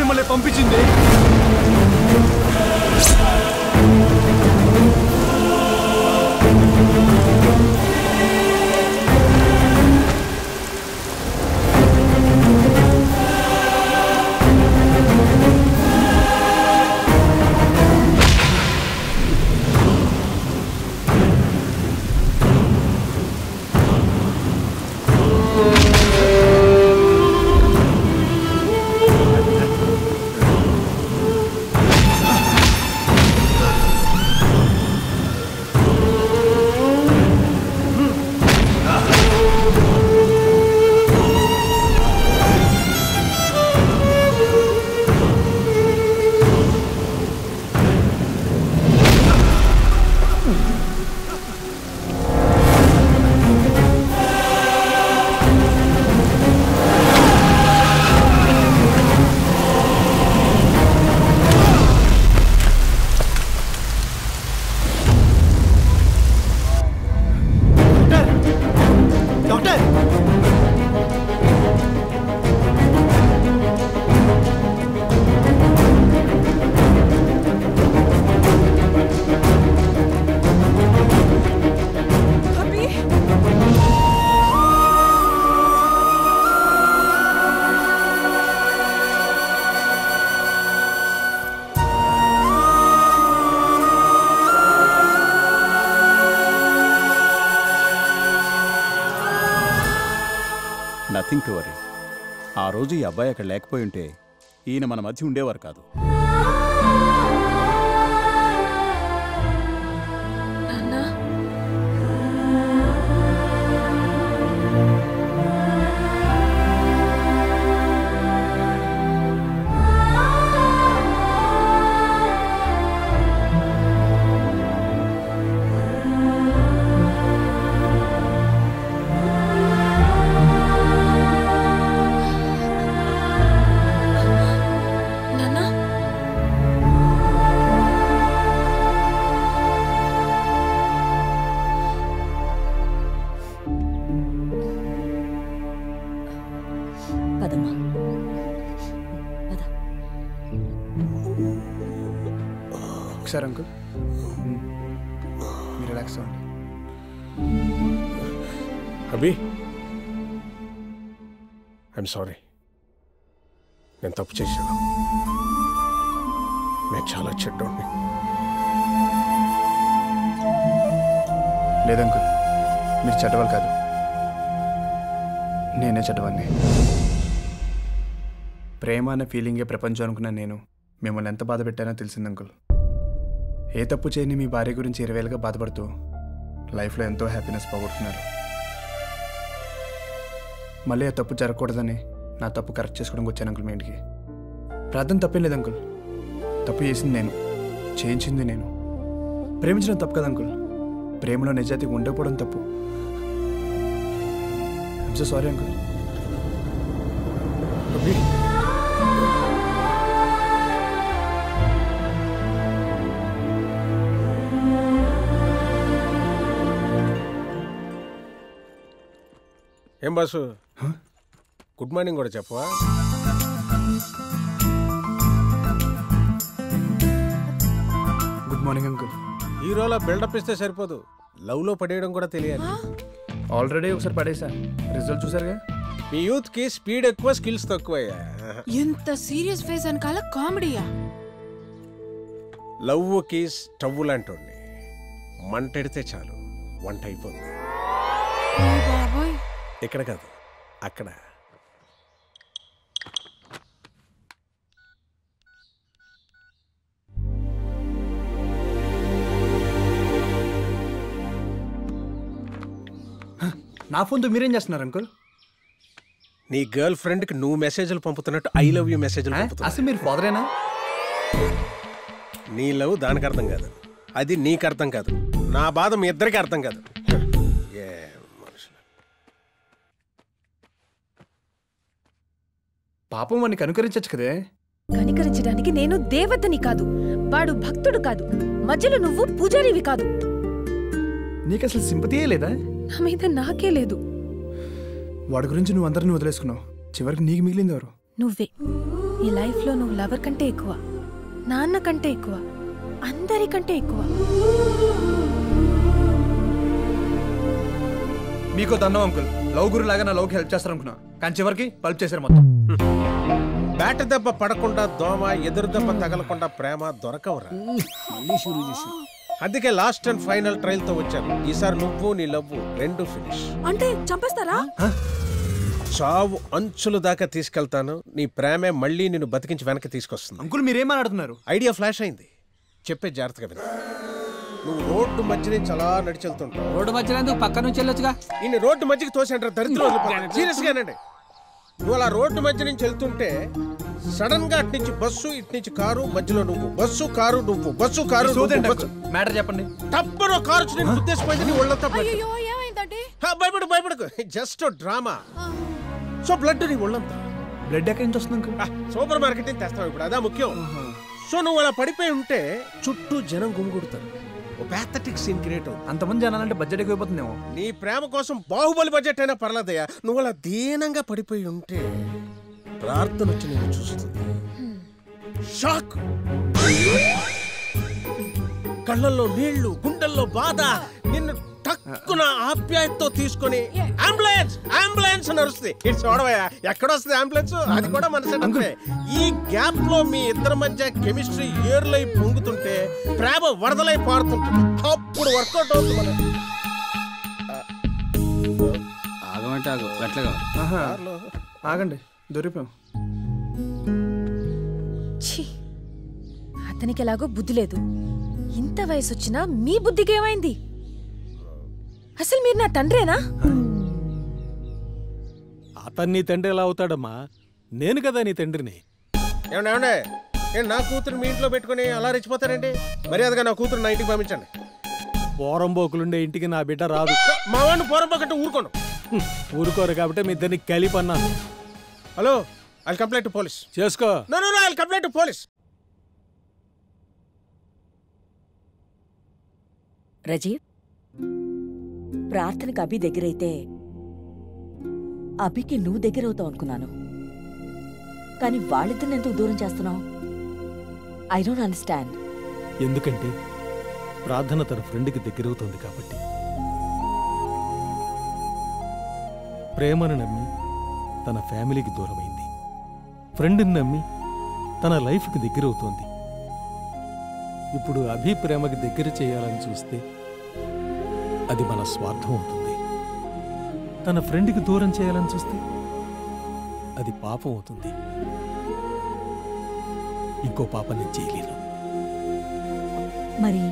మిమ్మల్ని పంపించింది నథింగ్ టు వరీ. ఆ రోజు ఈ అబ్బాయి అక్కడ లేకపోయి ఉంటే ఈయన మన మధ్య ఉండేవారు కాదు. सर अंकल रिलैक्स अभी आई एम सॉरी मैं तप्पु चेशानु मैं चाला चेड्डोड्नि लेदु अंकल मीरु चेड्डवारु कादु नेने चेड्डवान्नि प्रेम अने फीलिंगे प्रपंचम अनुकुन्न नेनु मिम्मल्नि एंत बाध पेट्टानो तेलिसिंदि अंकल ఏ తప్పు చేయని మీ భార్య గురించి ఇరవేళ్ళగా బాధపడుతూ లైఫ్లో ఎంతో హ్యాపీనెస్ పోగొట్టున్నారు. మళ్ళీ ఆ తప్పు జరగకూడదని నా తప్పు కరెక్ట్ చేసుకోవడానికి వచ్చాను అంకుల్ మీ ఇంటికి. ప్రార్థన తప్పేం లేదు అంకుల్, తప్పు చేసింది నేను. చేయించింది నేను. ప్రేమించడం తప్పు కదా అంకుల్, ప్రేమలో నిజాయితీ ఉండకపోవడం తప్పు. I am so sorry uncle. ఏం బాసు గుడ్ మార్నింగ్ కూడా చెప్పవా? Good morning uncle. హీరోలా బిల్డప్ ఇస్తే సరిపోదు, లవ్లో పడేయడం కూడా తెలియాలి. ఆల్రెడీ ఒకసారి పడేసా, రిజల్ట్ చూసారుగా. మీ యూత్ కి స్పీడ్ ఎక్కువ, స్కిల్స్ తక్కువయ్యా. ఎంత సీరియస్ ఫేస్ అనకాల కామెడీయా. లవ్ కి స్టవ్ లాంటోండి, మంటెడితే చాలు వంట అయిపోతుంది. ఇక్కడ కాదు అక్కడ. నా ఫోన్తో మీరేం చేస్తున్నారు అంకుల్? నీ గర్ల్ ఫ్రెండ్ కి నువ్వు మెసేజ్లు పంపుతున్నట్టు ఐ లవ్ యూ మెసేజ్లు పంపుతున్నా. అసలు మీరు ఫాదరేనా? నీ లవ్ దానికి అర్థం కాదు, అది నీకు అర్థం కాదు, నా బాధ మీ ఇద్దరికి అర్థం కాదు. పాపం వాడిని కనుకరించచ్చు కదే. కనుకరించడానికి నేను దేవతని కాదు, వాడు భక్తుడు కాదు, మధ్యలో నువ్వు పూజారివి కాదు. నీకు అసలు సింపతియే లేదా? నా మీద నాకే లేదు. వాడి గురించి నువ్వు అందరినీ వదిలేసుకున్నావు, చివరికి నీకు మిగిలింది ఎవరు? నువ్వే. నీ లైఫ్లో నువ్వు లవర్ కంటే ఎక్కువ, నాన్న కంటే ఎక్కువ, అందరికంటే ఎక్కువ. మీకు దండం అంకుల్, లవ్ గురు లాగా నా లవ్కి హెల్ప్ చేస్తారనుకున్నా, కానీ చివరికి హెల్ప్ చేశారు మొత్తం. బ్యాట దెబ్బ పడకుండా దోమ, ఎదురు దెబ్బ తగలకుండా ప్రేమ దొరకవరా. అందుకే లాస్ట్ అండ్ ఫైనల్ ట్రయల్ తో వచ్చాను. ఈసారి నువ్వు నీ లవ్ రెండు ఫినిష్. అంటే చంపేస్తారా? చావు అంచుల దాకా తీసుకెళ్తాను, నీ ప్రేమే మళ్ళీ నిన్ను బతికించి వెనక్కి తీసుకొస్తుంది. అంకుల్ మీరేం మాట్లాడుతున్నారు? ఐడియా ఫ్లాష్ అయింది, చెప్పే జాగ్రత్తగా విను. నువ్వు రోడ్డు మధ్య నుంచి అలా నడిచి వెళ్తుంటావు, రోడ్డు మధ్యలో పక్క నుంచి వెళ్ళొచ్చుగా. నేను రోడ్డు మధ్యకి తోసేంటారు దరిద్రం, సీరియస్ గానండి. నువ్వు అలా రోడ్డు మధ్య నుంచి వెళ్తుంటే సడన్ గా అటు నుంచి బస్సు, ఇటు నుంచి కారు, మధ్యలో నువ్వు బస్సు కారు, నువ్వు బస్సు కారు. మ్యాటర్ చెప్పండి. తప్పనో కారు ఉద్దేశపోయింది, ఒళ్ళంతా భయపడు భయపడకు, జస్ట్ డ్రామా. సో బ్లడ్ నీ ఒళ్ళంతా బ్లడ్ ఎక్కడి నుంచి వస్తుంది? సూపర్ మార్కెట్ నుంచి తెస్తావు ఇప్పుడు, అదా ముఖ్యం. సో నువ్వు అలా పడిపోయి ఉంటే చుట్టూ జనం గుమిగూడతారు, ప్యాథటిక్ సీన్ క్రియేట్ అవుతుంది. అంతమంది జనాలంటే బడ్జెట్ ఎక్కువైపోతుందేమో. నీ ప్రేమ కోసం బాహుబలి బడ్జెట్ అయినా పర్లేదయ్యా, నువ్వు అలా దీనంగా పడిపోయి ఉంటే ప్రార్థన వచ్చి నేను చూస్తుంది. షాక్, కళ్ళల్లో నీళ్లు, గుండెల్లో బాధ. నిన్ను టక్కున ఆప్యాయతతో తీసుకొని అంబులెన్స్ అంబులెన్స్ నడుస్తుంది. ఇట్స్ ఓడవయ్యా, ఎక్కడొస్తుంది అంబులెన్స్? అది కూడా మనసే. ఈ గ్యాప్ లో మీ ఇద్దరి మధ్య కెమిస్ట్రీ ఏర్లై పొంగుతుంటే ప్రేమ వరదలై పారుతుంటుంది. అప్పుడు వర్కౌట్ అవుతుంది. మనం ఆగమంటే అట్లాగా ఆగండి, దొరికిపోయాం. అతనికి ఎలాగో బుద్ధి లేదు, ఇంత వయసు వచ్చినా మీ బుద్ధికి ఏమైంది? అసలు మీరు నా తండ్రేనా? అతన్ని తండ్రి ఎలా అవుతాడమ్మా, నేను కదా నీ తండ్రిని. ఏమండే నా కూతురు మీ ఇంట్లో పెట్టుకుని అలా రెచ్చిపోతారండి. మర్యాదగా నా కూతురు నా ఇంటికి పంపించండి. పోరంబోకులుండే ఇంటికి నా బిడ్డ రాదు. మా వాడిని పోరంబోకంటే ఊరుకోను. ఊరుకోరు కాబట్టి మీ ఇద్దరిని కలిపన్నాను. Hello, I complaint to police చేసుకో. No no no, I complaint to police. Rajeev, ప్రార్థనకు అభి దగ్గరైతే అభికి నువ్వు దగ్గరవుతావు అనుకున్నాను, కానీ వాళ్ళిద్దరిని ఎందుకు దూరం చేస్తున్నావు? I don't understand. ఎందుకంటే ప్రార్థన తన ఫ్రెండ్కి దగ్గరవుతోంది కాబట్టి. ప్రేమను నమ్మి తన ఫ్యామిలీకి దూరమైంది, ఫ్రెండ్ని నమ్మి తన లైఫ్కి దగ్గరవుతోంది. ఇప్పుడు అభి ప్రేమకి దగ్గర చేయాలని చూస్తే అది మన స్వార్థం అవుతుంది, తన ఫ్రెండ్కి దూరం చేయాలని చూస్తే అది పాపం అవుతుంది. ఇంకో పాపం నేను చేయలేను. మరి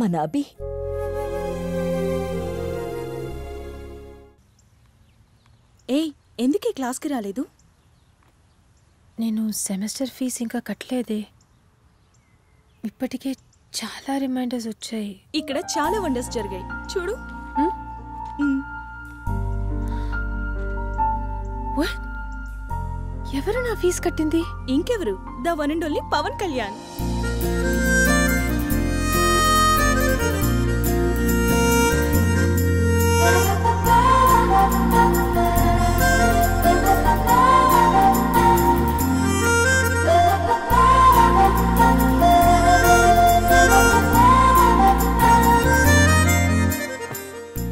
మన అభి? ఏయ్, ఎందుకు ఈ క్లాస్కి రాలేదు? నేను సెమిస్టర్ ఫీజు ఇంకా కట్టలేదే. ఇప్పటికే చాలా రిమైండర్స్ వచ్చాయి. ఇక్కడ చాలా వండర్స్ జరిగాయి చూడు. వాట్? ఎవరు నా ఫీజు కట్టింది? ఇంకెవరు, the one and only Pawan Kalyan.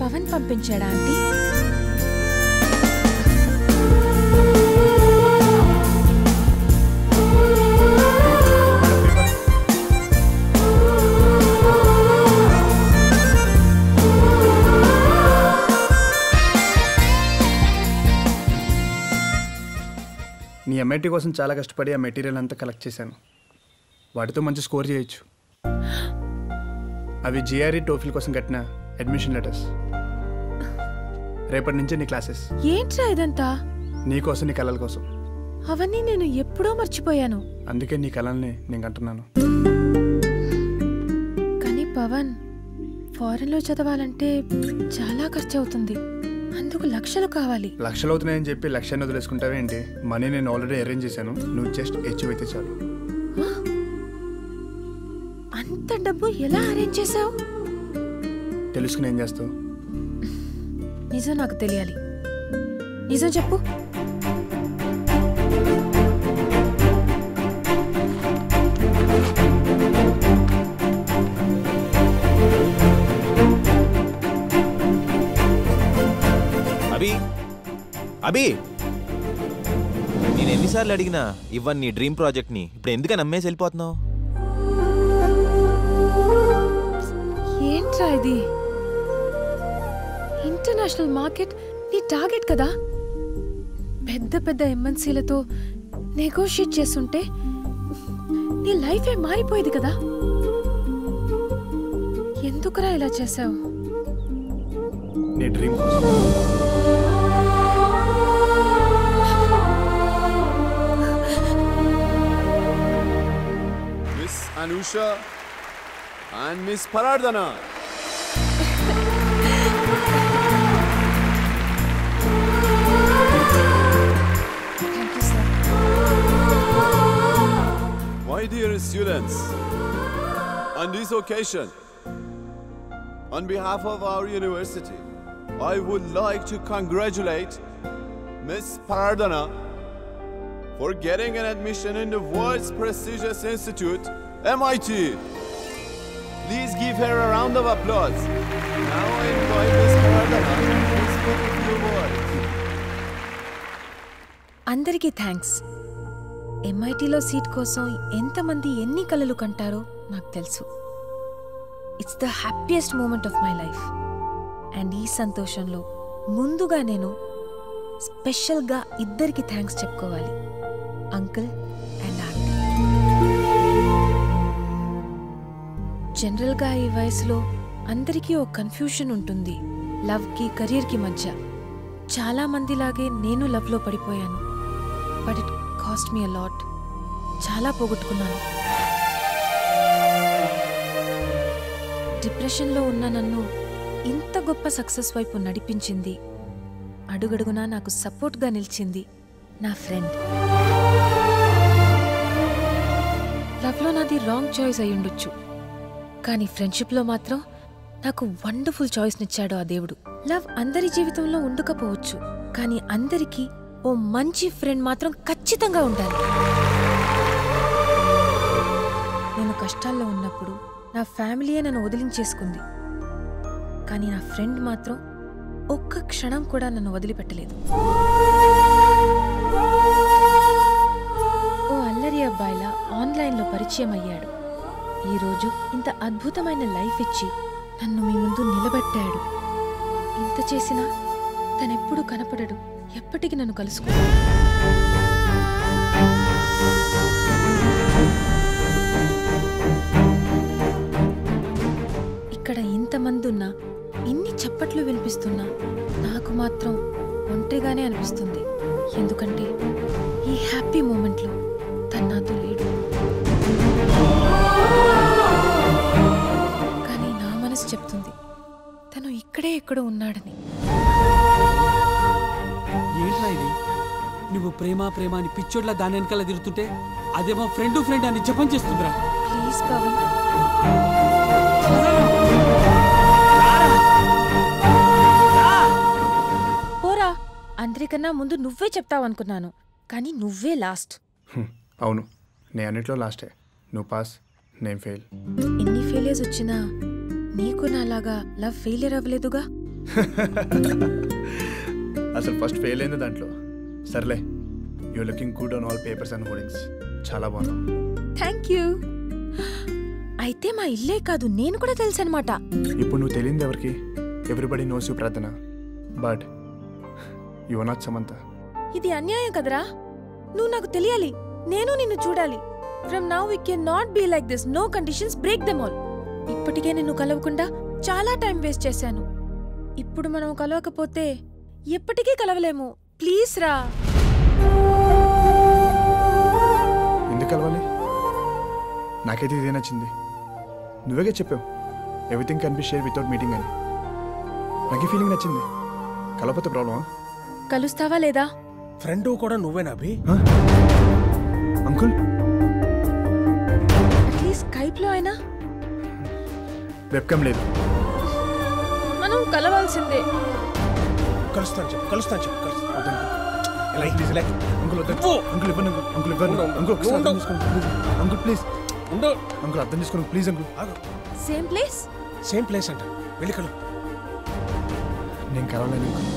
Pawan పంపించాడా ఆంటీ? नी एमएटी कोसम चाला कष्टपడి ఆ మెటీరియల్ అంతా కలెక్ట్ చేశాను. వాటితో మంచి స్కోర్ చేయొచ్చు. అవి జిఆర్ఈ టోఫిల్ కోసం కట్టిన అడ్మిషన్ లెటర్స్. రేపటి నుంచి నీ క్లాసెస్. ఏంట్రా ఇదంతా? నీ కోసం, నీ కళల కోసం. అవన్నీ నేను ఎప్పుడో మర్చిపోయాను. అందుకే నీ కళల్ని నేను అంటున్నాను. కానీ పవన్, ఫారెన్ లో చదవాలంటే చాలా ఖర్చు అవుతుంది. అందుకు లక్షలు కావాలి. లక్షలు అవుతున్నాయని చెప్పి లక్షాన్ని వదిలేసుకుంటావే ఏంటి? మనీ నేను ఆల్రెడీ అరేంజ్ చేశాను, నువ్వు జస్ట్ హెచ్యూ అయితే చాలు. అంత డబ్బు ఎలా అరేంజ్ చేసావు? తెలుసుకుని ఏం చేస్తావు? నిజం నాకు తెలియాలి. నిజం చెప్పు. అభి, నేను ఎన్నిసార్లు అడిగినా ఇవ్వని నీ డ్రీమ్ ప్రాజెక్ట్ని, ఇప్పుడు ఎందుకని అమ్మేసి వెళ్ళిపోతున్నావు? ఏంట్రా ఇది? ఇంటర్నేషనల్ మార్కెట్ నీ టార్గెట్ కదా. పెద్ద పెద్ద ఎంఎన్సీలతో నెగోషియేట్ చేస్తుంటే నీ లైఫే మారిపోయేది కదా. ఎందుకురా ఇలా చేసావు? నీ dream Anusha and Miss Parardana. Thank you, sir. My dear students, on this occasion, on behalf of our university, I would like to congratulate Miss Parardana for getting an admission in the world's prestigious institute, MIT. Please give her a round of applause. Now I invite Miss Parardana to speak a few words. అందరికీ thanks. MITలో seat కోసం ఎంతమంది ఎన్ని కలలు కంటారో నాకు తెలుసు. It's the happiest moment of my life. And ఈ సంతోషంలో ముందుగా నేను స్పెషల్గా ఇద్దరికి థ్యాంక్స్ చెప్పుకోవాలి, అంకుల్ అండ్ ఆంటీ. జనరల్గా ఈ వయసులో అందరికీ ఒక కన్ఫ్యూషన్ ఉంటుంది, లవ్కి కెరీర్కి మధ్య. చాలామందిలాగే నేను లవ్లో పడిపోయాను. But it cost me a lot. చాలా పోగొట్టుకున్నాను. డిప్రెషన్లో ఉన్న నన్ను ఇంత గొప్ప సక్సెస్ వైపు నడిపించింది, అడుగడుగునా నాకు సపోర్ట్గా నిలిచింది నా ఫ్రెండ్. లవ్లో నాది రాంగ్ చాయిస్ అయ్యుండొచ్చు, కానీ ఫ్రెండ్షిప్లో మాత్రం నాకు వండర్ఫుల్ చాయిస్నిచ్చాడు ఆ దేవుడు. లవ్ అందరి జీవితంలో ఉండకపోవచ్చు, కానీ అందరికీ ఓ మంచి ఫ్రెండ్ మాత్రం ఖచ్చితంగా ఉండాలి. నేను కష్టాల్లో ఉన్నప్పుడు నా ఫ్యామిలీయే నన్ను వదిలించేసుకుంది, కానీ నా ఫ్రెండ్ మాత్రం ఒక్క క్షణం కూడా నన్ను వదిలిపెట్టలేదు. ఓ అల్లరి అబ్బాయిలా ఆన్లైన్లో పరిచయం అయ్యాడు. ఈరోజు ఇంత అద్భుతమైన లైఫ్ ఇచ్చి నన్ను మీ ముందు నిలబెట్టాడు. ఇంత చేసినా తనెప్పుడు కనపడడు, ఎప్పటికీ నన్ను కలుసుకోడు. ఇక్కడ ఇంతమంది ఉన్నా, ఇన్ని చప్పట్లు వినిపిస్తున్నా నాకు మాత్రం ఒంటరిగానే అనిపిస్తుంది. ఎందుకంటే ఈ హ్యాపీ మూమెంట్లో తను నాతో లేడు. Oh ఎక్కడ ఉన్నాడని. ఏంట్రా ఇది? నువ్వు ప్రేమ ప్రేమ అని పిచ్చోట్ల దాని వెనకాల తిరుగుతుంటే అదేమో ఫ్రెండ్ ఫ్రెండ్ అని జపం చేస్తుందిరా. ప్లీజ్ పవన్. పోరా, అందరికన్నా ముందు నువ్వే చెప్తావనుకున్నాను కానీ నువ్వే లాస్ట్. అవును, నేను అన్నిట్లో లాస్టే. నువ్వు పాస్, నేను ఫెయిల్. ఎన్ని ఫెయిలియర్స్ వచ్చినా నీకు నాలాగా లవ్ ఫెయిలియర్ అవ్వలేదుగా. అసలు ఫస్ట్ ఫెయిల్ అయింది దాంట్లో. సర్లే, you looking good on all papers and hoardings. చాలా బాగున్నావు. Thank you. అయితే మా ఇల్లే కాదు, నేను కూడా తెలుసు అనమాట. ఇప్పుడు నువ్వు తెలియదు ఎవరికి. Everybody knows you Prarthana, but you are not Samantha. ఇది అన్యాయం కదరా. నువ్వు నాకు తెలియాలి, నేను నిన్ను చూడాలి. From now we can not be like this. No conditions, break them all. ఇప్పటికే నిన్ను కలవకుండా చాలా టైం వేస్ట్ చేశాను. ఇప్పుడు మనం కలవకపోతే ఎప్పటికీ కలవలేము. ప్లీజ్ రా. ఎందుకు కలవాలి? నాకైతే ఇదే నచ్చింది. నువ్వేగా చెప్పావు everything can be share without meeting అని. నాకు ఈ ఫీలింగ్ నచ్చింది. కలవకపోతే ప్రాబ్లమా? కలుస్తావా లేదా? ఫ్రెండ్ కూడా నువ్వేనా అభి? అంకుల్ ప్లీజ్ స్కైప్లో అయినా. వెబ్‌కామ్ లేదు. మనం కలవాల్సిందే. కలుస్తాను చెప్పు, కలుస్తాను చెప్పు, కలుస్తాను. Like this like uncle. వద్దు అంకుల్, ఇవ్వను అంకుల్, ఇవ్వను అంకుల్. అర్థం చేసుకోండి అంకుల్, ప్లీజ్. ఉండో అంకుల్, అర్థం చేసుకోండి please uncle. Same place, same place అంట. వెళ్ళి కలు. నేను కలవలేను.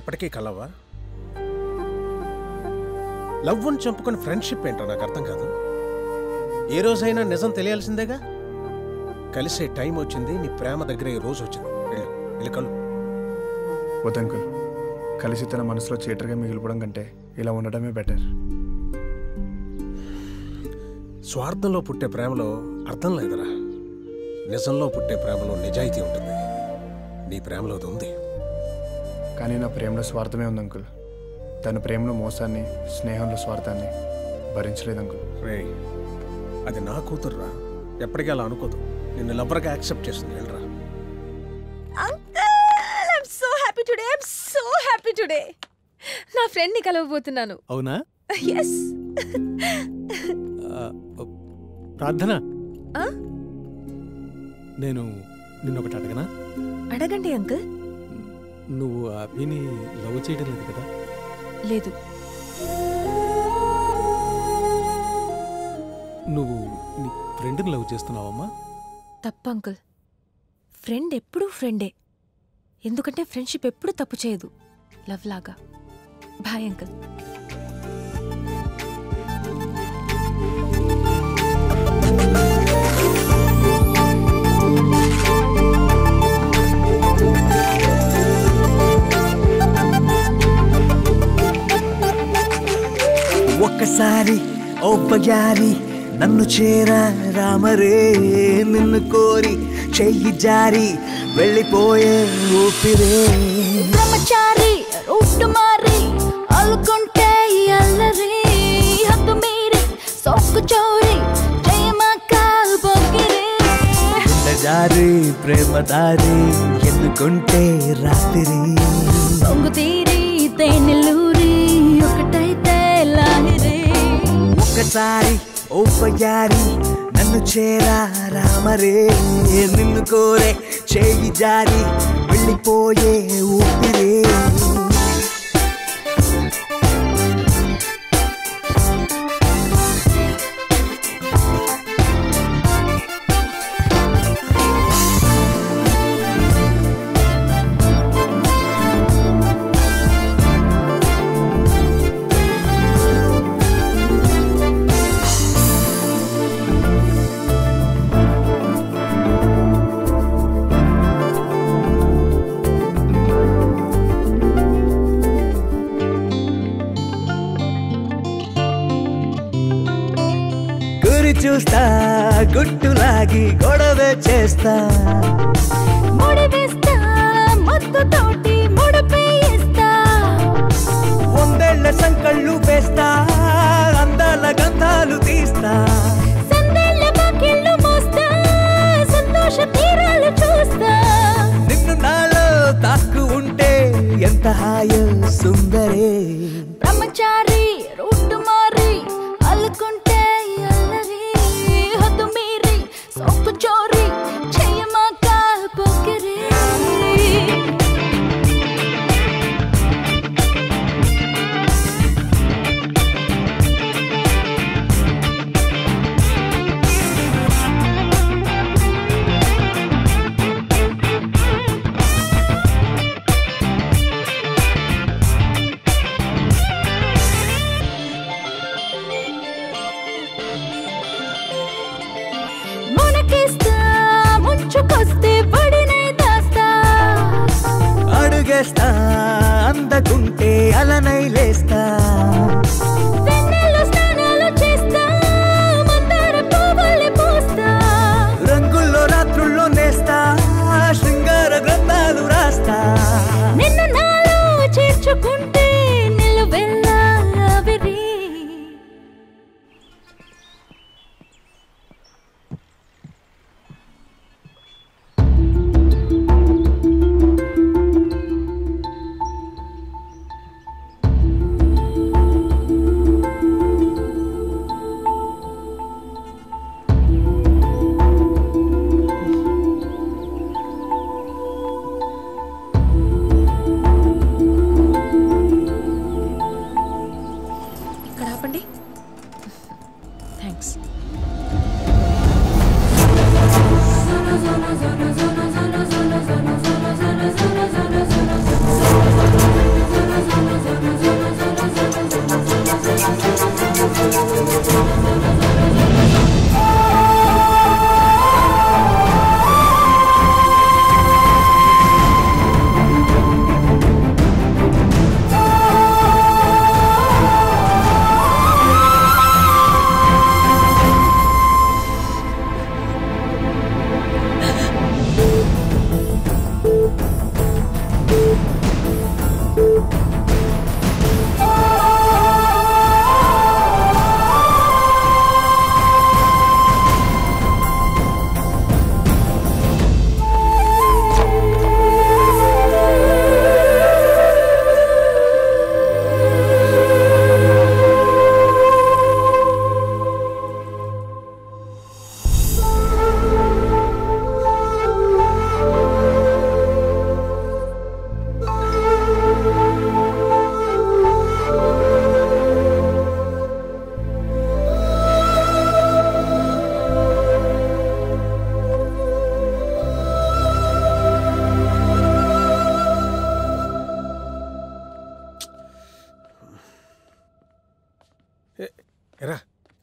ఎప్పటికీ కలవా? లవ్వుని చంపుకొని ఫ్రెండ్షిప్ ఏంటో నాకు అర్థం కాదు. ఏ రోజైనా నిజం తెలియాల్సిందేగా. కలిసే టైం వచ్చింది, నీ ప్రేమ దగ్గర ఈ రోజు వచ్చింది. వెళ్ళు, వెళ్ళి కలు. వద్దు అంకుల్, కలిసి తన మనసులో చీటర్గా మిగిలిపోవడం కంటే ఇలా ఉండడమే బెటర్. స్వార్థంలో పుట్టే ప్రేమలో అర్థం లేదురా. నిజంలో పుట్టే ప్రేమలో నిజాయితీ ఉంటుంది. నీ ప్రేమలో అది ఉంది. కానీ నా ప్రేమలో స్వార్థమే ఉంది అంకుల్. తన ప్రేమలో మోసాన్ని, స్నేహంలో స్వార్థాన్ని భరించలేదు అంకుల్. రే, అది నా కూతుర్రా. ఎప్పటికీ అలా అనుకోదు. నిన్ను లవ్వర్గా యాక్సెప్ట్ చేస్తుంది. వెళ్ళరా. Uncle, I am so happy today. I am so happy today. నా ఫ్రెండ్ ని కలవబోతున్నాను. అవునా? yes. ప్రార్థన, నేను నిన్ను ఒకటి అడగనా? అడగండి అంకుల్. నువ్వు అభిని లవ్ చేయడం లేదు కదా? లేదు. నువ్వు నీ ఫ్రెండ్ని లవ్ చేస్తున్నావమ్మా? తప్పు అంకుల్. ఫ్రెండ్ ఎప్పుడూ ఫ్రెండే. ఎందుకంటే ఫ్రెండ్షిప్ ఎప్పుడూ తప్పు చేయదు లవ్ లాగా. Bye uncle. ఒక్కసారి ఓ వయ్యారి నన్ను చేరా రామరే, నిన్ను కోరి చెయ్యి జారి వెళ్ళిపోయే ఊపిరే. బ్రహ్మచారి రూట్ మారి అలుకుంటే అల్లరి, హద్దు మీరి సోకు చోరి ప్రేమ కాల్పోకిరే. జారి ప్రేమదారి ఎన్నుకుంటే రాత్రి, సొంగు తీరి తేనెలూరి ఒకటైతే లాహిరే. ఒక్కసారి ఓ వయ్యారి నన్ను చేరా రామరే, నిన్ను కోరే చేయి జారి వెళ్ళిపోయే ఊపిరే. చూస్తా గుట్టు లాగి గొడవే చేస్తా, ముడివేస్తా ముద్దు తోటి ముడిపేస్తా, వందేళ్ల సంకళ్ళు వేస్తా, అందాల గంధాలు తీస్తా, సందేళ్ల బాకిళ్ళు మోస్తా, సంతోష తీరాలు చూస్తా, నిన్ను తిరిగేస్తా అందకుంటే అలనైలేస్తా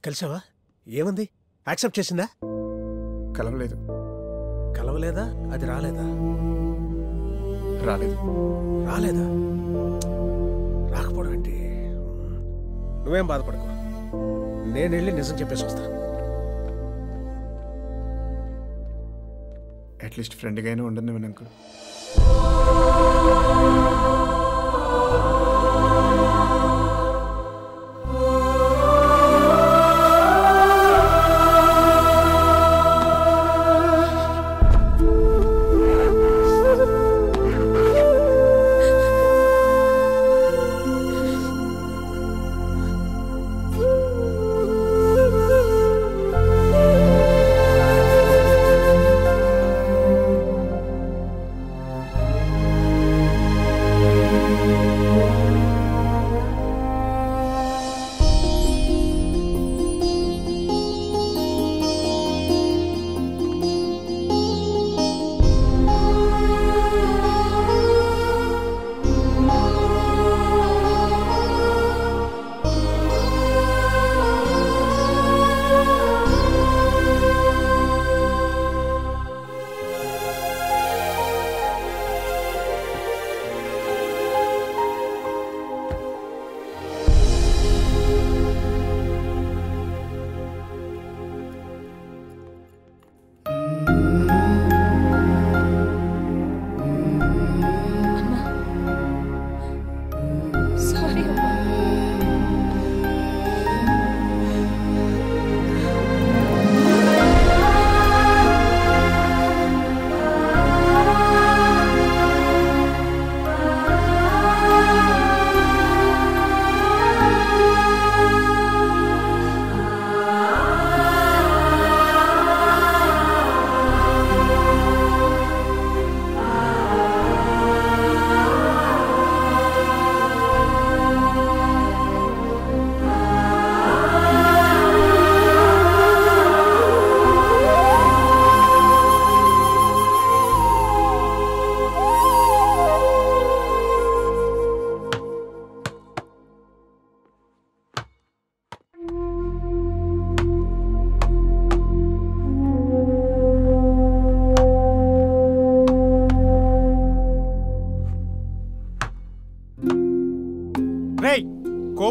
కలిసావా ఏమంది యాక్సెప్ట్ చేసిందా కలవలేదు కలవలేదా అది రాలేదా రాలేదు రాలేదా రాకపోవడం అంటే నువ్వేం బాధపడకు నేను వెళ్ళి నిజం చెప్పేసి వస్తా అట్లీస్ట్ ఫ్రెండ్గానే ఉండను నేను అంకుల్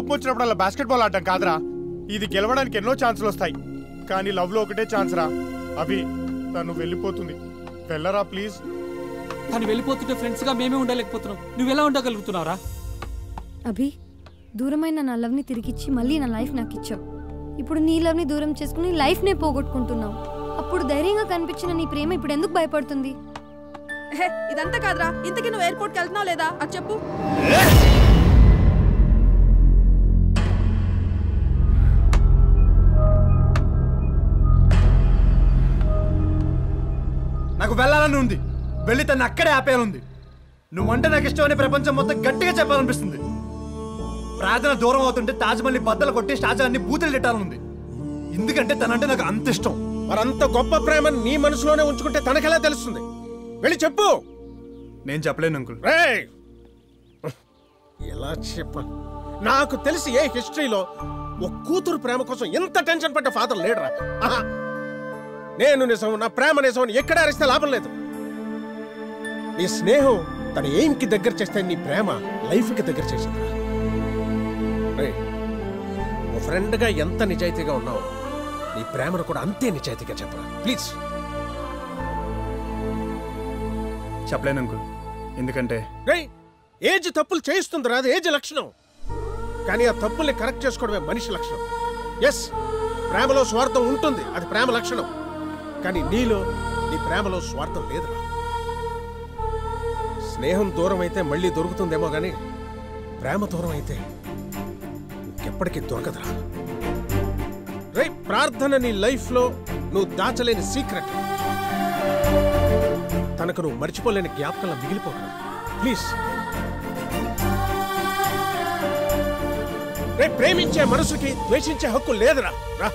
కోపమొచ్చినప్పుడు బాస్కెట్బాల్ ఆడడం కాదురా, ఇది గెలవడానికి ఎన్నో ఛాన్సులు వస్తాయి, కానీ లవ్ లో ఒకటే ఛాన్స్ రా. అభి తను వెళ్ళిపోతుంది, వెళ్ళరా ప్లీజ్. తను వెళ్ళిపోతుంటే ఫ్రెండ్స్ గా మేమే ఉండలేకపోతున్నాం, నువ్వు ఎలా ఉండగలుగుతున్నావురా? అభి దూరమైన నా లవ్ ని తిరిగిచ్చి మళ్ళీ నా లైఫ్ నాకు ఇచ్చావు, ఇప్పుడు నీ లవ్ ని దూరం చేసుకుని లైఫ్ నే పోగొట్టుకుంటున్నావు. అప్పుడు ధైర్యంగా కనిపించిన నీ ప్రేమ ఇప్పుడు ఎందుకు భయపడుతుంది? ఇదంతా కాదురా, ఇంతకీ నువ్వు ఎయిర్పోర్ట్కి వెళ్తున్నావు లేదా అది చెప్పు. నాకు వెళ్ళాలని ఉంది, వెళ్ళి తను అక్కడే ఆపేయాలని, నువ్వంటే నాకు ఇష్టమని ప్రపంచం మొత్తం గట్టిగా చెప్పాలనిపిస్తుంది. ప్రార్థన దూరం అవుతుంటే తాజ్మహల్ని బద్దలు కొట్టి షాజహాన్ని బూతులు తిట్టాలనుంది, ఎందుకంటే తనంటే నాకు అంత ఇష్టం. మరంత గొప్ప ప్రేమను నీ మనసులోనే ఉంచుకుంటే తనకెలా తెలుస్తుంది? వెళ్ళి చెప్పు. నేను చెప్పలేను అంకుల్. ఎలా చెప్ప? నాకు తెలిసి ఏ హిస్టరీలో ఒక కూతురు ప్రేమ కోసం ఎంత టెన్షన్ పడ్డ ఫాదర్ లేడరా. నేను నిజం, నా ప్రేమ నిజం, ఎక్కడ అరిస్తే లాభం లేదు. నీ స్నేహం తన ఎయిమ్కి దగ్గర చేస్తే నీ ప్రేమ లైఫ్కి దగ్గర చేసిందిరా. ఓ ఫ్రెండ్గా ఎంత నిజాయితీగా ఉన్నావు, నీ ప్రేమను కూడా అంతే నిజాయితీగా చెప్పరా ప్లీజ్. చెప్పలేను అంకుల్, ఎందుకంటే ఏజ్ తప్పులు చేయిస్తుందిరా, అది ఏజ్ లక్షణం, కానీ ఆ తప్పుల్ని కరెక్ట్ చేసుకోవడమే మనిషి లక్షణం. ఎస్, ప్రేమలో స్వార్థం ఉంటుంది, అది ప్రేమ లక్షణం, కానీ నీలో నీ ప్రేమలో స్వార్థం లేదురా. స్నేహం దూరం అయితే మళ్ళీ దొరుకుతుందేమో కానీ ప్రేమ దూరం అయితే ఎప్పటికీ దొరకదురా. రై, ప్రార్థన నీ లైఫ్లో నువ్వు దాచలేని సీక్రెట్, తనకు నువ్వు మర్చిపోలేని జ్ఞాపకంలా మిగిలిపోకరా ప్లీజ్. రే, ప్రేమించే మనసుకి ద్వేషించే హక్కు లేదురా. రా,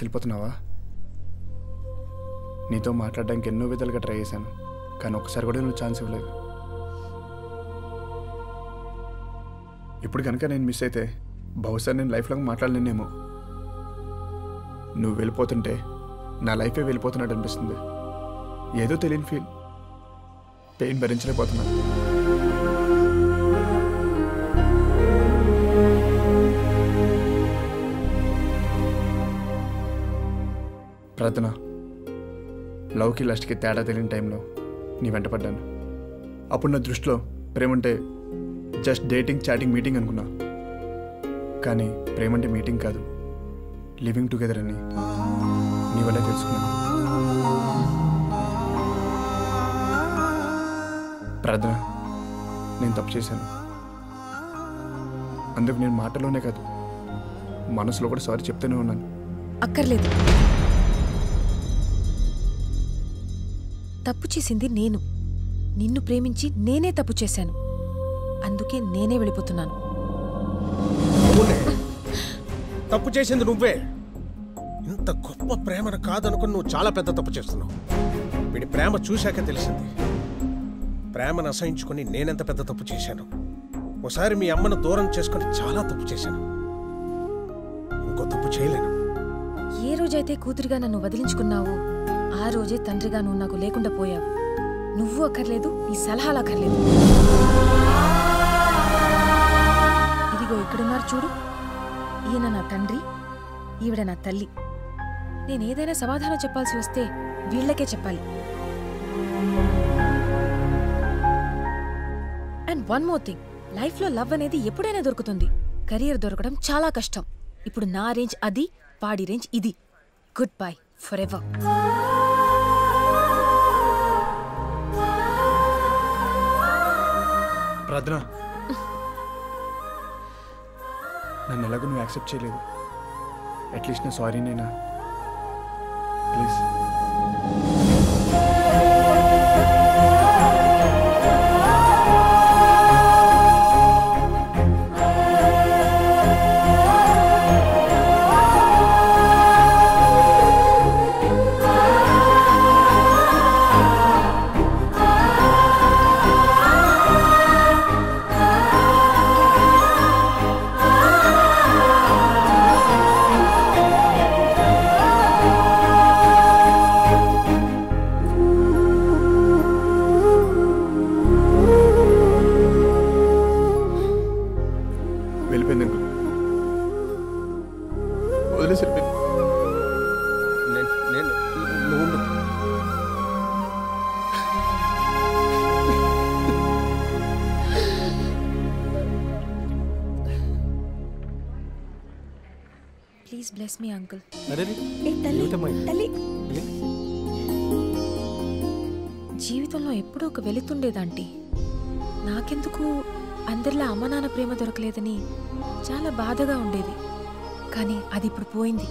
వెళ్ళిపోతున్నావా? నీతో మాట్లాడడానికి ఎన్నో విధాలుగా ట్రై చేశాను, కానీ ఒక్కసారి కూడా నువ్వు ఛాన్స్ ఇవ్వలేదు. ఇప్పుడు కనుక నేను మిస్ అయితే బహుశా నేను లైఫ్లో మాట్లాడలేనేమో. నువ్వు వెళ్ళిపోతుంటే నా లైఫే వెళ్ళిపోతున్నట్టు అనిపిస్తుంది, ఏదో తెలియని ఫీల్, పెయిన్ భరించలేకపోతున్నాను. ప్రార్థన, లవ్కి లస్ట్కి తేడా తెలియని టైంలో నీ వెంట పడ్డాను. అప్పుడు నా దృష్టిలో ప్రేమంటే జస్ట్ డేటింగ్, చాటింగ్, మీటింగ్ అనుకున్నా, కానీ ప్రేమంటే మీటింగ్ కాదు, లివింగ్ టుగెదర్ అని నీ వల్ల తెలుసుకున్నాను. ప్రార్థన, నేను తప్పు చేశాను, అందుకు నేను మాటలోనే కాదు మనసులో కూడా సారీ చెప్తూనే ఉన్నాను. అక్కర్లేదు, తప్పు చేసింది నేను, నిన్ను ప్రేమించి నేనే తప్పు చేశాను, అందుకే నేనే వెళ్ళిపోతున్నాను. తప్పు చేసింది నువ్వే, ఇంత గొప్ప ప్రేమను కాదనుకుని నువ్వు చాలా పెద్ద తప్పు చేస్తున్నావు. వీడి ప్రేమ చూశాక తెలిసింది, ప్రేమను అసహించుకొని నేనెంత పెద్ద తప్పు చేశాను. ఒకసారి మీ అమ్మను దూరం చేసుకొని చాలా తప్పు చేశాను. ఇంకో తప్పు చేయలేను. ఏ రోజైతే కూతురిగా నన్ను వదిలించుకున్నావో ఆ రోజే తండ్రిగా నువ్వు నాకు లేకుండా పోయావు. నువ్వు అక్కర్లేదు, నీ సలహాలు అక్కర్లేదు. ఇదిగో ఇక్కడున్నారు చూడు, ఈయన నా తండ్రి, ఈవిడ నా తల్లి. నేనేదైనా సమాధానం చెప్పాల్సి వస్తే వీళ్ళకే చెప్పాలి. అండ్ వన్ మోర్ థింగ్, లైఫ్లో లవ్ అనేది ఎప్పుడైనా దొరుకుతుంది, కెరీర్ దొరకడం చాలా కష్టం. ఇప్పుడు నా రేంజ్ అది, వాడి రేంజ్ ఇది. Goodbye forever. Prarthana, నన్ను ఎలాగో నువ్వు యాక్సెప్ట్ చేయలేదు, అట్లీస్ట్ నా సారీ నేనా, please. Please bless me, uncle. జీవితంలో ఎప్పుడూ ఒక వెలుతుండేదంటే నాకెందుకు అందరిలా అమ్మ నాన్న ప్రేమ దొరకలేదని చాలా బాధగా ఉండేది. కానీ అది ఇప్పుడు పోయింది.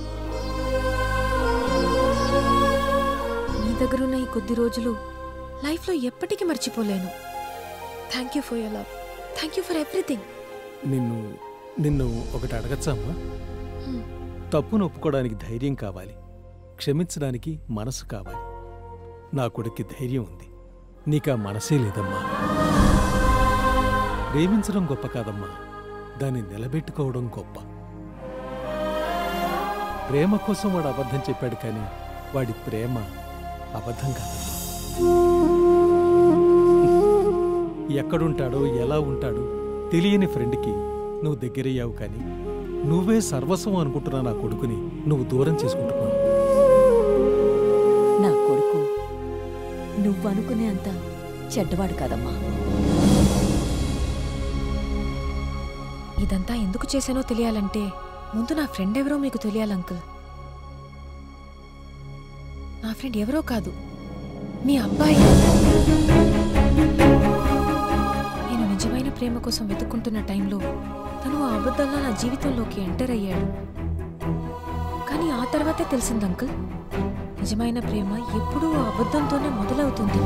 నీ దగ్గరున్న ఈ కొద్ది రోజులు లైఫ్లో ఎప్పటికీ మర్చిపోలేను. Thank you for your love, thank you for everything. నిన్ను నిన్ను ఒకటి అడగచ్చా అమ్మా? తప్పును ఒప్పుకోవడానికి ధైర్యం కావాలి, క్షమించడానికి మనసు కావాలి. నా కొడుక్కి ధైర్యం ఉంది, నీకా మనసే లేదమ్మా. ప్రేమించడం గొప్ప కాదమ్మా, దాన్ని నిలబెట్టుకోవడం గొప్ప. ప్రేమ కోసం వాడు అబద్ధం చెప్పాడు, కానీ వాడి ప్రేమ అబద్ధం కాదమ్మా. ఎక్కడుంటాడో ఎలా ఉంటాడో తెలియని ఫ్రెండ్కి నువ్వు దగ్గరయ్యావు, కానీ నువ్వే సర్వస్వం అనుకుంటున్నా నా కొడుకుని నువ్వు దూరం చేసుకుంటున్నావు. నా కొడుకు నువ్వు అనుకునే అంత చెడ్డవాడు కాదమ్మా. ఇదంతా ఎందుకు చేశానో తెలియాలంటే ముందు నా ఫ్రెండ్ ఎవరో మీకు తెలియాలి అంకుల్. నా ఫ్రెండ్ ఎవరో కాదు, మీ అబ్బాయి. నేను నిజమైన ప్రేమ కోసం వెతుక్కుంటున్న టైంలో తను ఆ అబద్ధాల్లో నా జీవితంలోకి ఎంటర్ అయ్యాడు. కానీ ఆ తర్వాతే తెలిసింది అంకుల్, నిజమైన ప్రేమ ఎప్పుడూ ఆ అబద్ధంతోనే మొదలవుతుంది.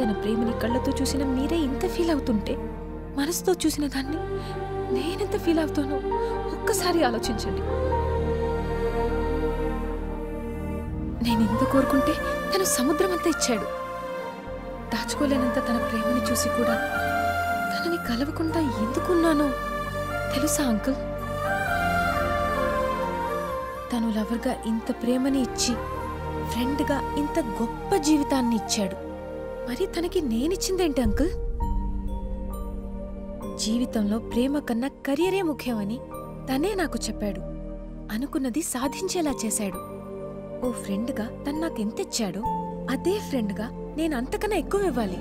తన ప్రేమని కళ్ళతో చూసిన మీరే ఇంత ఫీల్ అవుతుంటే మనసుతో చూసిన దాన్ని నేనెంత ఫీల్ అవుతానో ఒక్కసారి ఆలోచించండి. నేను ఇంత కోరుకుంటే తను సముద్రం అంతా ఇచ్చాడు. దాచుకోలేనంత తన ప్రేమని చూసి కూడా తనని కలవకుండా ఎందుకున్నానో తెలుసా అంకుల్? తను లవర్గా ఇంత ప్రేమని ఇచ్చి ఫ్రెండ్గా ఇంత గొప్ప జీవితాన్ని ఇచ్చాడు, మరి తనకి నేనిచ్చిందేంటి అంకుల్? జీవితంలో ప్రేమ కన్నా కెరీరే ముఖ్యమని తనే నాకు చెప్పాడు. అనుకున్నది సాధించేలా చేశాడు. ఓ ఫ్రెండ్గా తను నాకు ఎంత ఇచ్చాడో అదే ఫ్రెండ్గా నేను అంతకన్నా ఎక్కువ ఇవ్వాలి.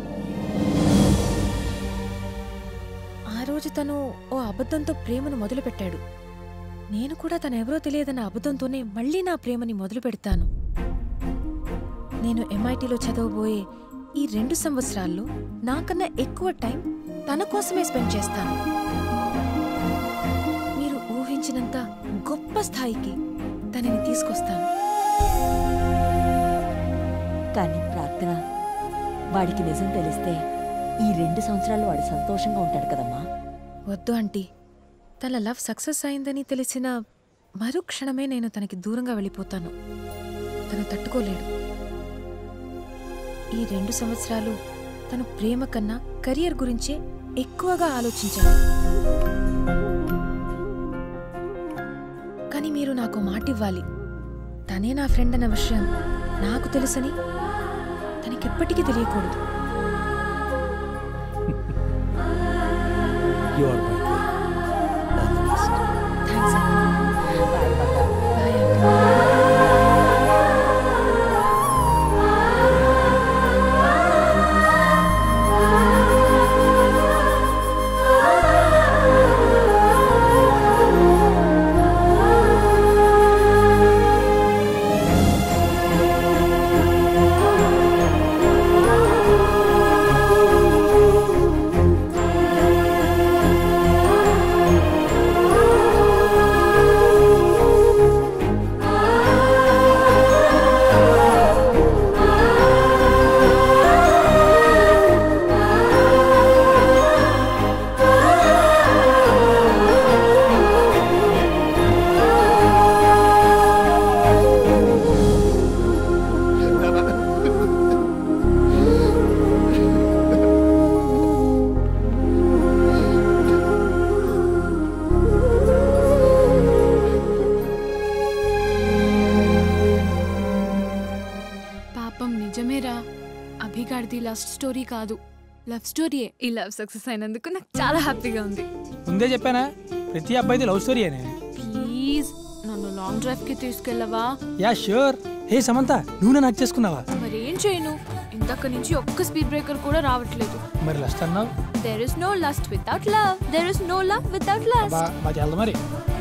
ఆ రోజు తను ఓ అబద్ధంతో ప్రేమను మొదలుపెట్టాడు. నేను కూడా తనెవరో తెలియదన్న అబద్ధంతోనే మళ్ళీ నా ప్రేమని మొదలు పెడతాను. నేను MITలో చదవబోయే ఈ 2 సంవత్సరాల్లో నాకన్నా ఎక్కువ టైం తన కోసమే స్పెండ్ చేస్తాను. మీరు ఊహించినంత గొప్ప స్థాయికి తనని తీసుకొస్తాను. కానీ ప్రార్థన, వాడికి నిజం తెలిస్తే ఈ 2 సంవత్సరాలు వాడు సంతోషంగా ఉంటాడు కదమ్మా. వద్దు ఆంటీ, తన లవ్ సక్సెస్ అయిందని తెలిసిన మరుక్షణమే నేను తనకి దూరంగా వెళ్ళిపోతాను. తను తట్టుకోలేడు. ఈ 2 సంవత్సరాలు తన ప్రేమ కన్నా కెరీర్ గురించి ఎక్కువగా ఆలోచించాడు. కానీ మీరు నాకు మాట ఇవ్వాలి, తనే నా ఫ్రెండ్ అన్న విషయం నాకు తెలుసని తనకి ఎప్పటికీ తెలియకూడదు. You are my friend. All the best. Thanks. Bye. Bye. Story కాదు, లవ్ స్టోరీయే. ఈ లవ్ సక్సెస్ అయినందుకు నాకు చాలా హ్యాపీగా ఉంది. ముందే చెప్పానా ప్రతి అబ్బాయిది లవ్ స్టోరీయేనే. ప్లీజ్ నన్ను లాంగ్ డ్రైవ్ కి తీసుకెళ్ళవా? Yeah sure. హే సమంత, నువ్వు నాకు చేసుకున్నావా? మరి ఏం చేయను, ఇంతక నుంచి ఒక్క స్పీడ్ బ్రేకర్ కూడా రావట్లేదు. మరి లస్ట్ అన్నావ్. There is no lust without love, there is no love without lust. బా బా, చాలా మరి